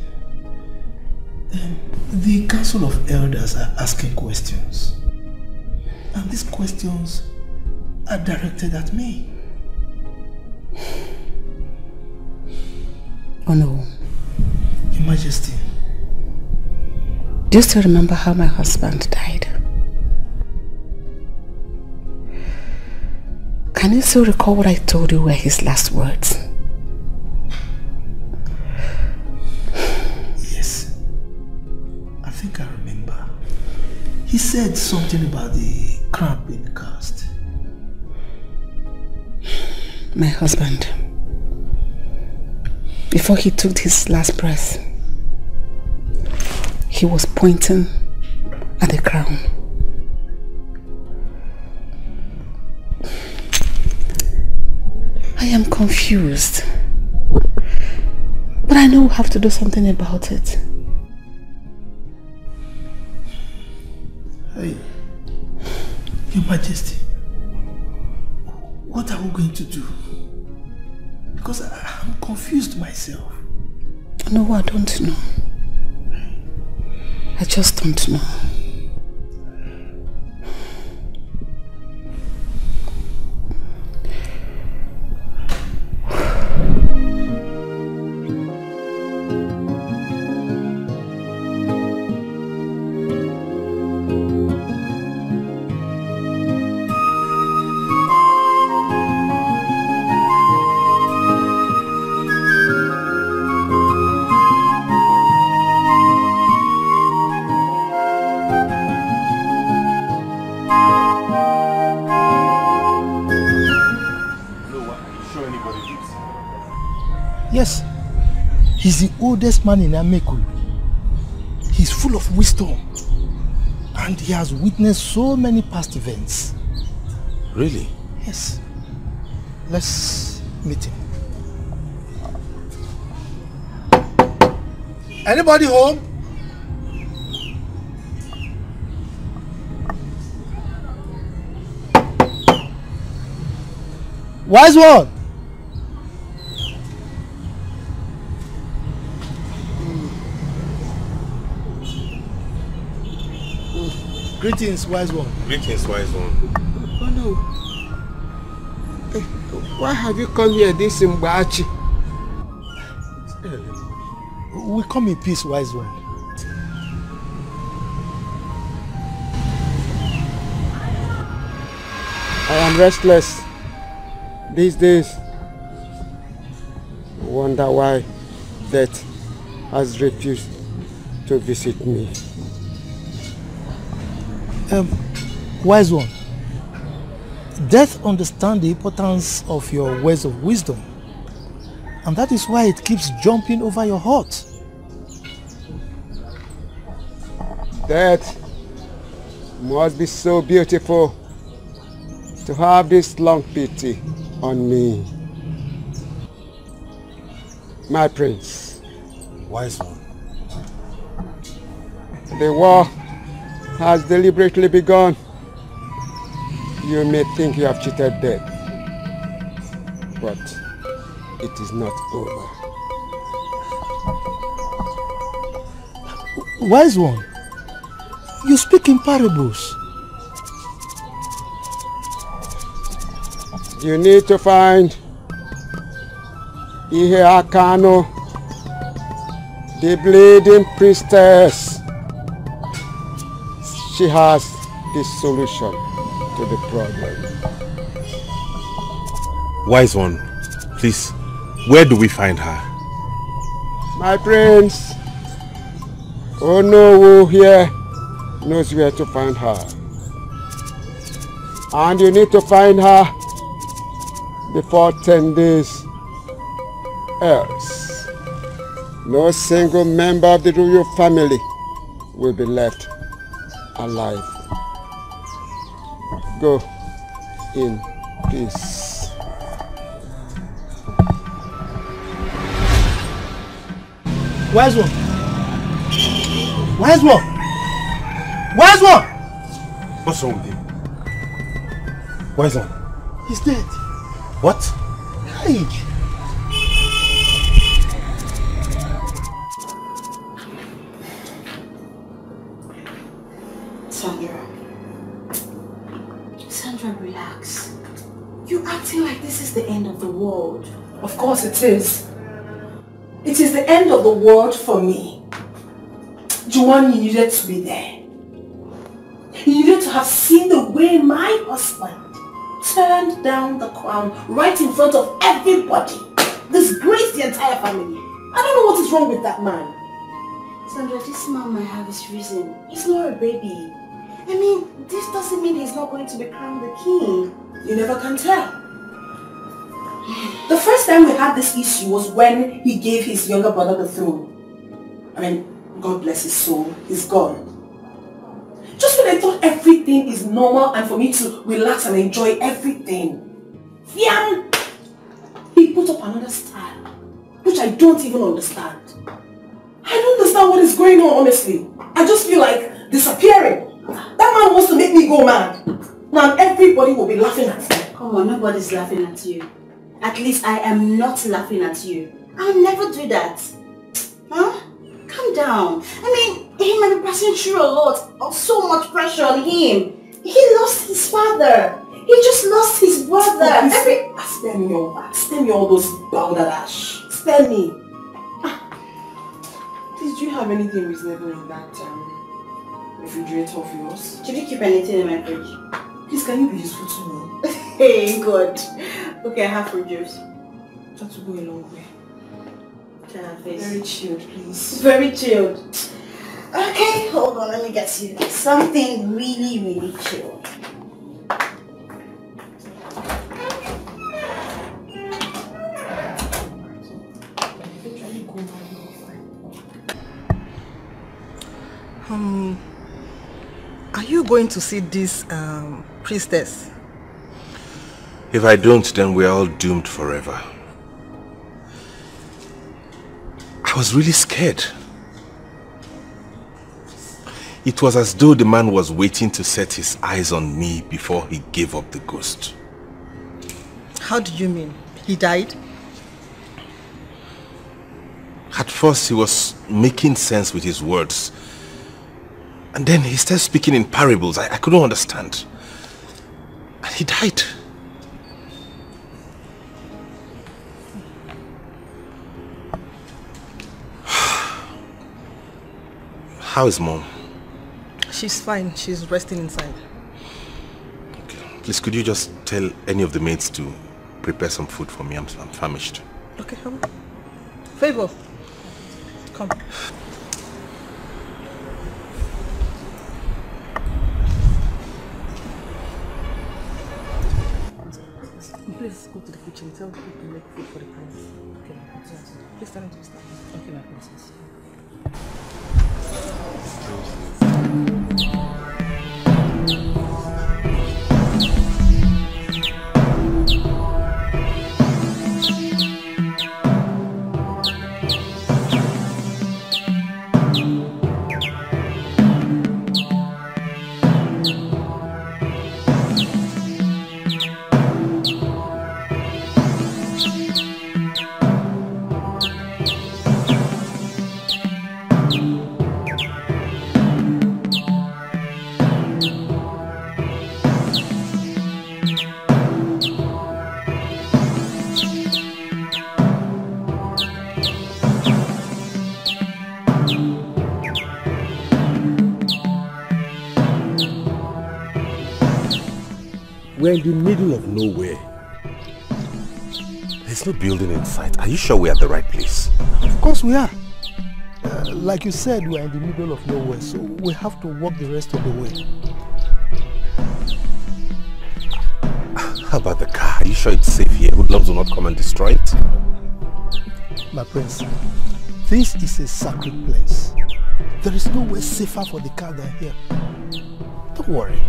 The Council of Elders are asking questions. And these questions are directed at me. Oh no. Your Majesty. Do you still remember how my husband died? Can you still recall what I told you were his last words? Yes. I think I remember. He said something about the crown being cast. My husband, before he took his last breath, he was pointing at the crown. I am confused, but I know we have to do something about it. Hey, Your Majesty, what are we going to do? Because I'm confused myself. No, I don't know. I just don't know. Yes, he's the oldest man in Amaekulu. He's full of wisdom. And he has witnessed so many past events. Really? Yes. Let's meet him. Anybody home? Wise one. Greetings, wise one. Greetings, wise one. Oh no. Why have you come here this Mbachi? We come in peace, wise one. I am restless these days. I wonder why death has refused to visit me. Wise one, death understands the importance of your words of wisdom, and that is why it keeps jumping over your heart. Death must be so beautiful to have this long pity on me. My prince. Wise one. The war has deliberately begun. You may think you have cheated death, but it is not over. Wise one, you speak in parables. You need to find Ihe Akano, the bleeding priestess. She has the solution to the problem. Wise one, please, where do we find her? My prince, Onowu here knows where to find her. And you need to find her before 10 days. Else, no single member of the royal family will be left alive. Go in peace. Where's one? Where's one? Where's one? What's wrong with him? Where's one? He's dead. What? Hey. Sandra, relax. You're acting like this is the end of the world. Of course it is. It is the end of the world for me. Juwan, you needed to be there. You needed to have seen the way my husband turned down the crown right in front of everybody. Disgraced the entire family. I don't know what is wrong with that man. Sandra, this man might have his reason. He's not a baby. I mean, this doesn't mean he's not going to be crowned the king. You never can tell. The first time we had this issue was when he gave his younger brother the throne. I mean, God bless his soul, he's gone. Just when I thought everything is normal and for me to relax and enjoy everything, fiam! He put up another style, which I don't even understand. I don't understand what is going on, honestly. I just feel like disappearing. That man wants to make me go mad. Now everybody will be laughing at me. Come on, nobody's laughing at you. At least I am not laughing at you. I'll never do that. Huh? Calm down. I mean, he might be passing through a lot of so much pressure on him. He lost his father. He just lost his brother. Spare me all that. Spare me all those powder ash. Spare me. Did you have anything reasonable in that refrigerator of yours? Did you keep anything in my fridge? Please, can you be useful to me? Hey, God. Okay, I have fruit juice. That will go a long way. Turn her face. Very chilled, please. Very chilled. Okay, hold on. Let me get you something really, really chilled. you going to see this priestess? If I don't, then we're all doomed forever. I was really scared. It was as though the man was waiting to set his eyes on me before he gave up the ghost. How do you mean? He died? At first he was making sense with his words. And then he started speaking in parables. I couldn't understand. And he died. How is Mom? She's fine. She's resting inside. Okay. Please, could you just tell any of the maids to prepare some food for me? I'm famished. Okay, come. Favor. Come. Please go to the kitchen. Tell people to make food for the prince. Okay, my princess. Please tell him to start. Okay, my princess. We're in the middle of nowhere. There's no building in sight. Are you sure we're at the right place? Of course we are. Like you said, we're in the middle of nowhere, so we have to walk the rest of the way. How about the car? Are you sure it's safe here? Hoodlums will not come and destroy it? My prince, this is a sacred place. There is nowhere safer for the car than here. Don't worry.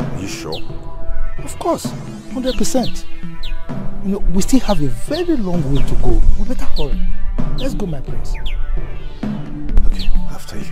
Are you sure? Of course, 100%. You know, we still have a very long way to go. We better hurry. Let's go, my prince. Okay, after you.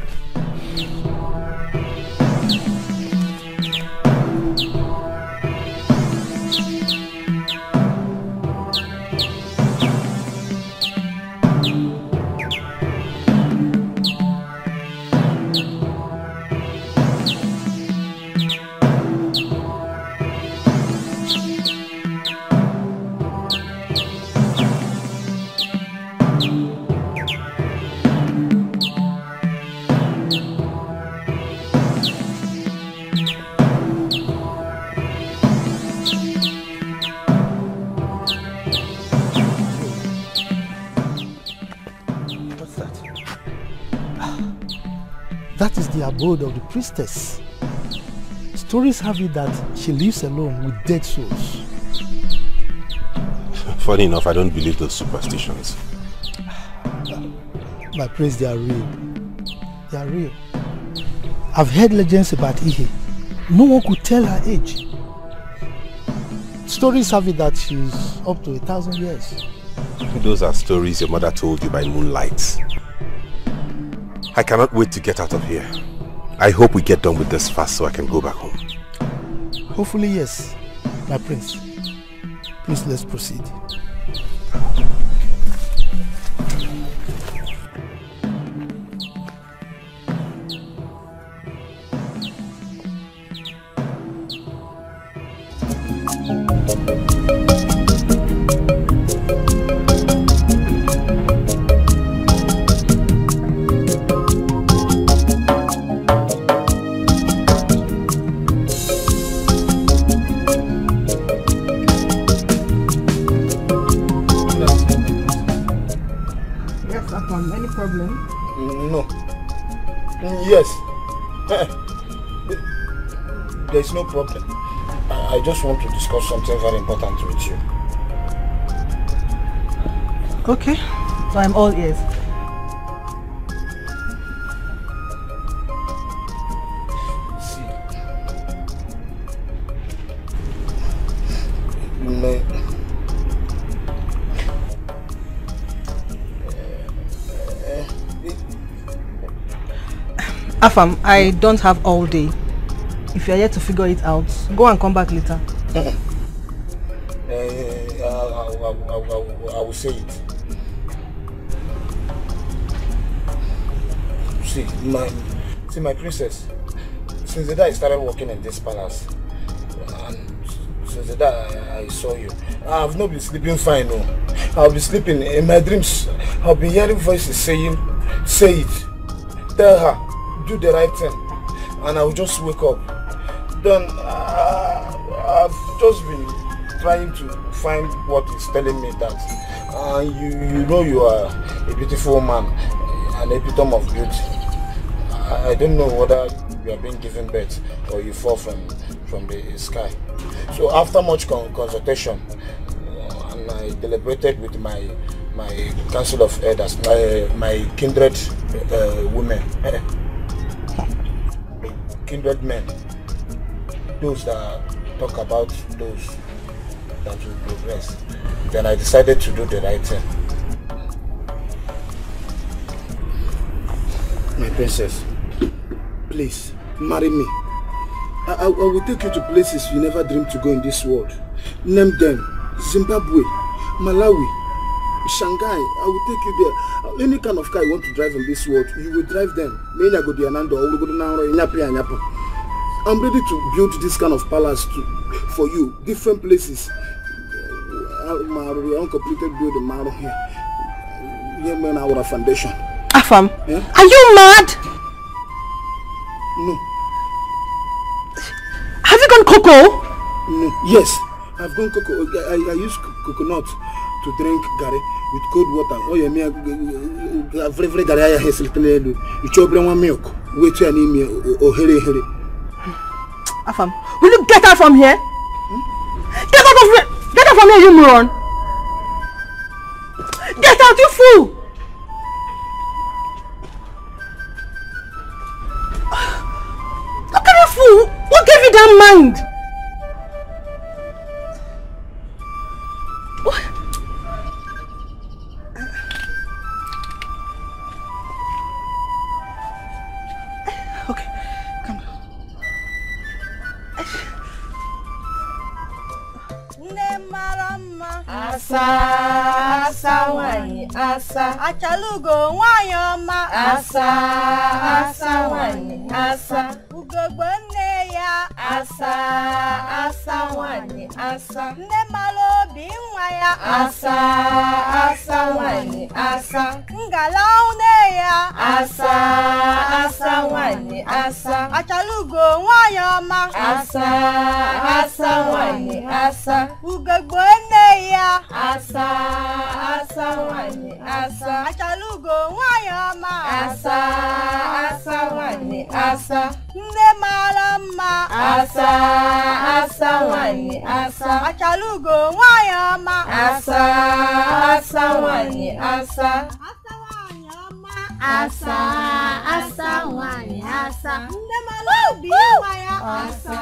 That is the abode of the priestess. Stories have it that she lives alone with dead souls. Funny enough, I don't believe those superstitions. My prince, they are real. They are real. I've heard legends about Ihe. No one could tell her age. Stories have it that she's up to 1,000 years. Those are stories your mother told you by moonlight. I cannot wait to get out of here. I hope we get done with this fast so I can go back home. Hopefully, yes, my prince. Please, let's proceed. There's no problem. I just want to discuss something very important with you. Okay, so I'm all ears. Afam, I don't have all day. If you are yet to figure it out, go and come back later. I will say it. See my princess, since the day I started working in this palace, and since the day I saw you, I have not been sleeping fine. No, I'll be sleeping in my dreams. I'll be hearing voices saying, say it, tell her, do the right thing, and I'll just wake up. Then I've just been trying to find what is telling me that you know you are a beautiful woman, an epitome of beauty. I don't know whether you are being given birth or you fall from the sky. So after much consultation, and I deliberated with my council of elders, my kindred women, kindred men, those that talk about those that will progress. Then I decided to do the right thing. My princess, please marry me. I will take you to places you never dreamed to go in this world. Name them: Zimbabwe, Malawi, Shanghai. I will take you there. Any kind of car you want to drive in this world, you will drive them. I'm ready to build this kind of palace for you, different places. My uncle completed building Maro here. Here, man, our foundation. Afam, yeah? Are you mad? No. Have you gone cocoa? No. Yes, I've gone cocoa. I use coconut to drink gari with cold water. Oh, yeah, me. Every gari I have selected, you chop one milk. Wait till I need me. Oh, here. Afam, will you get out from here? Hmm? Get out from here, you moron! Get out, you fool! Who gave you that mind? What? Okay, come on. Nemarama asa wani asa achalugo wanyoma asa wani asa. Ugogbone ya asa wani asa nemalo binwa ya asa wani asa ngalaune ya asa wani asa achalugo wanyoma asa wani asa ugogbone ya asa wani asa achalugo wanyoma asa wani asa Nemalama asa wani asa achalugo wanyama asa wani asa asa wani asa nemalobi waya asa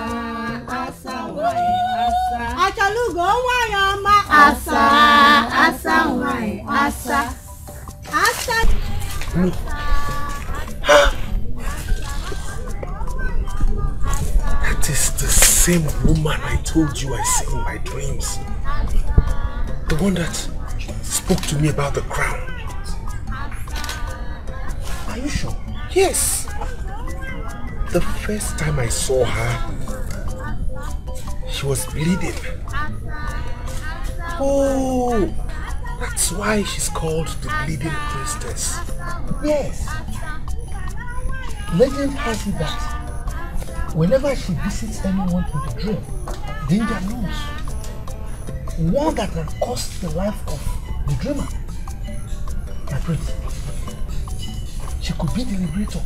wani asa achalugo wanyama asa wani asa asa. That is the same woman I told you I see in my dreams. The one that spoke to me about the crown. Are you sure? Yes. The first time I saw her, she was bleeding. Oh, that's why she's called the Bleeding Priestess. Yes. Legend has it that whenever she visits anyone in the dream, danger looms. One that can cost the life of the dreamer. My prince, she could be the liberator.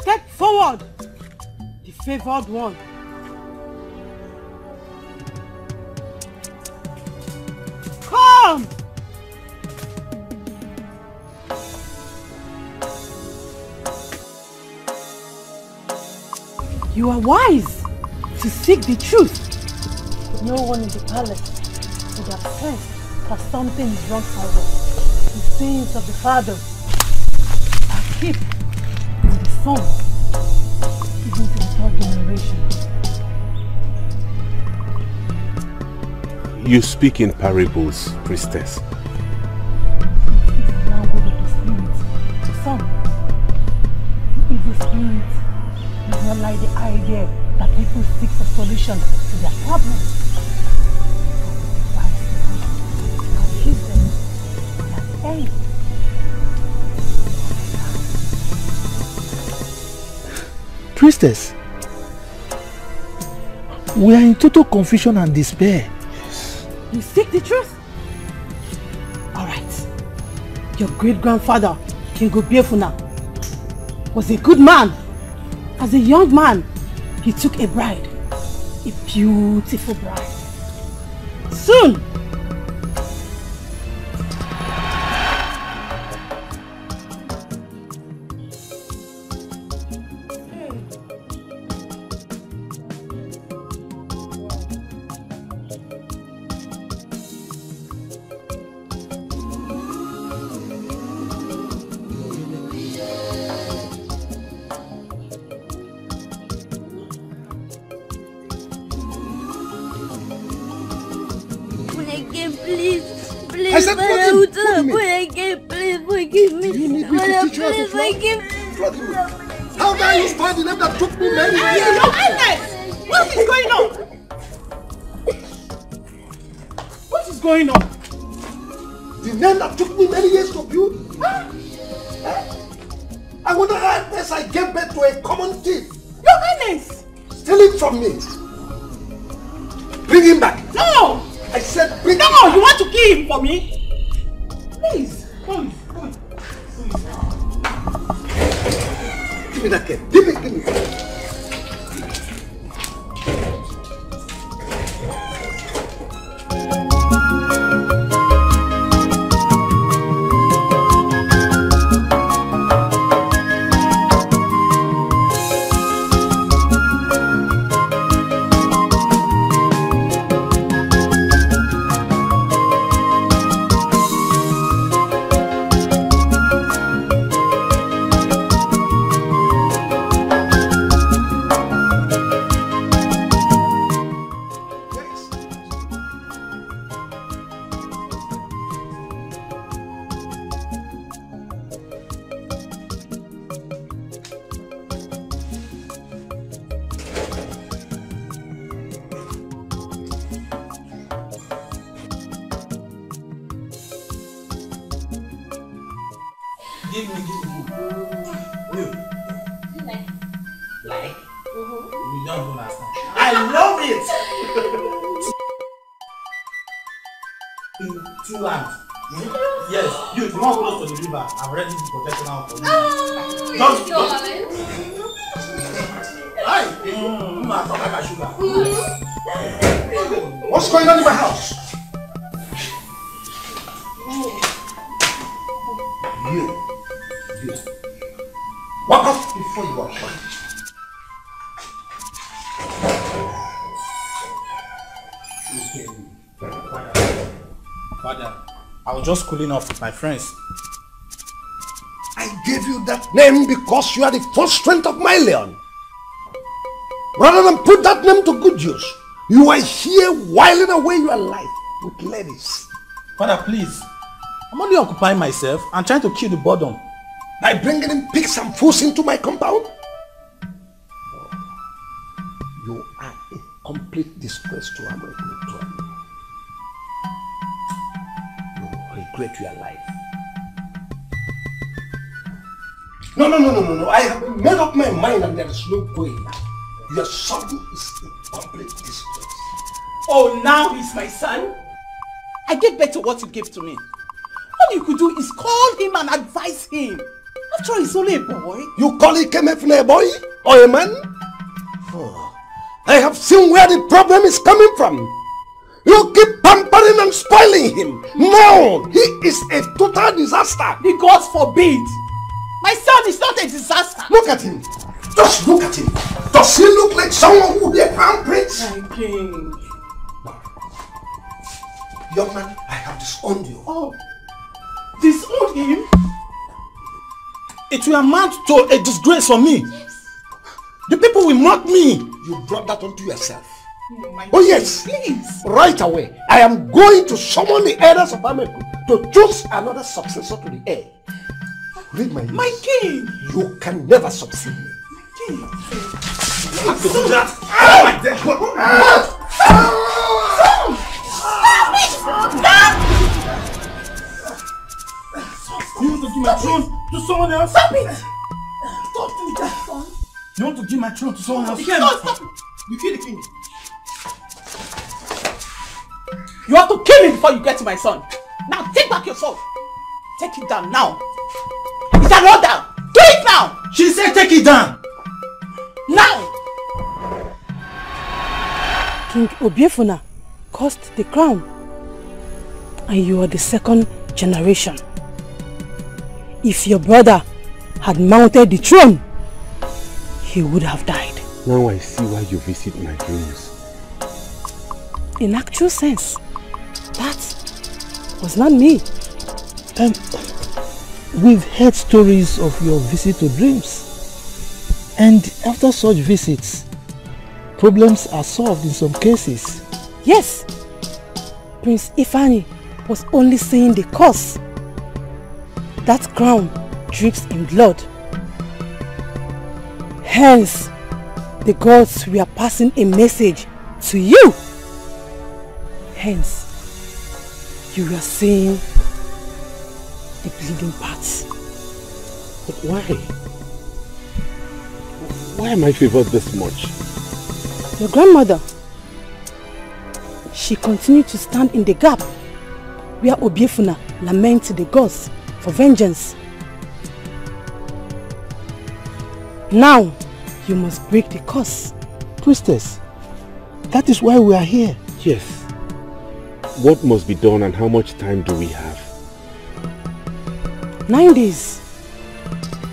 Step forward, the favored one. Come! You are wise to seek the truth. No one in the palace would have sensed that something is wrong somewhere. The sins of the father are kept in the son, even to the third generation. You speak in parables, priestess. Like the idea that people seek a solution to their problems. Priestess, we are in total confusion and despair. You seek the truth? Alright. Your great-grandfather, King Obiefuna, was a good man. As a young man, he took a bride, a beautiful bride. Soon, I'm ready to protect now for you. Don't go, Alan. What's going on in my house? You. Walk off before you are punished. Father, I was just cooling off with my friends. That name because you are the full strength of my lion. Rather than put that name to good use, you are here whiling away your life with ladies. Father, please. I'm only occupying myself and trying to kill the boredom. By bringing in pigs and fools into my compound? You are a complete disgrace to Amaekulu. You regret your life. No, I have made up my mind and there is no going now. Your son is a complete disgrace. Oh, now he's my son? I get back to what you gave to me. All you could do is call him and advise him. After all, he's only a boy. You call him a boy or a man? Oh, I have seen where the problem is coming from. You keep pampering and spoiling him. No, he is a total disaster. The gods forbid. My son is not a disaster. Look at him. Just look at him. Does he look like someone who did handprints? My king. Young man, I have disowned you. Oh. disown him, it will amount to a disgrace for me. Yes. The people will mock me. You brought that onto yourself. My oh yes, please. Right away, I am going to summon the elders of Amaekulu to choose another successor to the heir. Read my lips. My king. You can never succeed me. My king. You have to do that. Ah! Ah! Ah! Stop it! Stop! You want to give my throne to someone else? Stop it! Don't do that, son. You want to give my throne to someone else? Stop it! You kill the king. You have to kill me before you get to my son. Now take back your sword. Take it down now. It's an order. Do it now. She said take it down. Now. King Obiefuna cursed the crown, and you are the second generation. If your brother had mounted the throne, he would have died. Now I see why you visit my dreams. In actual sense, that was not me. We've heard stories of your visit to dreams. And after such visits, problems are solved in some cases. Yes, Prince Ifani was only saying the cause. That crown drips in blood. Hence, the gods were passing a message to you. Hence, you were seeing the bleeding parts. But why? Why am I favored this much? Your grandmother. She continued to stand in the gap where Obiefuna lamented the gods for vengeance. Now, you must break the curse. Priestess, that is why we are here. Yes. What must be done and how much time do we have? 9 days.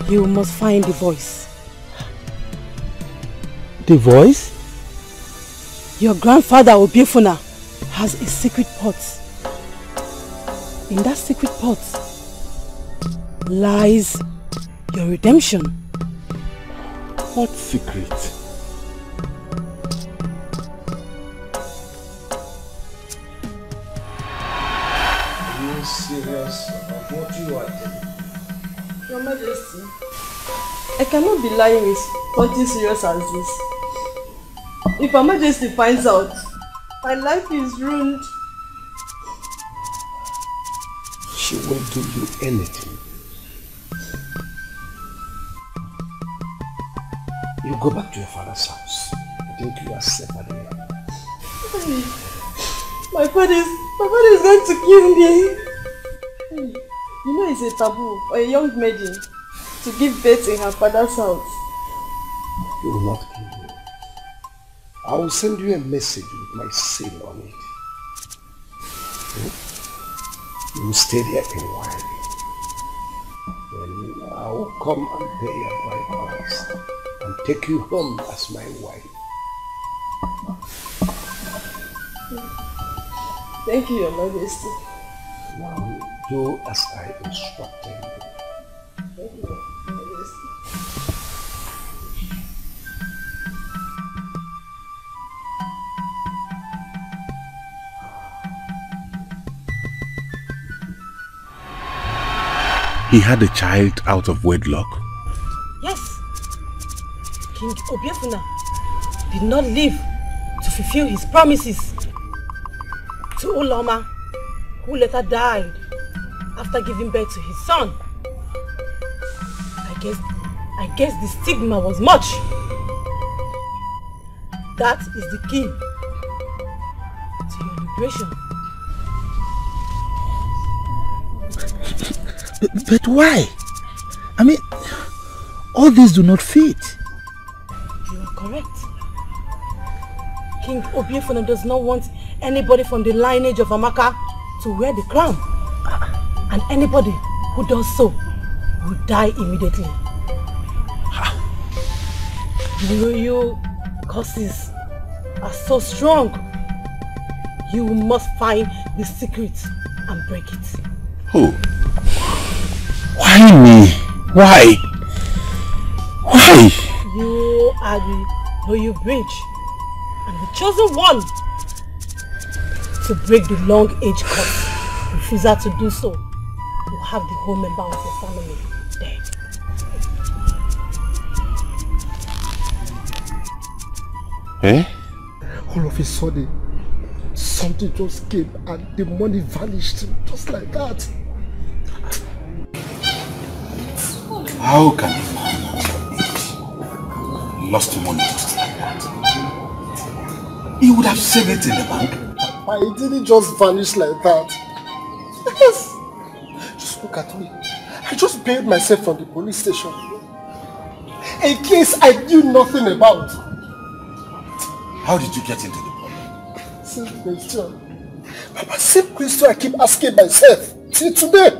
You must find the voice. The voice? Your grandfather Obiefuna has a secret pot. In that secret pot lies your redemption. What secret? Are you serious about what you are doing? Your Majesty, I cannot be lying with something serious as this. If Her Majesty finds out, my life is ruined. She won't do you anything. You go back to your father's house. I think you are separate. My father is going to kill me. You know it's a taboo for a young maiden to give birth in her father's house. You will not kill me. I will send you a message with my seal on it. You will stay there a while. Then I will come and pay your price. And take you home as my wife. Thank you, Your Majesty. Now do as I instructed you. Thank you, Your Majesty. He had a child out of wedlock. Yes. King Obiefuna did not live to fulfill his promises to Uloma, who later died after giving birth to his son. I guess the stigma was much. That is the key to your liberation. But why? I mean, all these do not fit. Correct. King Obiefuna does not want anybody from the lineage of Amaka to wear the crown. And anybody who does so will die immediately. Your curses are so strong. You must find the secret and break it. Who? Why me? Why? Why? You are the Oyo Bridge and the chosen one to break the long age curse. Refusal to do so, you have the whole member of your family dead. Eh? All of a sudden, something just came and the money vanished just like that. How can a man lost money just like that? He would have saved it in the bank. But it didn't just vanish like that. Yes. Just look at me. I just bailed myself from the police station. A case I knew nothing about. How did you get into the problem? Same question. Papa, same question I keep asking myself till today.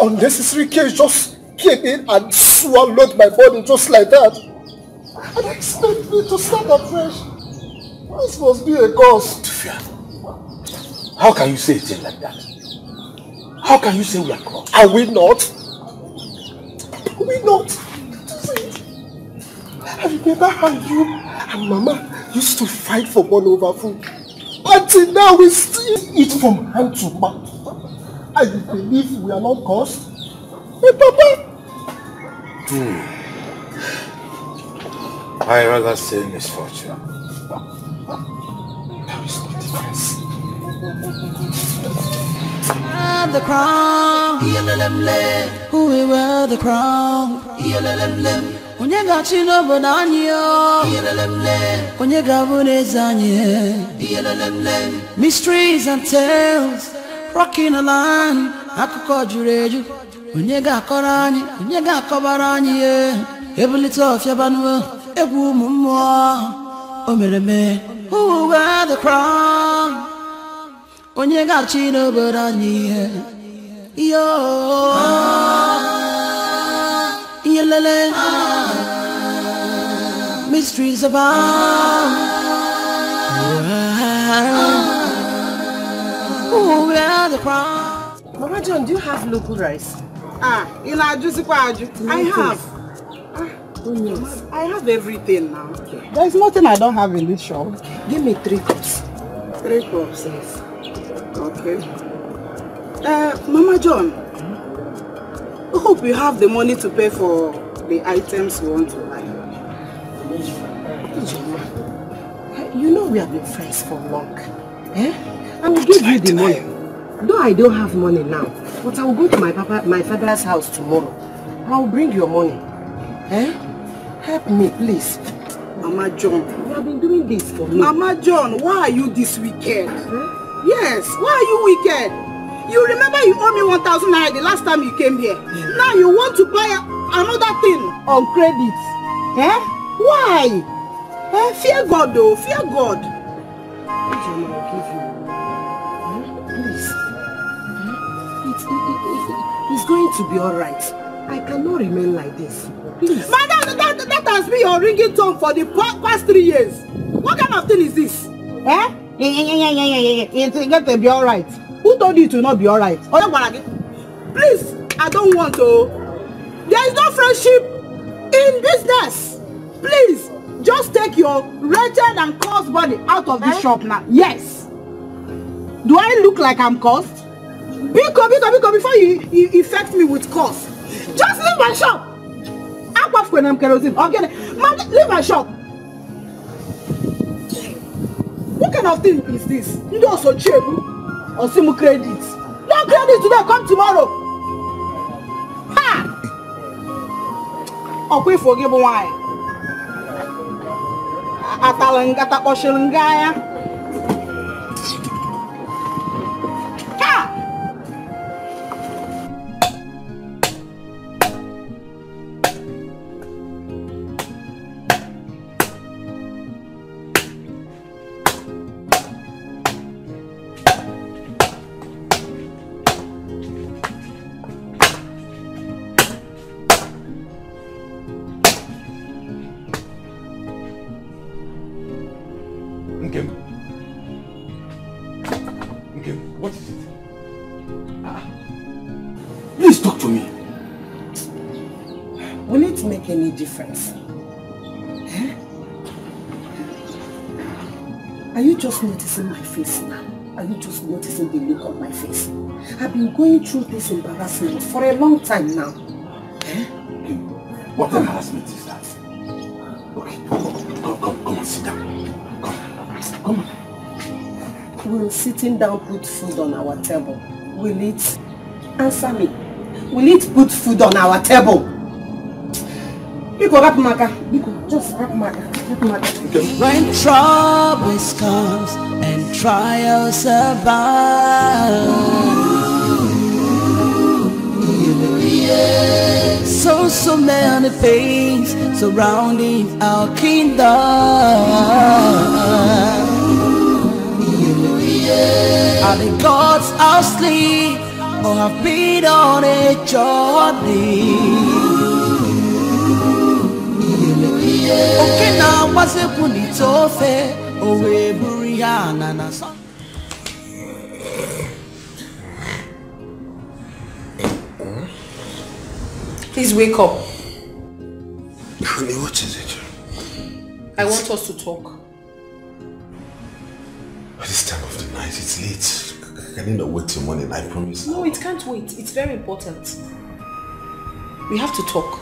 Unnecessary case just came in and swallowed my body just like that. And expect me to start afresh. This must be a cause. Tifia, how can you say a thing like that? How can you say we are crossed? Are we not? Are we not? I remember how you and Mama used to fight for one over food. Until now we still eat from hand to mouth. I believe we are not cursed. Hey, Papa! I rather say misfortune. There is no difference. I'm the crown. Who we were the crown. When you got you over on you. When you got one is on you. Mysteries and tales. Rocking a line, I could call you radio. When you got Korani, when you got Kobarani, every little of your banner, a woman more. Oh, me, who wear the crown? When you got Chino Barani, yo, mysteries about. Mama John, do you have local rice? I have. I have everything now. Okay. There is nothing I don't have in this shop. Okay. Give me 3 cups. 3 cups, yes. Okay. Mama John, I hope you have the money to pay for the items you want to buy. You know we have been friends for long. Eh? I will give you the money. Though I don't have money now, but I will go to my father's house tomorrow. I will bring your money. Eh? Help me, please. Mama John, you have been doing this for me. Mama John, why are you this wicked? Huh? Yes, why are you wicked? You remember you owe me 1,000 naira the last time you came here. Yeah. Now you want to buy another thing on credit. Eh? Why? Eh? Fear God though, fear God. It's going to be alright. I cannot remain like this. Please. Madam, that has been your ringing tone for the past 3 years. What kind of thing is this? Eh? It's going to be alright. Who told you to not be alright? Please, I don't want to. There is no friendship in business. Please, just take your wretched and cursed body out of this shop now. Yes. Do I look like I'm cursed? Biko, before you infect me with curse, just leave my shop. I'm off when I'm kerosene. Okay, man, leave my shop. What kind of thing is this? You don't also cheap or simu credit. No credit today. Come tomorrow. Ha! Okay, forgive me why. Atalangata Oshilangaya. Thank you. to me? Will it make any difference? Eh? Are you just noticing my face now? Are you just noticing the look on my face? I've been going through this embarrassment for a long time now. Eh? What embarrassment is that? Okay, come on, sit down. Come on. Will sitting down put food on our table? Will it? Answer me. Will it put food on our table? When troubles comes and trials abound, so many things surrounding our kingdom. Are the gods asleep or have been on a journey? Okay, now what's a punito fair? Oh, we burian and a son. Please wake up. Honey, what is it? I want us to talk. At this time of the night, it's late. Can you not wait till morning? I promise. No, it can't wait. It's very important. We have to talk.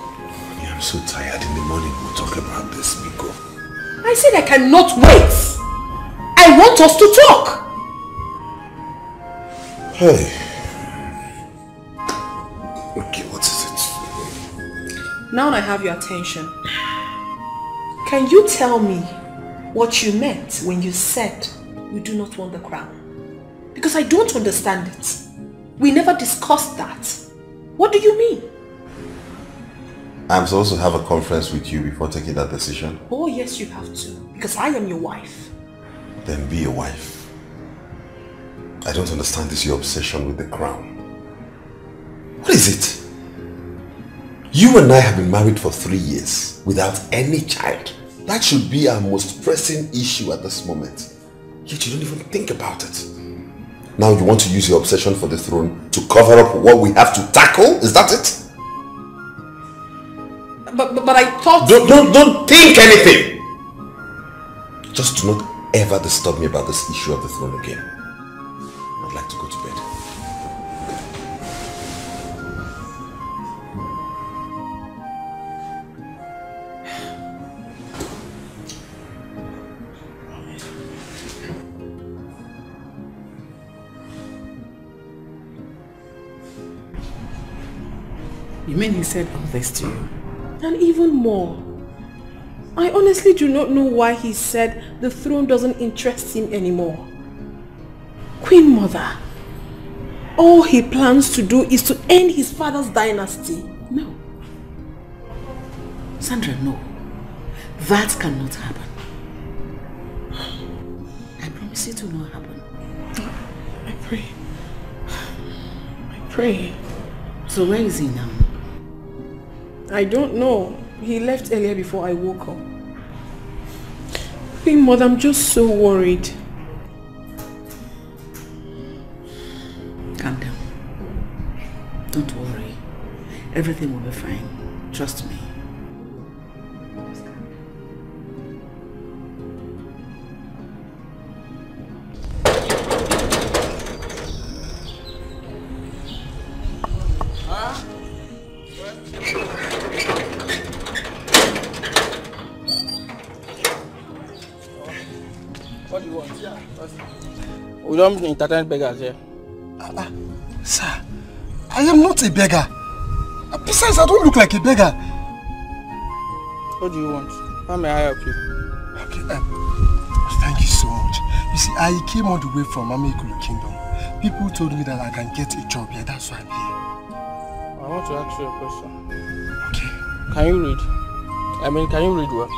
I'm so tired. In the morning we'll talk about this, Miko. I said I cannot wait. I want us to talk. Hey. Okay, what is it? Now I have your attention. Can you tell me what you meant when you said you do not want the crown? Because I don't understand it. We never discussed that. What do you mean? I'm supposed to have a conference with you before taking that decision. Oh yes, you have to. Because I am your wife. Then be a wife. I don't understand this, your obsession with the crown. What is it? You and I have been married for 3 years without any child. That should be our most pressing issue at this moment. Yet you don't even think about it. Now you want to use your obsession for the throne to cover up what we have to tackle? Is that it? But I thought... Don't think anything! Just do not ever disturb me about this issue of the throne again. I'd like to go to bed. You mean he said all this to you? And even more. I honestly do not know why he said the throne doesn't interest him anymore. Queen Mother, all he plans to do is to end his father's dynasty. No. Sandra, no. That cannot happen. I promise it will not happen. I pray. I pray. So where is he now? I don't know. He left earlier before I woke up. Queen Mother, I'm just so worried. Calm down. Don't worry. Everything will be fine. Trust me. Don't entertain beggars here. Sir, I am not a beggar. Besides, I don't look like a beggar. What do you want? How may I help you? Okay, thank you so much. You see, I came all the way from Amaekulu Kingdom. People told me that I can get a job here, that's why I'm here. I want to ask you a question. Okay. Can you read? I mean, can you read well?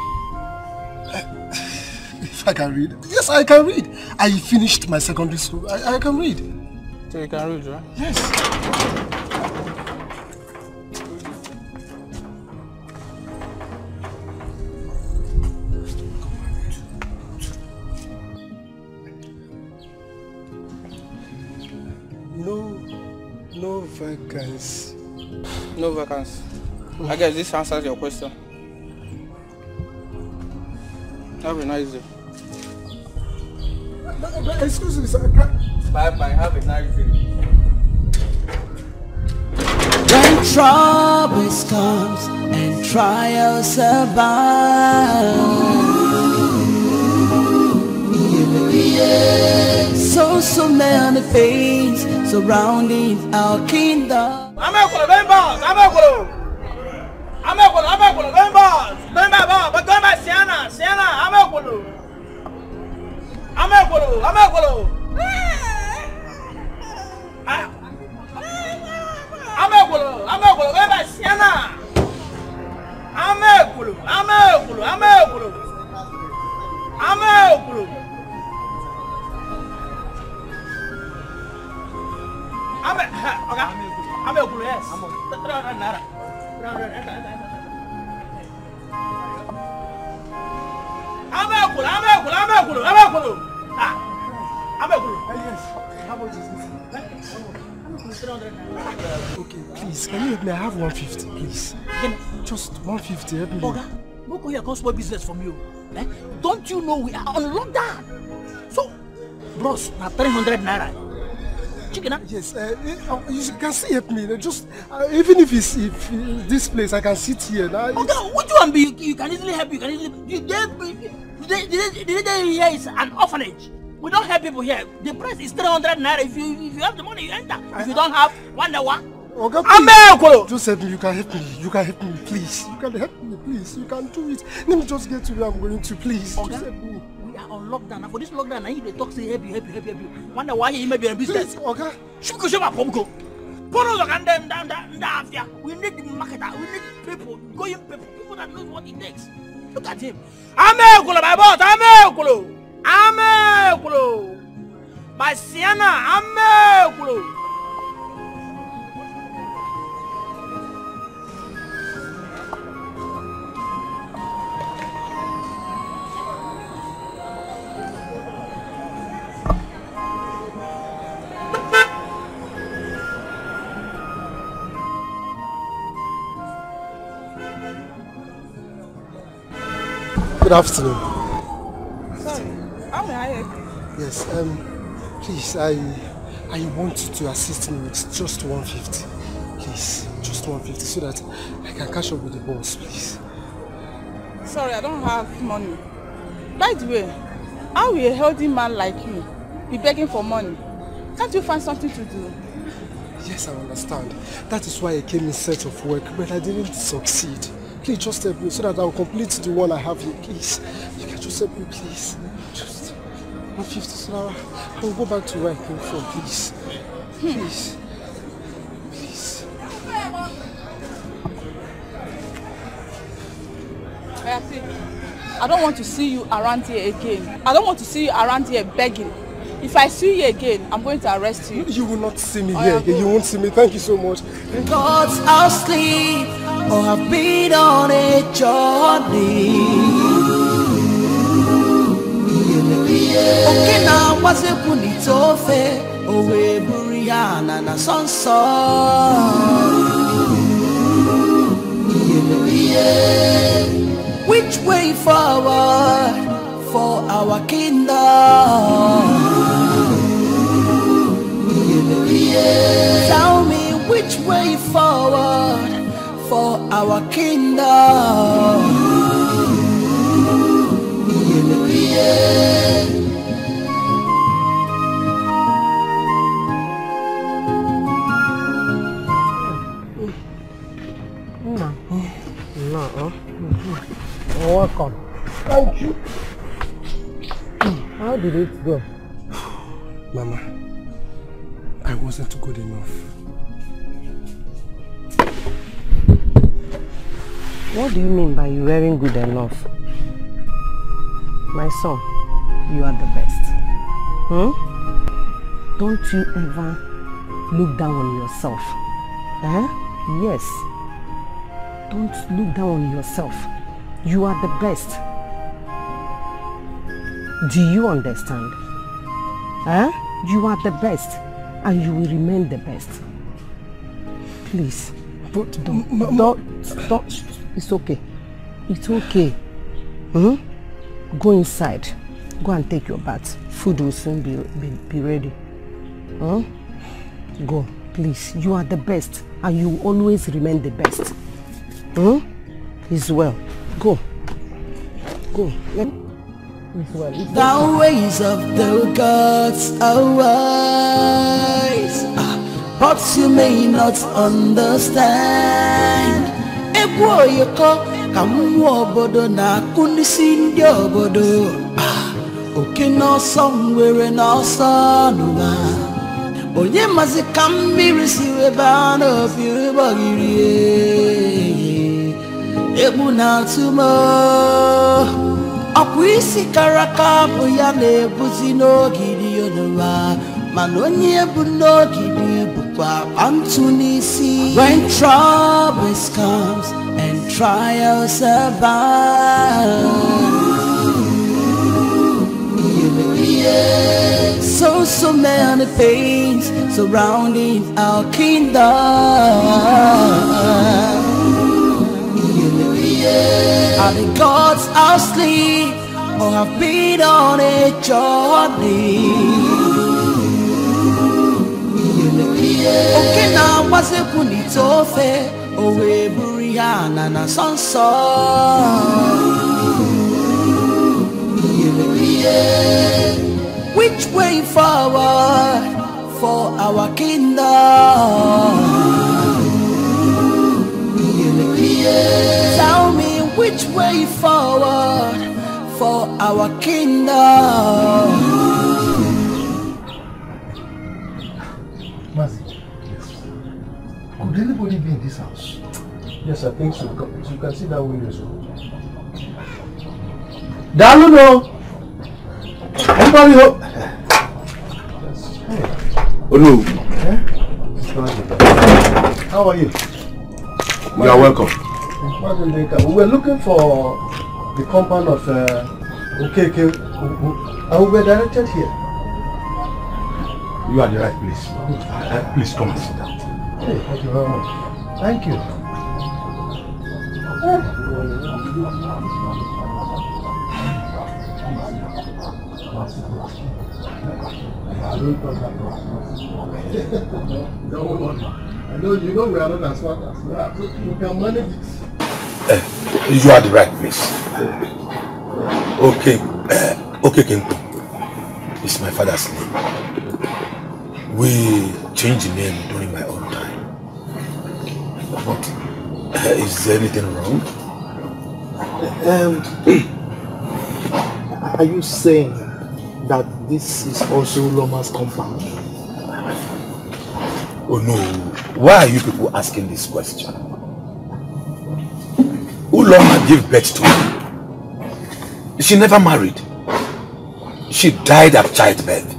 If I can read? Yes, I can read. I finished my secondary school. I can read. So you can read, right? Yes. No vacancy. No vacancy. I guess this answers your question. Have a nice day. Excuse me, sir. Bye-bye. Have a nice day. When troubles comes and trials abound, so many things surrounding our kingdom. Amaekulu, members, Sienna, Amaekulu. Amaekulu, members, Sienna. Amaekulu. Amaekulu, yes. Amaekulu. Ah, Amaekulu. Yes. How much is this? Okay, please. Can you help me? I have 150, please. Just 150. Help me. Oga, no go here. Come small business from you. Eh? Don't you know we are on lockdown? So, bros, now 300 naira. Chicken, yes, you can see help me. Just even if it's this place, I can sit here. Okay, what do you want? You can easily help. You can easily. The here is an orphanage. We don't help people here. The price is 300 naira. If you have the money, you enter. If you don't have, $1. Okay, please. Just help me. You can help me. You can help me, please. You can help me, please. You can do it. Let me just get to where I'm going to, please. Okay. Just help me. On lockdown, and for this lockdown, I need to talk. Say help you. Wonder why he may be in business. Okay. We need the marketer. We need people. Going people that knows what it takes. Look at him. Amaekulu, my boss. Amaekulu. My Sienna. Amaekulu. Good afternoon. Sorry, how may I help you? Yes, please, I want you to assist me with just 150. Please, just 150 so that I can catch up with the boss, please. Sorry, I don't have money. By the way, how will a healthy man like you be begging for money? Can't you find something to do? Yes, I understand. That is why I came in search of work, but I didn't succeed. Please just help me so that I'll complete the one I have here, please. You can just help me, please. Just 150 so I'll go back to where I came from, please. Please. Please. I don't want to see you around here again. I don't want to see you around here begging. If I see you again, I'm going to arrest you. You will not see me here again. You won't see me. Thank you so much. God's our sleep, or I've been on a journey. Okay, now what's a punito fe? Oh, we buriana na son son. Which way forward? For our kingdom, tell me which way forward for our kingdom. Welcome. Thank you. How did it go? Mama, I wasn't good enough. What do you mean by you wearing good enough? My son, you are the best. Hmm? Don't you ever look down on yourself. Huh? Yes. Don't look down on yourself. You are the best. Do you understand? Huh? You are the best and you will remain the best. Please, But don't. It's okay. It's okay. Hmm? Go inside. Go and take your bath. Food will soon be ready. Hmm? Go, please. You are the best, and you will always remain the best. Hmm? It's well. Go. Go. The ways of the gods are wise, but you may not understand. Egwo yoko kamu obodo na kunisi ndi obodo. Oke no somewhere no sanuma. Onye mazi kamiri siweba no firi bagiri. Egwu na tumo. Akwisi karaka buya nebuzi no gidi onowa manoni ebu no gidi bukwa antunisi. When troubles comes and trials abound, so many things surrounding our kingdom. Are the gods asleep or have been on a journey? Okay, now what's the punito fair? Oh, we buriana na sonso. Which way forward for our kingdom? Tell me which way forward for our kingdom. Mazi, could anybody be in this house? Yes, I think so. You can see that window. Daluno! Anybody hope? Oh no. Eh? How are you? You are welcome. We were looking for the compound of Okeke, and we were directed here. You are the right place. Please come and sit down. Hey, thank you very much. Thank you. You know we are not as well as we are. You can manage it. You are the right place. Okay, okay, King. It's my father's name. We changed the name during my own time. But is there anything wrong? Are you saying that this is also Loma's compound? Oh no! Why are you people asking this question? Uloma gave birth to me. She never married. She died of childbirth.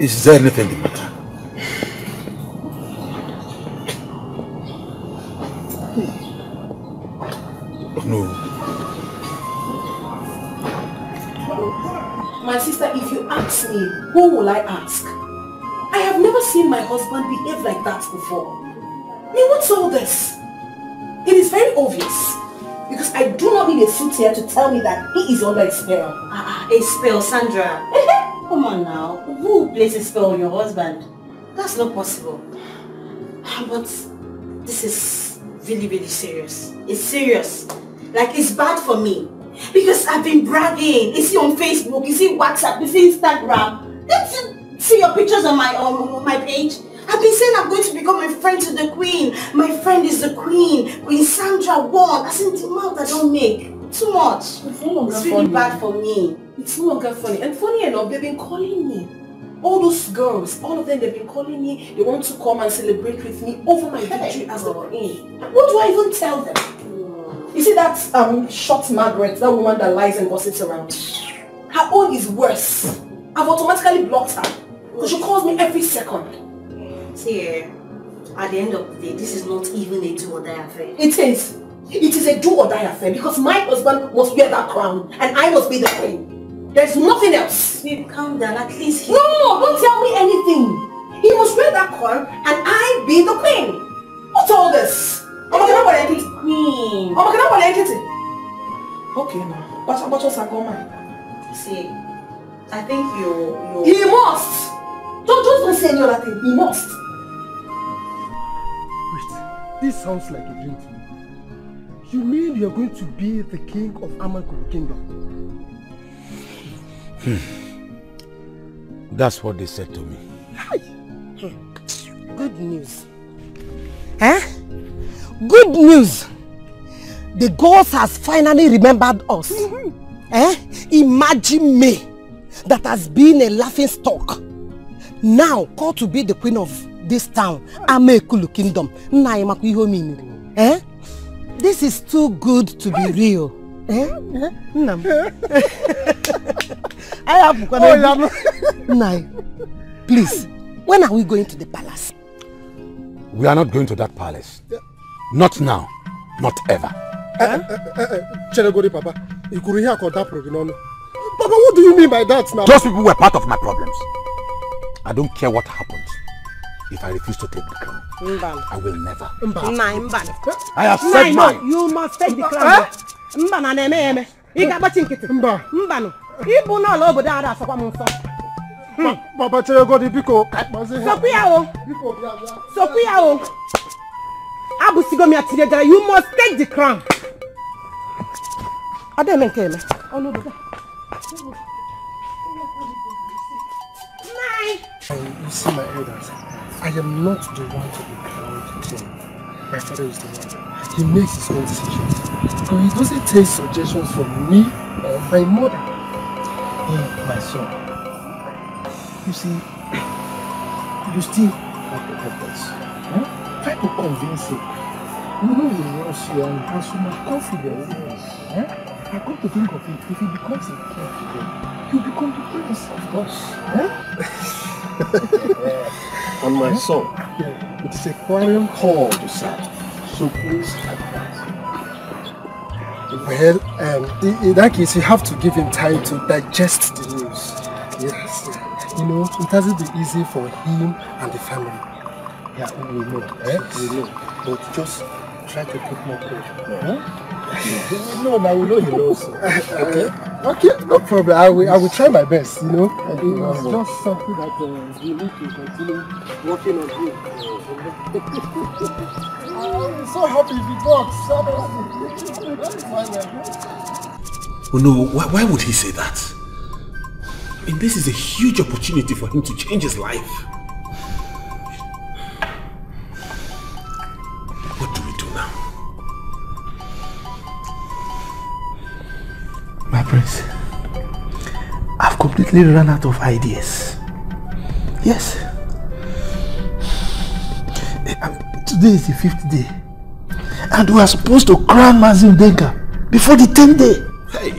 Is there anything the matter? No. My sister, if you ask me, who will I ask? I have never seen my husband behave like that before. I mean, what's all this? It is very obvious, because I do not need a suit here to tell me that he is under a spell. A spell, Sandra? Come on now, who places a spell on your husband? That's not possible. But this is really, really serious. It's serious. Like, it's bad for me, because I've been bragging. You see on Facebook, you see WhatsApp, you see Instagram. Don't you see your pictures on my page? I've been saying I'm going to become a friend to the queen. My friend is the queen. Queen Sandra won. That's in the mouth I don't make. Too much. It's really bad for me. It's no longer funny. And funny enough, they've been calling me. All those girls, all of them, they've been calling me. They want to come and celebrate with me over my victory as the queen. What do I even tell them? Mm. You see that short Margaret, that woman that lies and gossips around? Her own is worse. I've automatically blocked her. Because she calls me every second. See, at the end of the day, this is not even a do or die affair. It is. It is a do or die affair, because my husband must wear that crown and I must be the queen. There's nothing else. Babe, calm down. At least he... No, don't tell me anything. he must wear that crown and I be the queen. What's all this? Queen. Okay, now. But what's Sagoma? See, I think you. He must. Don't say any other thing. He must. Wait, this sounds like a dream to me. You mean you are going to be the king of Amaekulu Kingdom? That's what they said to me. Good news. Huh? Good news. The gods has finally remembered us. Imagine me that has been a laughing stock. Now called to be the queen of this town, Amaekulu Kingdom. This is too good to be real. I have Nai, please, when are we going to the palace? We are not going to that palace. Not now, not ever. Papa, what do you mean by that now? Those people were part of my problems. I don't care what happens. If I refuse to take the crown, I will never. I have said mine. You must take the crown. You must take the crown. You see, my elders, I am not the one to be crowned king. My father is the one. He makes his own decisions. So he doesn't take suggestions from me or my mother. Hey, my son. You see, you still have to help us. Try to convince him. You know he loves you and has so much confidence in us. I come to think of it, if he becomes a king today, you become the prince of us. And my son, it's a clarion call to serve. So please advise. Well, in that case, you have to give him time to digest the news. Yes. You know, it hasn't been easy for him and the family. We know. We know. But just try to put more pressure. No, I will know he knows. Okay, no problem. I will try my best, you know. It's just something that we need to continue working on here. I'm so happy it works. Oh no, why would he say that? I mean, this is a huge opportunity for him to change his life. What do we do now? My prince, I've completely run out of ideas. Yes. Today is the 5th day. And we are supposed to crown Mazi Udenka before the 10th day. Hey.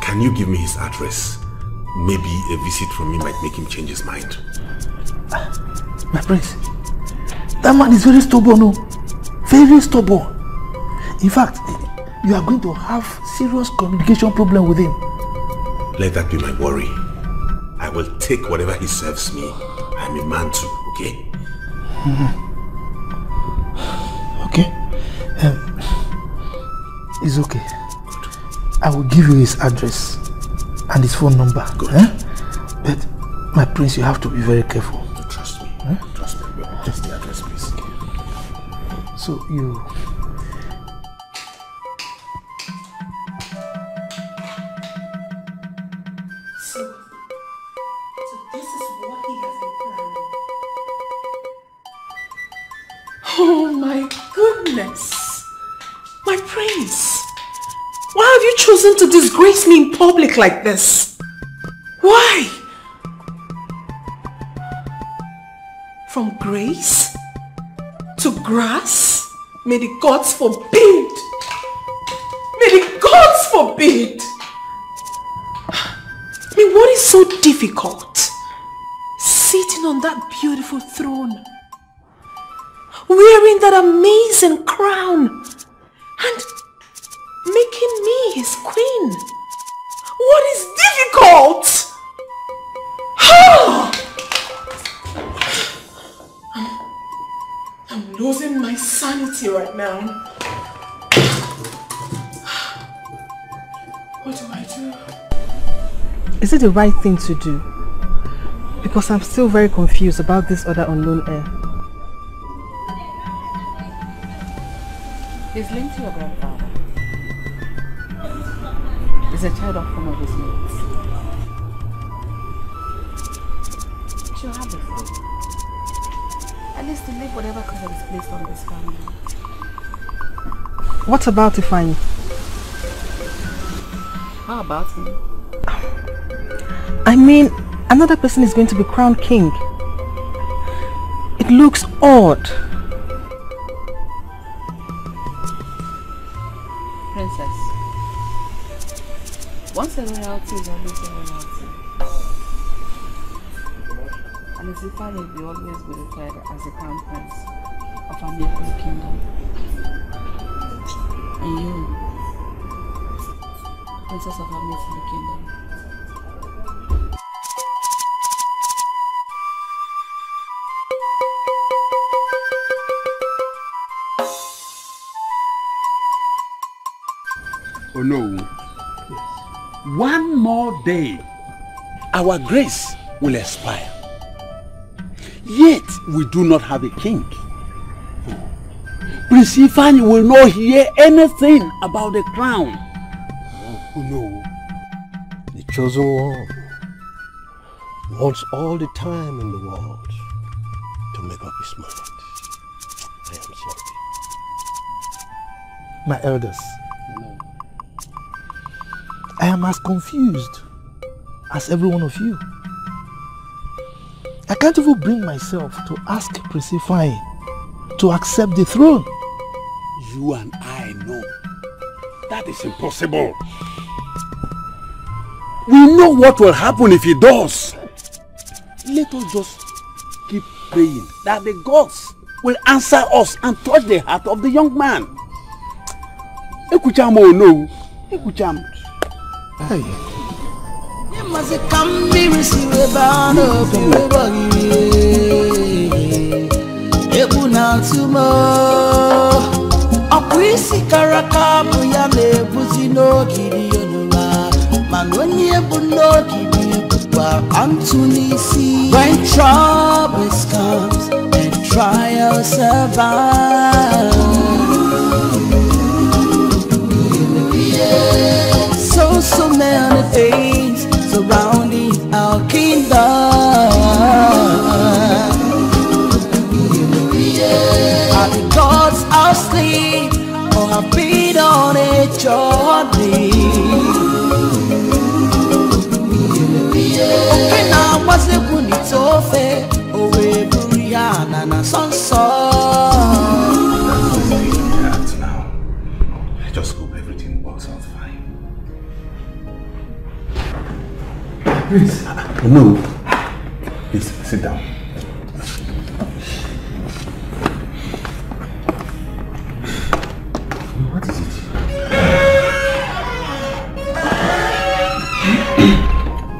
Can you give me his address? Maybe a visit from me might make him change his mind. My prince, that man is very stubborn, no? Very stubborn. In fact, you are going to have serious communication problem with him. Let that be my worry. I will take whatever he serves me. I'm a man too, okay? Okay. It's okay. I will give you his address and his phone number. Good. But, my prince, you have to be very careful. Trust me. Trust me. Just the address, please. Okay. So, So this is what he has been planning. Oh, my goodness. My prince. Why have you chosen to disgrace me in public like this? Why? From grace to grass? May the gods forbid! May the gods forbid! I mean, what is so difficult? Sitting on that beautiful throne, wearing that amazing crown, and making me his queen. What is difficult? I'm losing my sanity right now. What do I do? Is it the right thing to do? Because I'm still very confused about this other unknown heir. He's linked to your grandfather. He's a child of one of his mates. She'll have the food. At least to leave whatever cover is placed on this family. What about Ifeanyi? How about him? I mean, another person is going to be crowned king. It looks odd. Princess, once a royalty is always a royalty. And as if I will be always be declared as a crown prince of Amaekulu Kingdom. And you, princess of Amaekulu Kingdom. Oh no. Yes. One more day, our grace will expire. Yet we do not have a king. Prince Ifeanyi will not hear anything about the crown. Oh no. The chosen one wants all the time in the world to make up his mind. I am sorry. My elders. I am as confused as every one of you. I can't even bring myself to ask Prince Ifeanyi to accept the throne. You and I know that is impossible. We know what will happen if he does. Let us just keep praying that the gods will answer us and touch the heart of the young man. Ekucham no, Ekucham. Hey. When troubles comes and trials survive. So many things surrounding our kingdom. Are the gods asleep or have been on a journey? Open up, what's the good it's over? Oh, we're Brianna and Sansa. Now, I just hope everything works out. Please. No. Please, sit down. What is it?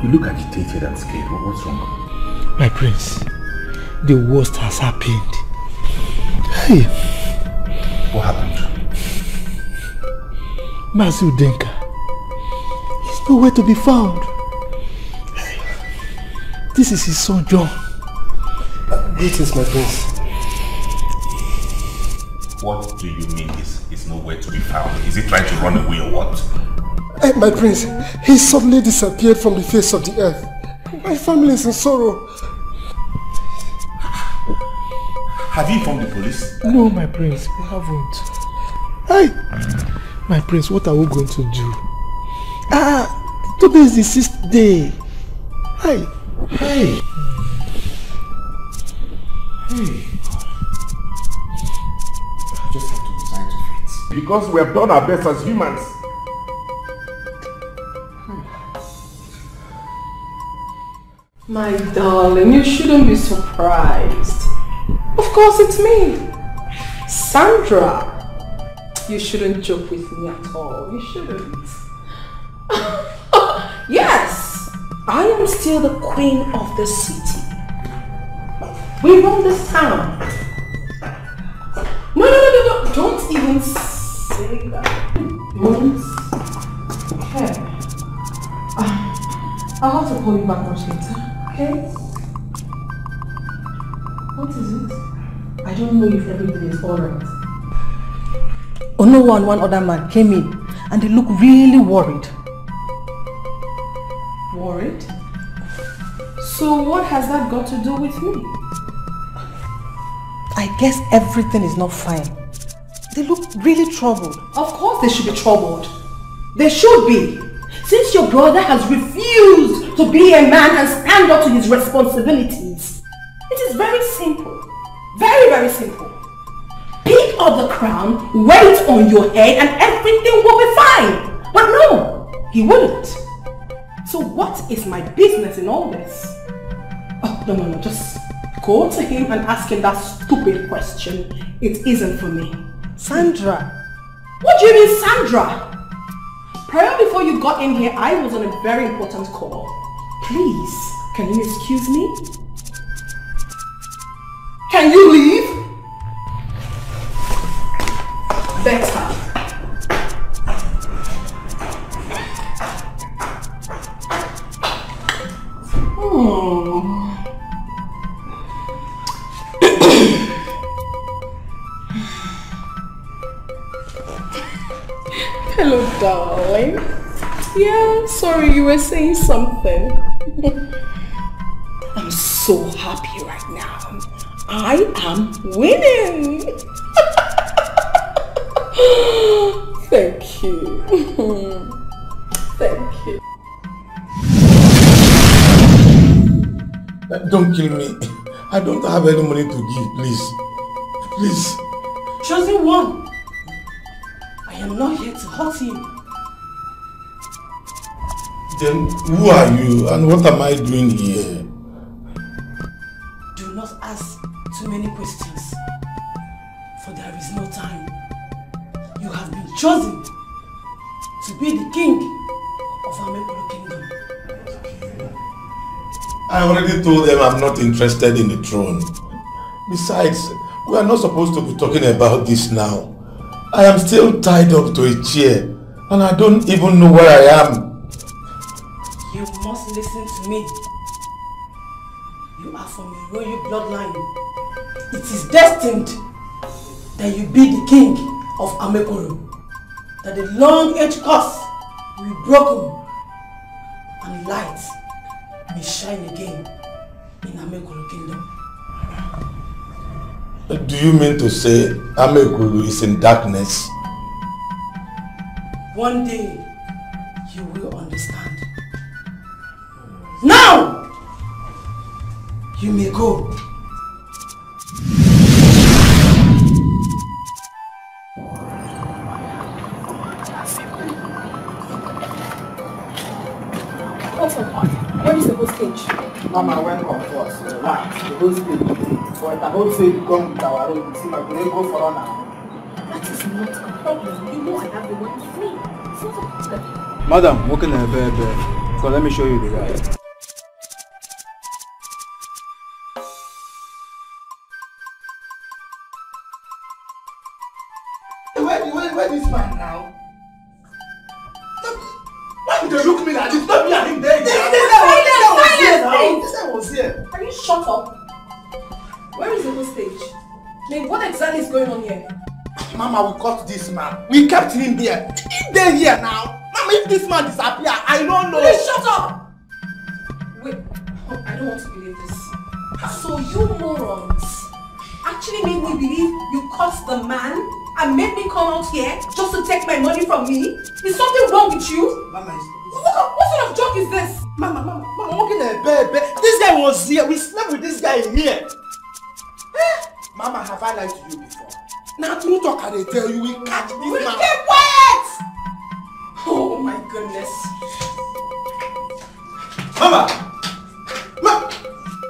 You look agitated and scared. What's wrong? My prince, the worst has happened. Hey. What happened? Mazi Udenka is nowhere to be found. This is his son, John. Greetings, my prince. What do you mean is nowhere to be found? Is he trying to run away or what? Hey, my prince, he suddenly disappeared from the face of the earth. My family is in sorrow. Have you informed the police? No, my prince, we haven't. Hey! My prince, what are we going to do? Ah, today is the 6th day. Hey! Hey! Hey! I just have to resign to fate. Because we have done our best as humans. My darling, you shouldn't be surprised. Of course it's me, Sandra. You shouldn't joke with me at all. You shouldn't. Yes! I am still the queen of this city. We run this town. No, no, no, no, no. Don't even say that. Don't care. I'll have to call you back much later. Okay? What is it? I don't know if everything is alright. Onowa and one other man came in and they looked really worried. Worried? So what has that got to do with me? I guess everything is not fine. They look really troubled. Of course they should be troubled. They should be. Since your brother has refused to be a man and stand up to his responsibilities. It is very simple. Very, very simple. Pick up the crown, wear it on your head, and everything will be fine. But no, he wouldn't. So what is my business in all this? Oh, no, no, no, just go to him and ask him that stupid question. It isn't for me. Sandra. What do you mean, Sandra? Prior before you got in here, I was on a very important call. Please, can you excuse me? Can you leave? Better. Hello, darling. Yeah, sorry, you were saying something. I'm so happy right now. I am winning. Thank you. Thank you. Don't kill me. I don't have any money to give, please. Please. Chosen one. I am not here to hurt you. Then who are you and what am I doing here? Do not ask too many questions, for there is no time. You have been chosen to be the king of Amaekulu Kingdom. I already told them I'm not interested in the throne. Besides, we are not supposed to be talking about this now. I am still tied up to a chair and I don't even know where I am. You must listen to me. You are from a royal bloodline. It is destined that you be the king of Amaekulu, that the long edge curse will be broken and light may shine again in Amaekulu Kingdom. Do you mean to say Amaekulu is in darkness? One day you will understand. Now you may go. Mama went up to us, the whole stage. So at the whole stage, gone with our own. You see, my brain go for honor. That is not a problem. You know I have the one free. It's not a problem. Madam, walk in her bed. So let me show you the guy. Mama, we caught this man. We kept him there. They're here now. Mama, if this man disappears, I don't know. Please shut up! Wait, I don't want to believe this. So you morons actually made me believe you cursed the man and made me come out here just to take my money from me? Is something wrong with you? Mama, what sort of joke is this? Mama, walking in bed, this guy was here. We slept with this guy in here. Mama, have I lied to you before? Now true talk, I tell you, we catch this man. Will you keep quiet? Oh my goodness. Mama! Mama!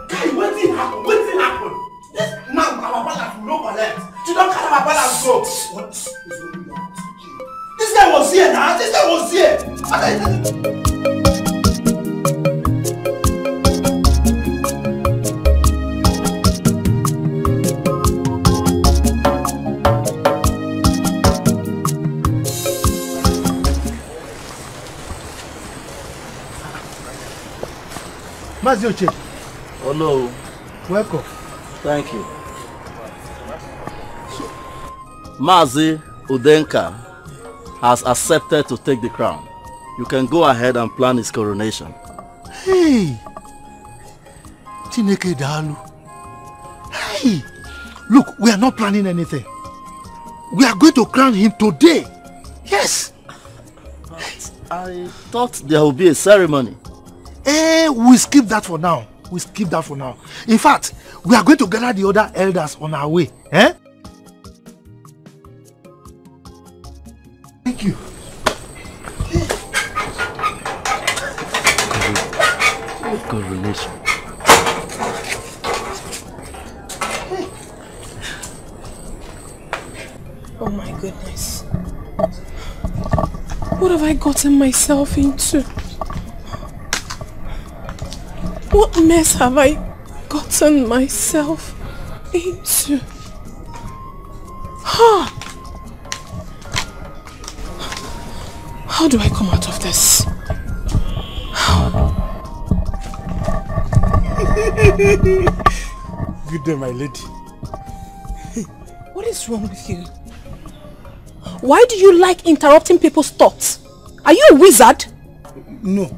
Guys, what did happen? What did happen? This man, our balance will not collect. You don't carry our balance, bro. What is going on? My sister was here. Mazi Uche. Hello. Welcome. Thank you. Mazi Udenka has accepted to take the crown. You can go ahead and plan his coronation. Hey! Chineke Dalu. Hey! Look, we are not planning anything. We are going to crown him today. Yes! But I thought there would be a ceremony. Hey, we'll skip that for now. We'll skip that for now. In fact, we are going to gather the other elders on our way. Eh? Thank you. Good relation. Oh my goodness. What have I gotten myself into? What mess have I gotten myself into? Huh? How do I come out of this? Good day, my lady. What is wrong with you? Why do you like interrupting people's thoughts? Are you a wizard? No.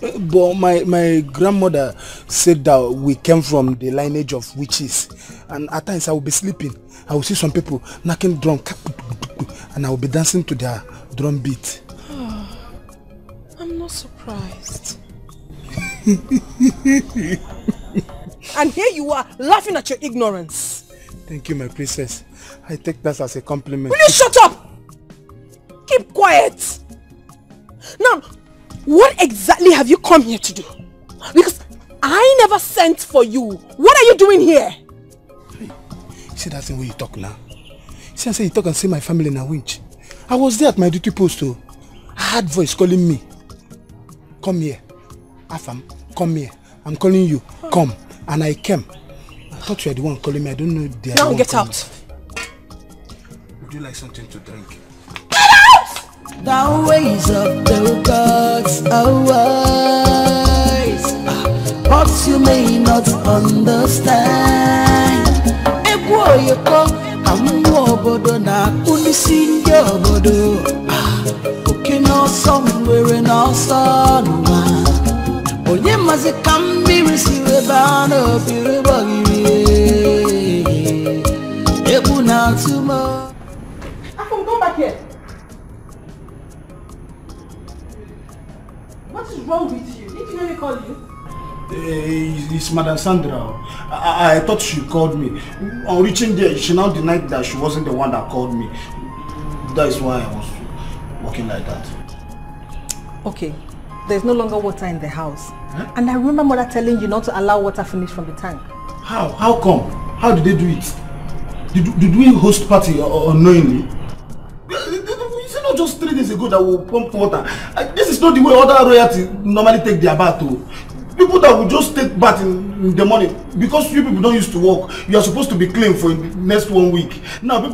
But my grandmother said that we came from the lineage of witches. And at times I will be sleeping. I will see some people knocking drum. And I will be dancing to their drum beat. Oh, I'm not surprised. And here you are, laughing at your ignorance. Thank you, my princess. I take that as a compliment. Will you shut up? Keep quiet. Now, what exactly have you come here to do? Because I never sent for you. What are you doing here? See, that's the way you talk now. See, I say you talk and say my family in a winch. I was there at my duty post, too. Hard voice calling me. Come here. Afam, come here. I'm calling you. Come. And I came. I thought you were the one calling me. I don't know. Now get out. Would you like something to drink? Get out! The ways of the gods are wise, but you may not understand. Onye mazi ka mmiri si weba n'ofiri gbagiri ebu na tuma. Afam, go back here. What is wrong with you? Did you know they called you? It's Madam Sandra. I thought she called me. On reaching there, she now denied that she wasn't the one that called me. That is why I was walking like that. Okay. There's no longer water in the house. Huh? And I remember mother telling you not to allow water finish from the tank. How? How come? How did they do it? Did we host party unknowingly? Is it not just 3 days ago that we pumped water? This is not the way other royalty normally take their bath to. People that will just take bath in the morning, because you people don't used to work, you are supposed to be clean for the next 1 week. Now you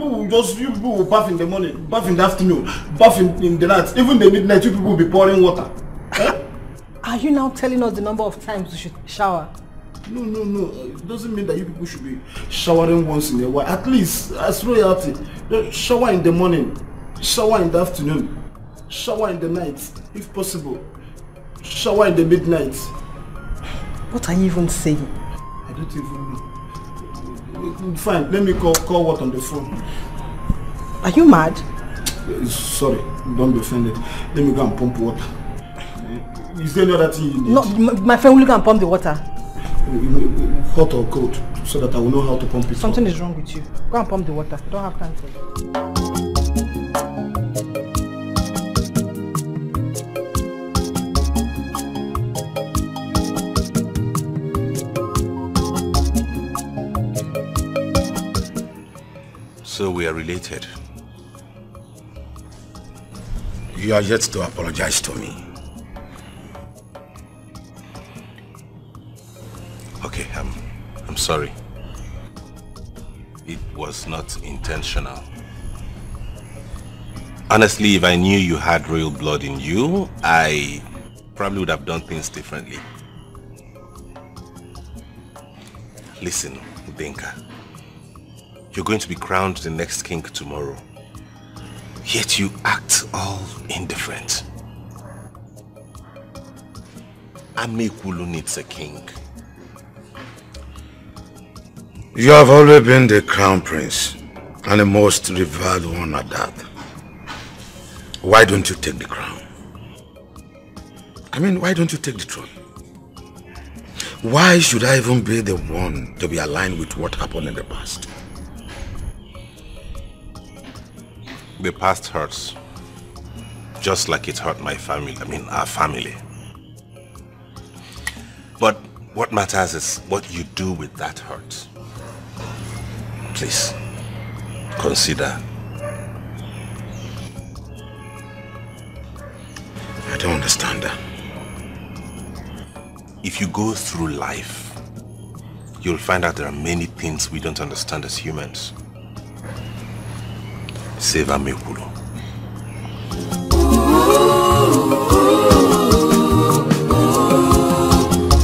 people will bath in the morning, bath in the afternoon, bath in the night, even the midnight you people will be pouring water. Are you now telling us the number of times we should shower? No. It doesn't mean that you people should be showering once in a while. At least, as royalty, shower in the morning, shower in the afternoon, shower in the night, if possible, shower in the midnight. What are you even saying? I don't even know. Fine, let me call what on the phone. Are you mad? Sorry, don't be offended. Let me go and pump water. Is there any other thing you need? No, my friend will go and pump the water. Hot or cold, so that I will know how to pump it. Something is wrong with you. Go and pump the water. Don't have time for it. So we are related. You are yet to apologize to me. Okay, I'm sorry. It was not intentional. Honestly, if I knew you had royal blood in you, I probably would have done things differently. Listen, Udenka, you're going to be crowned the next king tomorrow. Yet you act all indifferent. Amaekulu needs a king. You have always been the crown prince, and the most revered one at that. Why don't you take the crown? I mean, why don't you take the throne? Why should I even be the one to be aligned with what happened in the past? The past hurts, just like it hurt my family, our family. But what matters is what you do with that hurt. Please, consider. I don't understand that. If you go through life, you'll find out there are many things we don't understand as humans. Save Amaekulu.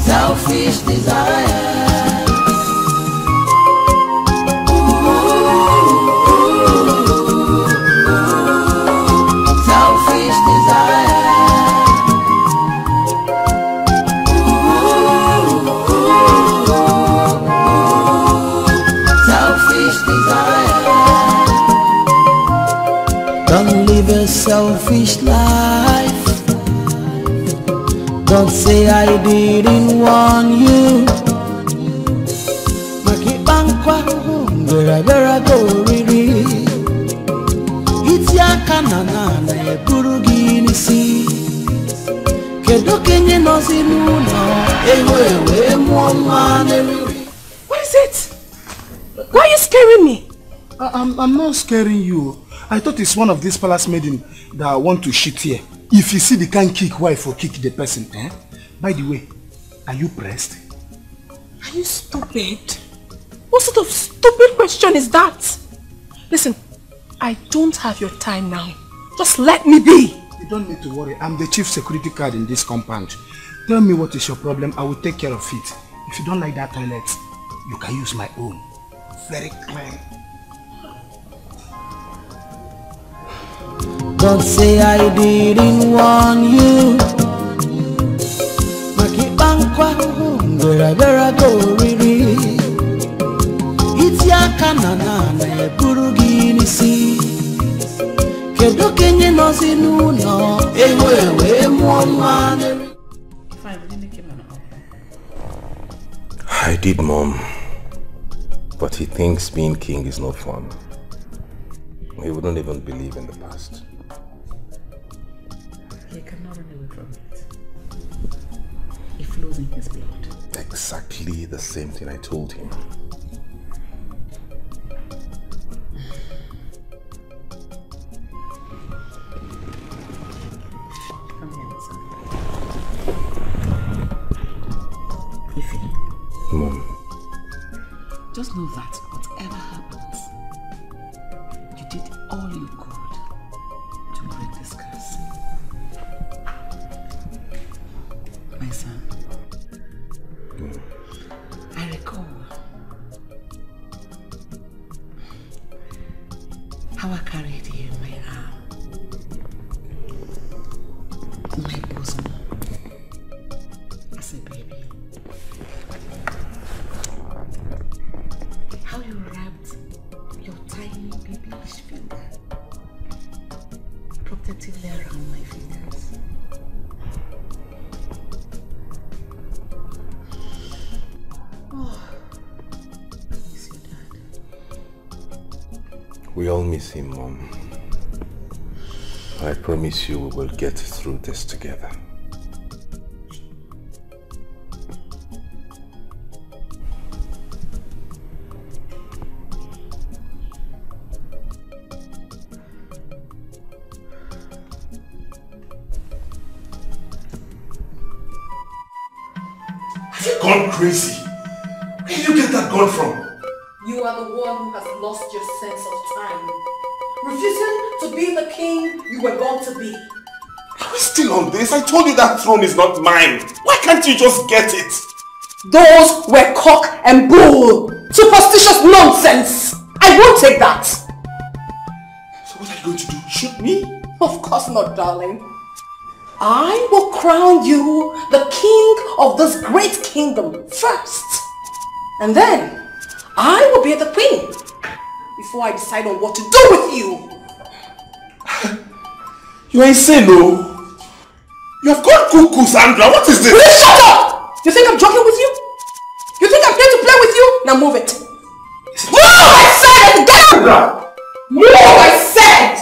Selfish desire. Selfish life. Don't say I didn't warn you. Ihe Akano na-eburu gị n'isi. Kedu onye nọzi n'ụlọ ewe ewe mụọ mma n'eriri? What is it? Why are you scaring me? I'm not scaring you. I thought it's one of these palace maidens that want to shit here. If you see the can kick wife or kick the person, eh? By the way, are you pressed? Are you stupid? What sort of stupid question is that? Listen, I don't have your time now. Just let me be. You don't need to worry. I'm the chief security guard in this compound. Tell me what is your problem. I will take care of it. If you don't like that toilet, you can use my own. Very clean. Don't say I didn't warn you. Ihe Akano na-eburu gị n'isi. Kedu onye nọzi n'ụlọ ewe ewe mụọ mma n'eriri? I did, Mom. But he thinks being king is not fun. He wouldn't even believe in the past. He cannot run away from it. It flows in his blood. Exactly the same thing I told him. Come here, my son. Ife. Mom. Just know that whatever happens, you did all you could to break this curse. My son, I recall how I carried you in my arm, in my bosom, as a baby. How you wrapped your tiny babyish finger protectively around my fingers. I miss you, Dad. We all miss him, Mom. I promise you we will get through this together. You've gone crazy. Where did you get that gun from? You are the one who has lost your sense of time. Refusing to be the king you were born to be. Are we still on this? I told you that throne is not mine. Why can't you just get it? Those were cock and bull. Superstitious nonsense. I won't take that. So what are you going to do? Shoot me? Of course not, darling. I will crown you the king of this great kingdom first. And then I will be the queen before I decide on what to do with you. You are insane, no? You have gone cuckoo, Sandra. What is this? Will you shut up? You think I'm joking with you? You think I'm here to play with you? Now move it. Move, I said! Get up! Move, I said!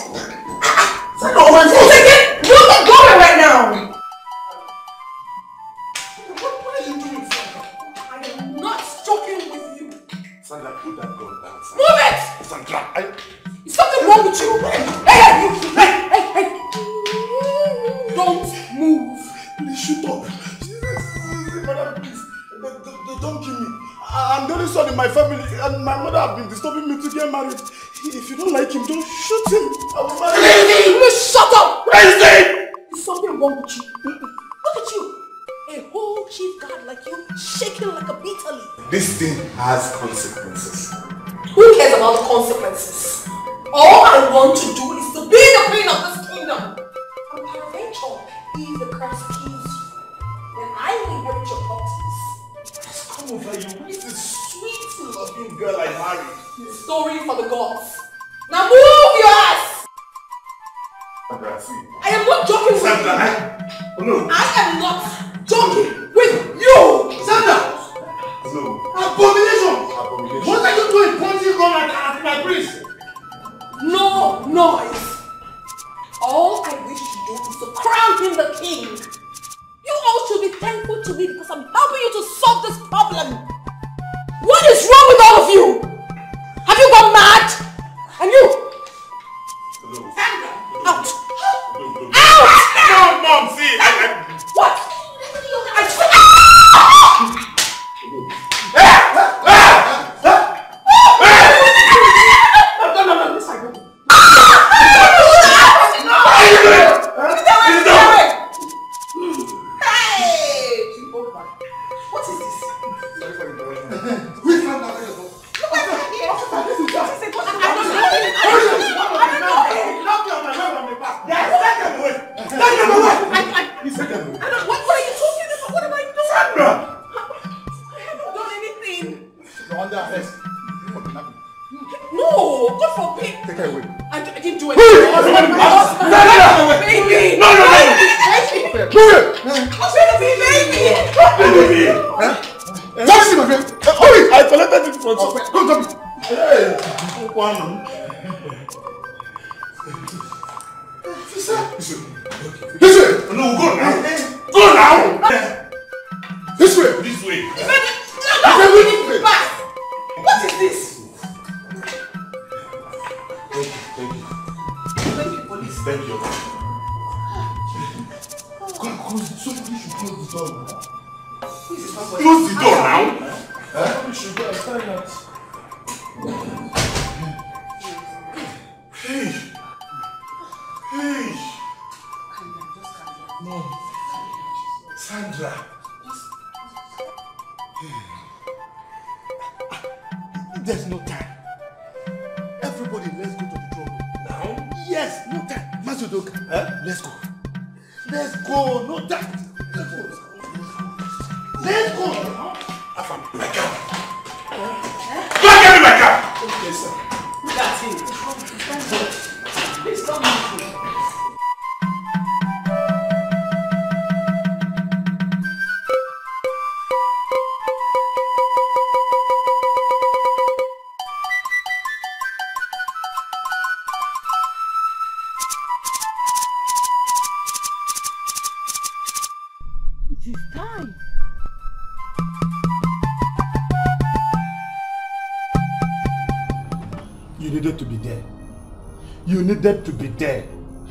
Sandra, oh my God! Take it! Move it going right now! What are you doing, Sandra? I am not joking with you. Sandra, put that gun down. Sandra. Move it! Sandra, is something wrong with you? Hey! Don't move. Please shut up. Madam, please. Don't kill me. I'm the only son in my family, and my mother has been disturbing me to get married. If you don't like him, don't shoot him. I will marry him. Please shut up. Crazy! There's something wrong with you. Look at you. A whole chief guard like you, shaking like a bitter leaf. This thing has consequences. Who cares about the consequences? All I want to do is to be the queen of this kingdom. And by nature, if the Christ kills you, then I will inherit your properties. Come over you, who is this sweet loving girl I married? Story for the gods. Now move your ass! I am not joking Sandra, with you. No. I am not joking with you! Sandra! No. Abomination! What are you doing? Pointing gun at my priest? No noise. All I wish to do is to crown him the king. You all should be thankful to me because I'm helping you to solve this problem. What is wrong with all of you? Have you gone mad? And you? Hello. Sandra, out. Hello. Out! No, Mom, see. What?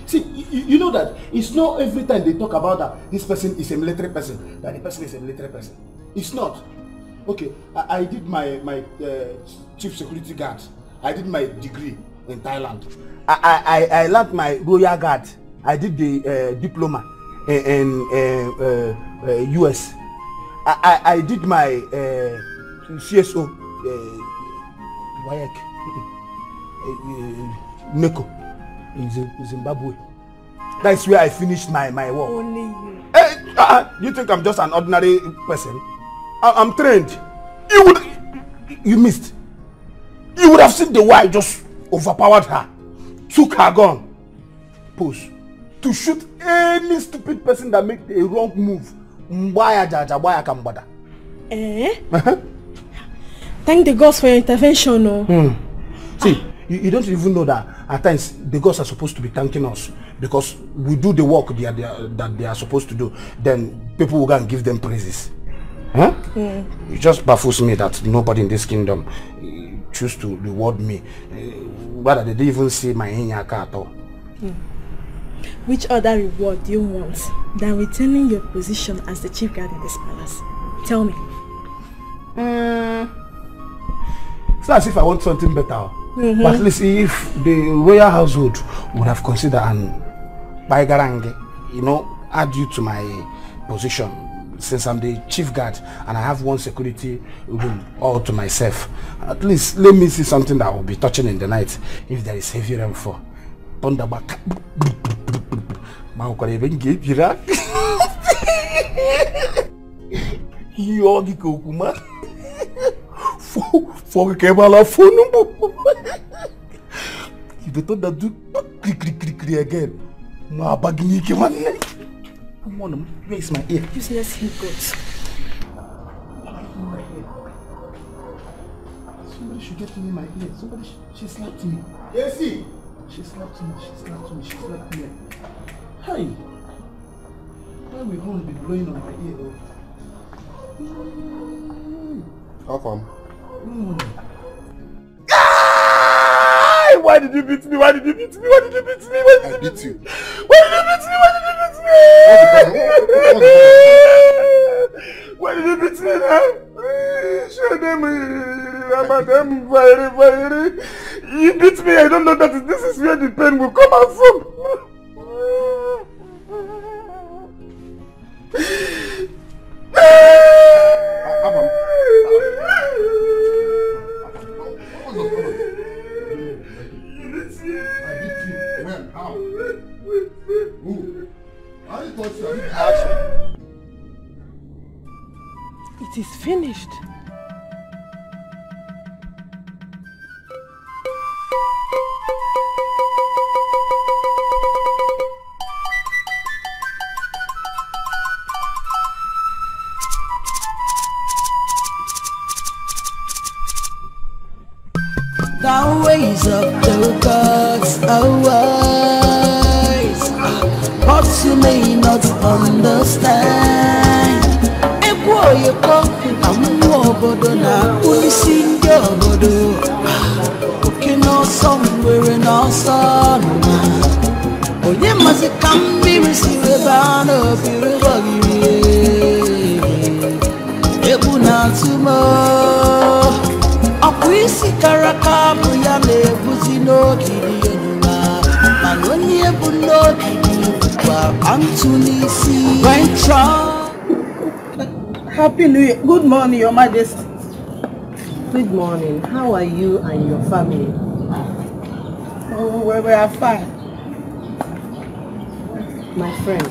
See, you know that it's not every time they talk about that this person is a military person, that the person is a military person. It's not. Okay, I did my chief security guard. I did my degree in Thailand. I learned my royal guard. I did the diploma in US. I did my CSO, WAEC, NECO in Zimbabwe. That's where I finished my work. Only you. Hey, you think I'm just an ordinary person? I'm trained. You missed. You would have seen the way I just overpowered her, took her gun, post to shoot any stupid person that makes a wrong move. Eh? Thank the gods for your intervention. No? See, you don't even know that at times the gods are supposed to be thanking us because we do the work that they are supposed to do. Then people will go and give them praises. Huh? Yeah. It just baffles me that nobody in this kingdom choose to reward me. Whether they didn't even see my Inyaka at all. Yeah. Which other reward do you want than retaining your position as the chief guard in this palace? Tell me. It's not as if I want something better. But at least if the royal household would have considered and by Garange, you know, add you to my position. Since I'm the chief guard and I have one security room all to myself, at least let me see something that will be touching in the night if there is heavy rainfall. Thunderback. Come on, raise my ear. Useless he goes. Somebody should get me in my ear. She slapped me. Yes, see? She slapped me. Hi. Why will horn be blowing on my ear though? How come? Why did you beat me? Why did you beat me? Show them. Madam, very. You beat me. I don't know that this is where the pain will come out from. It is finished. The ways of the gods are wise, but you may not understand. Happy New Year. Good morning, Your Majesty. Good morning. How are you and your family? Oh, we are fine. My friend,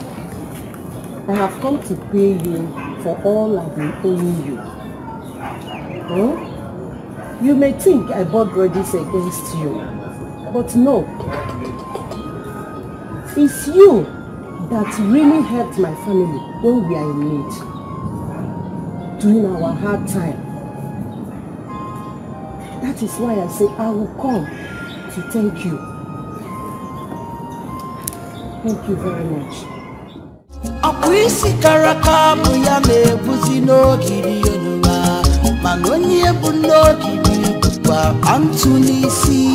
I have come to pay you for all I've been owing you. Oh? You may think I brought grudges against you, but no. It's you that really helped my family when we are in need. During our hard time. That is why I say I will come to thank you. Thank you very much.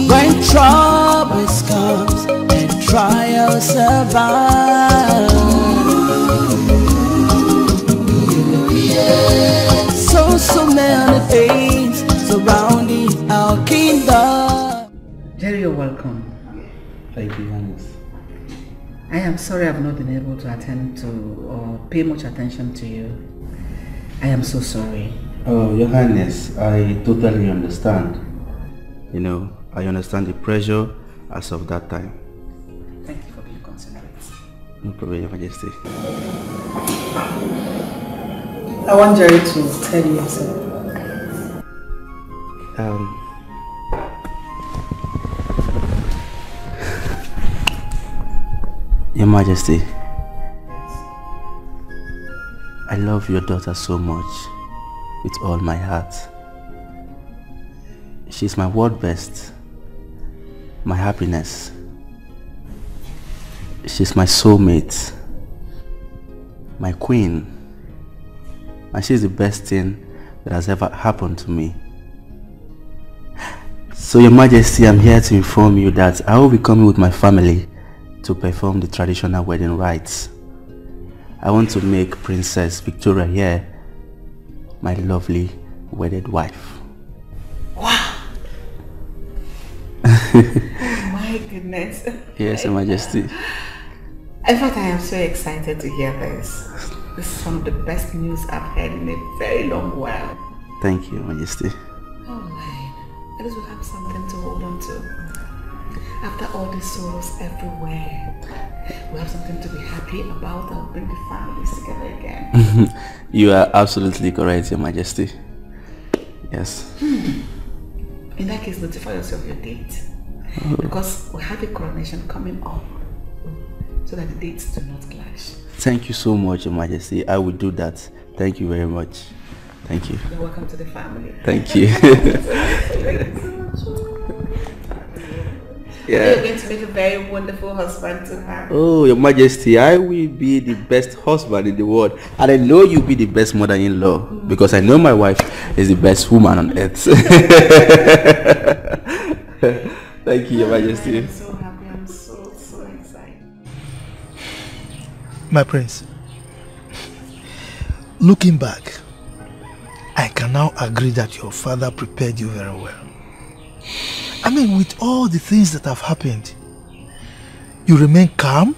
When troubles comes and trials survive. Yeah. welcome. Thank you, Hannes. I am sorry I've not been able to attend to or pay much attention to you. I am so sorry. Oh, Your Highness, I totally understand. You know, I understand the pressure as of that time. Thank you for being considerate. No problem, Your Majesty. I want Jerry to tell you something. Your Majesty, yes. I love your daughter so much, with all my heart. She's my world best, my happiness. She's my soulmate, my queen, and she's the best thing that has ever happened to me. So, Your Majesty, I'm here to inform you that I will be coming with my family to perform the traditional wedding rites. I want to make Princess Victoria here my lovely wedded wife. Wow! My goodness. Yes, Your Majesty. I thought I am so excited to hear this. This is one of the best news I've heard in a very long while. Thank you, Your Majesty. Oh my, at least we have something to hold on to. After all the sorrows everywhere, we have something to be happy about and bring the families together again. You are absolutely correct, Your Majesty. Yes. In that case, notify us of your date. Oh. Because we have a coronation coming up, so that the dates do not clash. Thank you so much, Your Majesty. I will do that. Thank you very much. Thank you. You're welcome to the family. Thank you. Thank you so much. Yeah. You're going to make a very wonderful husband to her. Oh, Your Majesty, I will be the best husband in the world. And I know you'll be the best mother-in-law. Mm. Because I know my wife is the best woman on earth. Thank you, Your Majesty. I'm so happy. I'm so, so excited. My prince, looking back, I can now agree that your father prepared you very well. I mean, with all the things that have happened, you remain calm,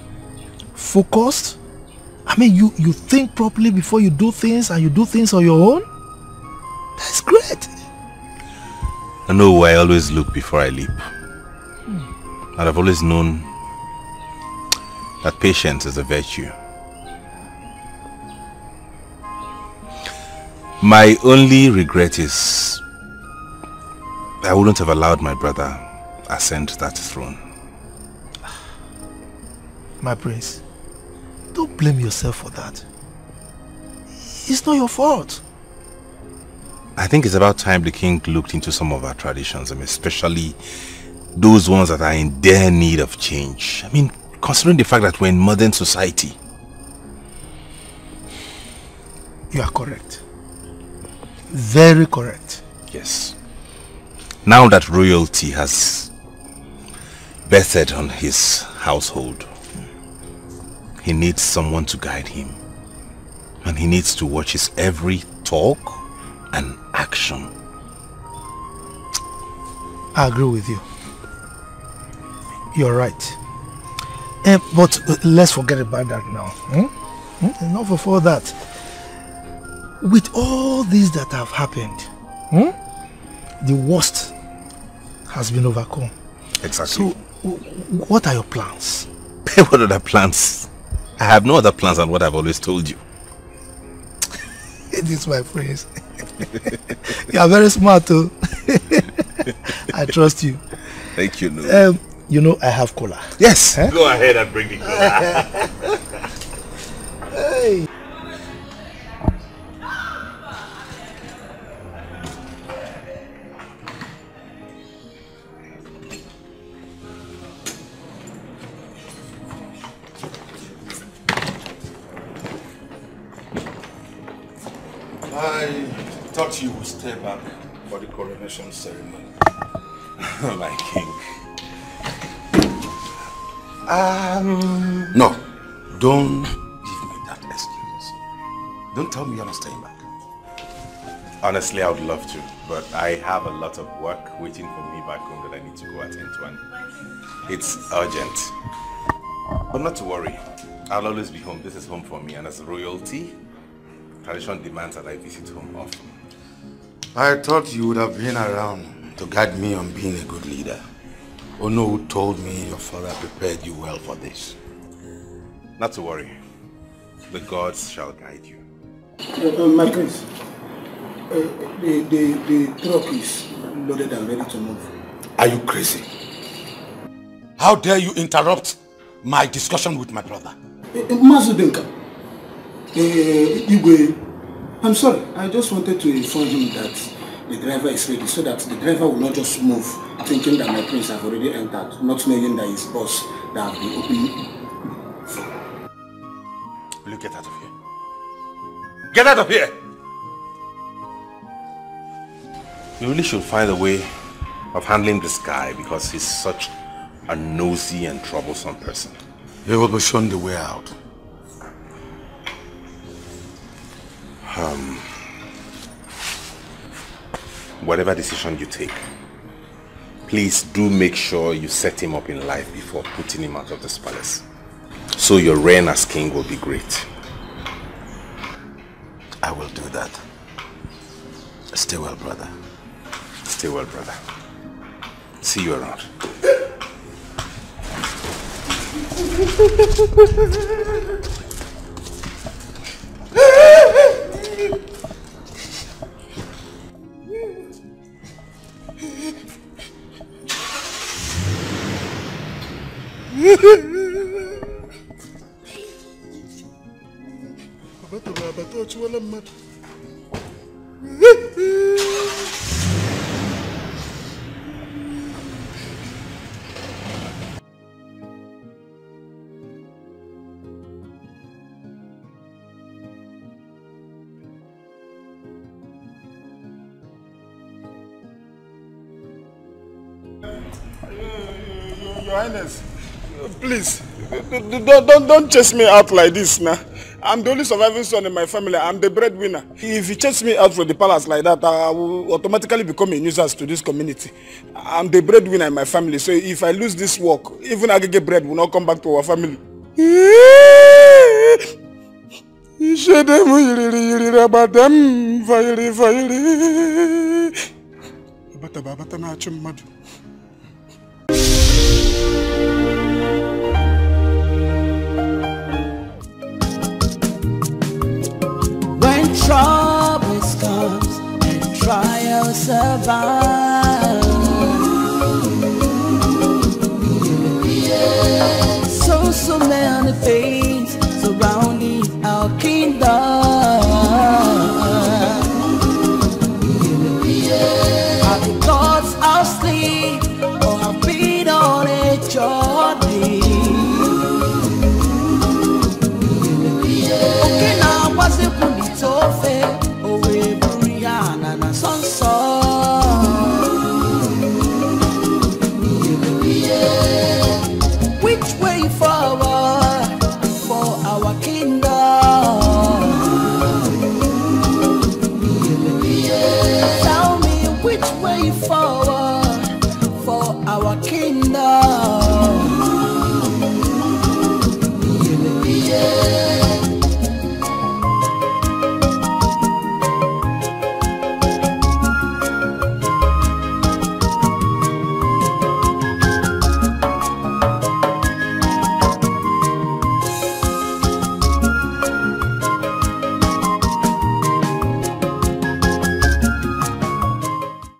focused. I mean, you think properly before you do things, and you do things on your own. That's great. I know I always look before I leap. Hmm. And I've always known that patience is a virtue. My only regret is I wouldn't have allowed my brother ascend that throne. My prince, don't blame yourself for that. It's not your fault. I think it's about time the king looked into some of our traditions, I mean, especially those ones that are in dire need of change. I mean, considering the fact that we're in modern society. You are correct. Very correct. Yes. Now that royalty has bettered on his household, he needs someone to guide him. And he needs to watch his every talk and action. I agree with you. You're right. But let's forget about that now. Hmm? Hmm? Enough of all that. With all these that have happened, the worst has been overcome. Exactly. So, what are your plans? What are the plans? I have no other plans than what I've always told you. It is my phrase. You are very smart too. I trust you. Thank you, Noah. You know I have cola. Yes. Huh? Go ahead and bring the cola. Hey. I thought you would stay back for the coronation ceremony. My king. No, don't give me that excuse. Don't tell me you're not staying back. Honestly, I would love to, but I have a lot of work waiting for me back home that I need to go attend to. It's urgent. But not to worry. I'll always be home. This is home for me. And as royalty, tradition demands that I visit home often. I thought you would have been around to guide me on being a good leader. Ono told me your father prepared you well for this. Not to worry. The gods shall guide you. My prince, the truck is loaded and ready to move. Are you crazy? How dare you interrupt my discussion with my brother? Mazi Udenka, Igwe, I'm sorry. I just wanted to inform him that the driver is ready, so that the driver will not just move thinking that my prince have already entered, not knowing that his boss that will be opening. Will you get out of here? Get out of here! We really should find a way of handling this guy, because he's such a nosy and troublesome person. He will be shown the way out. Whatever decision you take, please do make sure you set him up in life before putting him out of this palace. So your reign as king will be great. I will do that. Stay well, brother. Stay well, brother. See you around. Your Highness, please, don't chase me out like this now. I'm the only surviving son in my family. I'm the breadwinner. If you chase me out from the palace like that, I will automatically become a nuisance to this community. I'm the breadwinner in my family, so if I lose this work, even aggregate bread will not come back to our family. When troubles comes and trials survive, so many things surrounding our kingdom.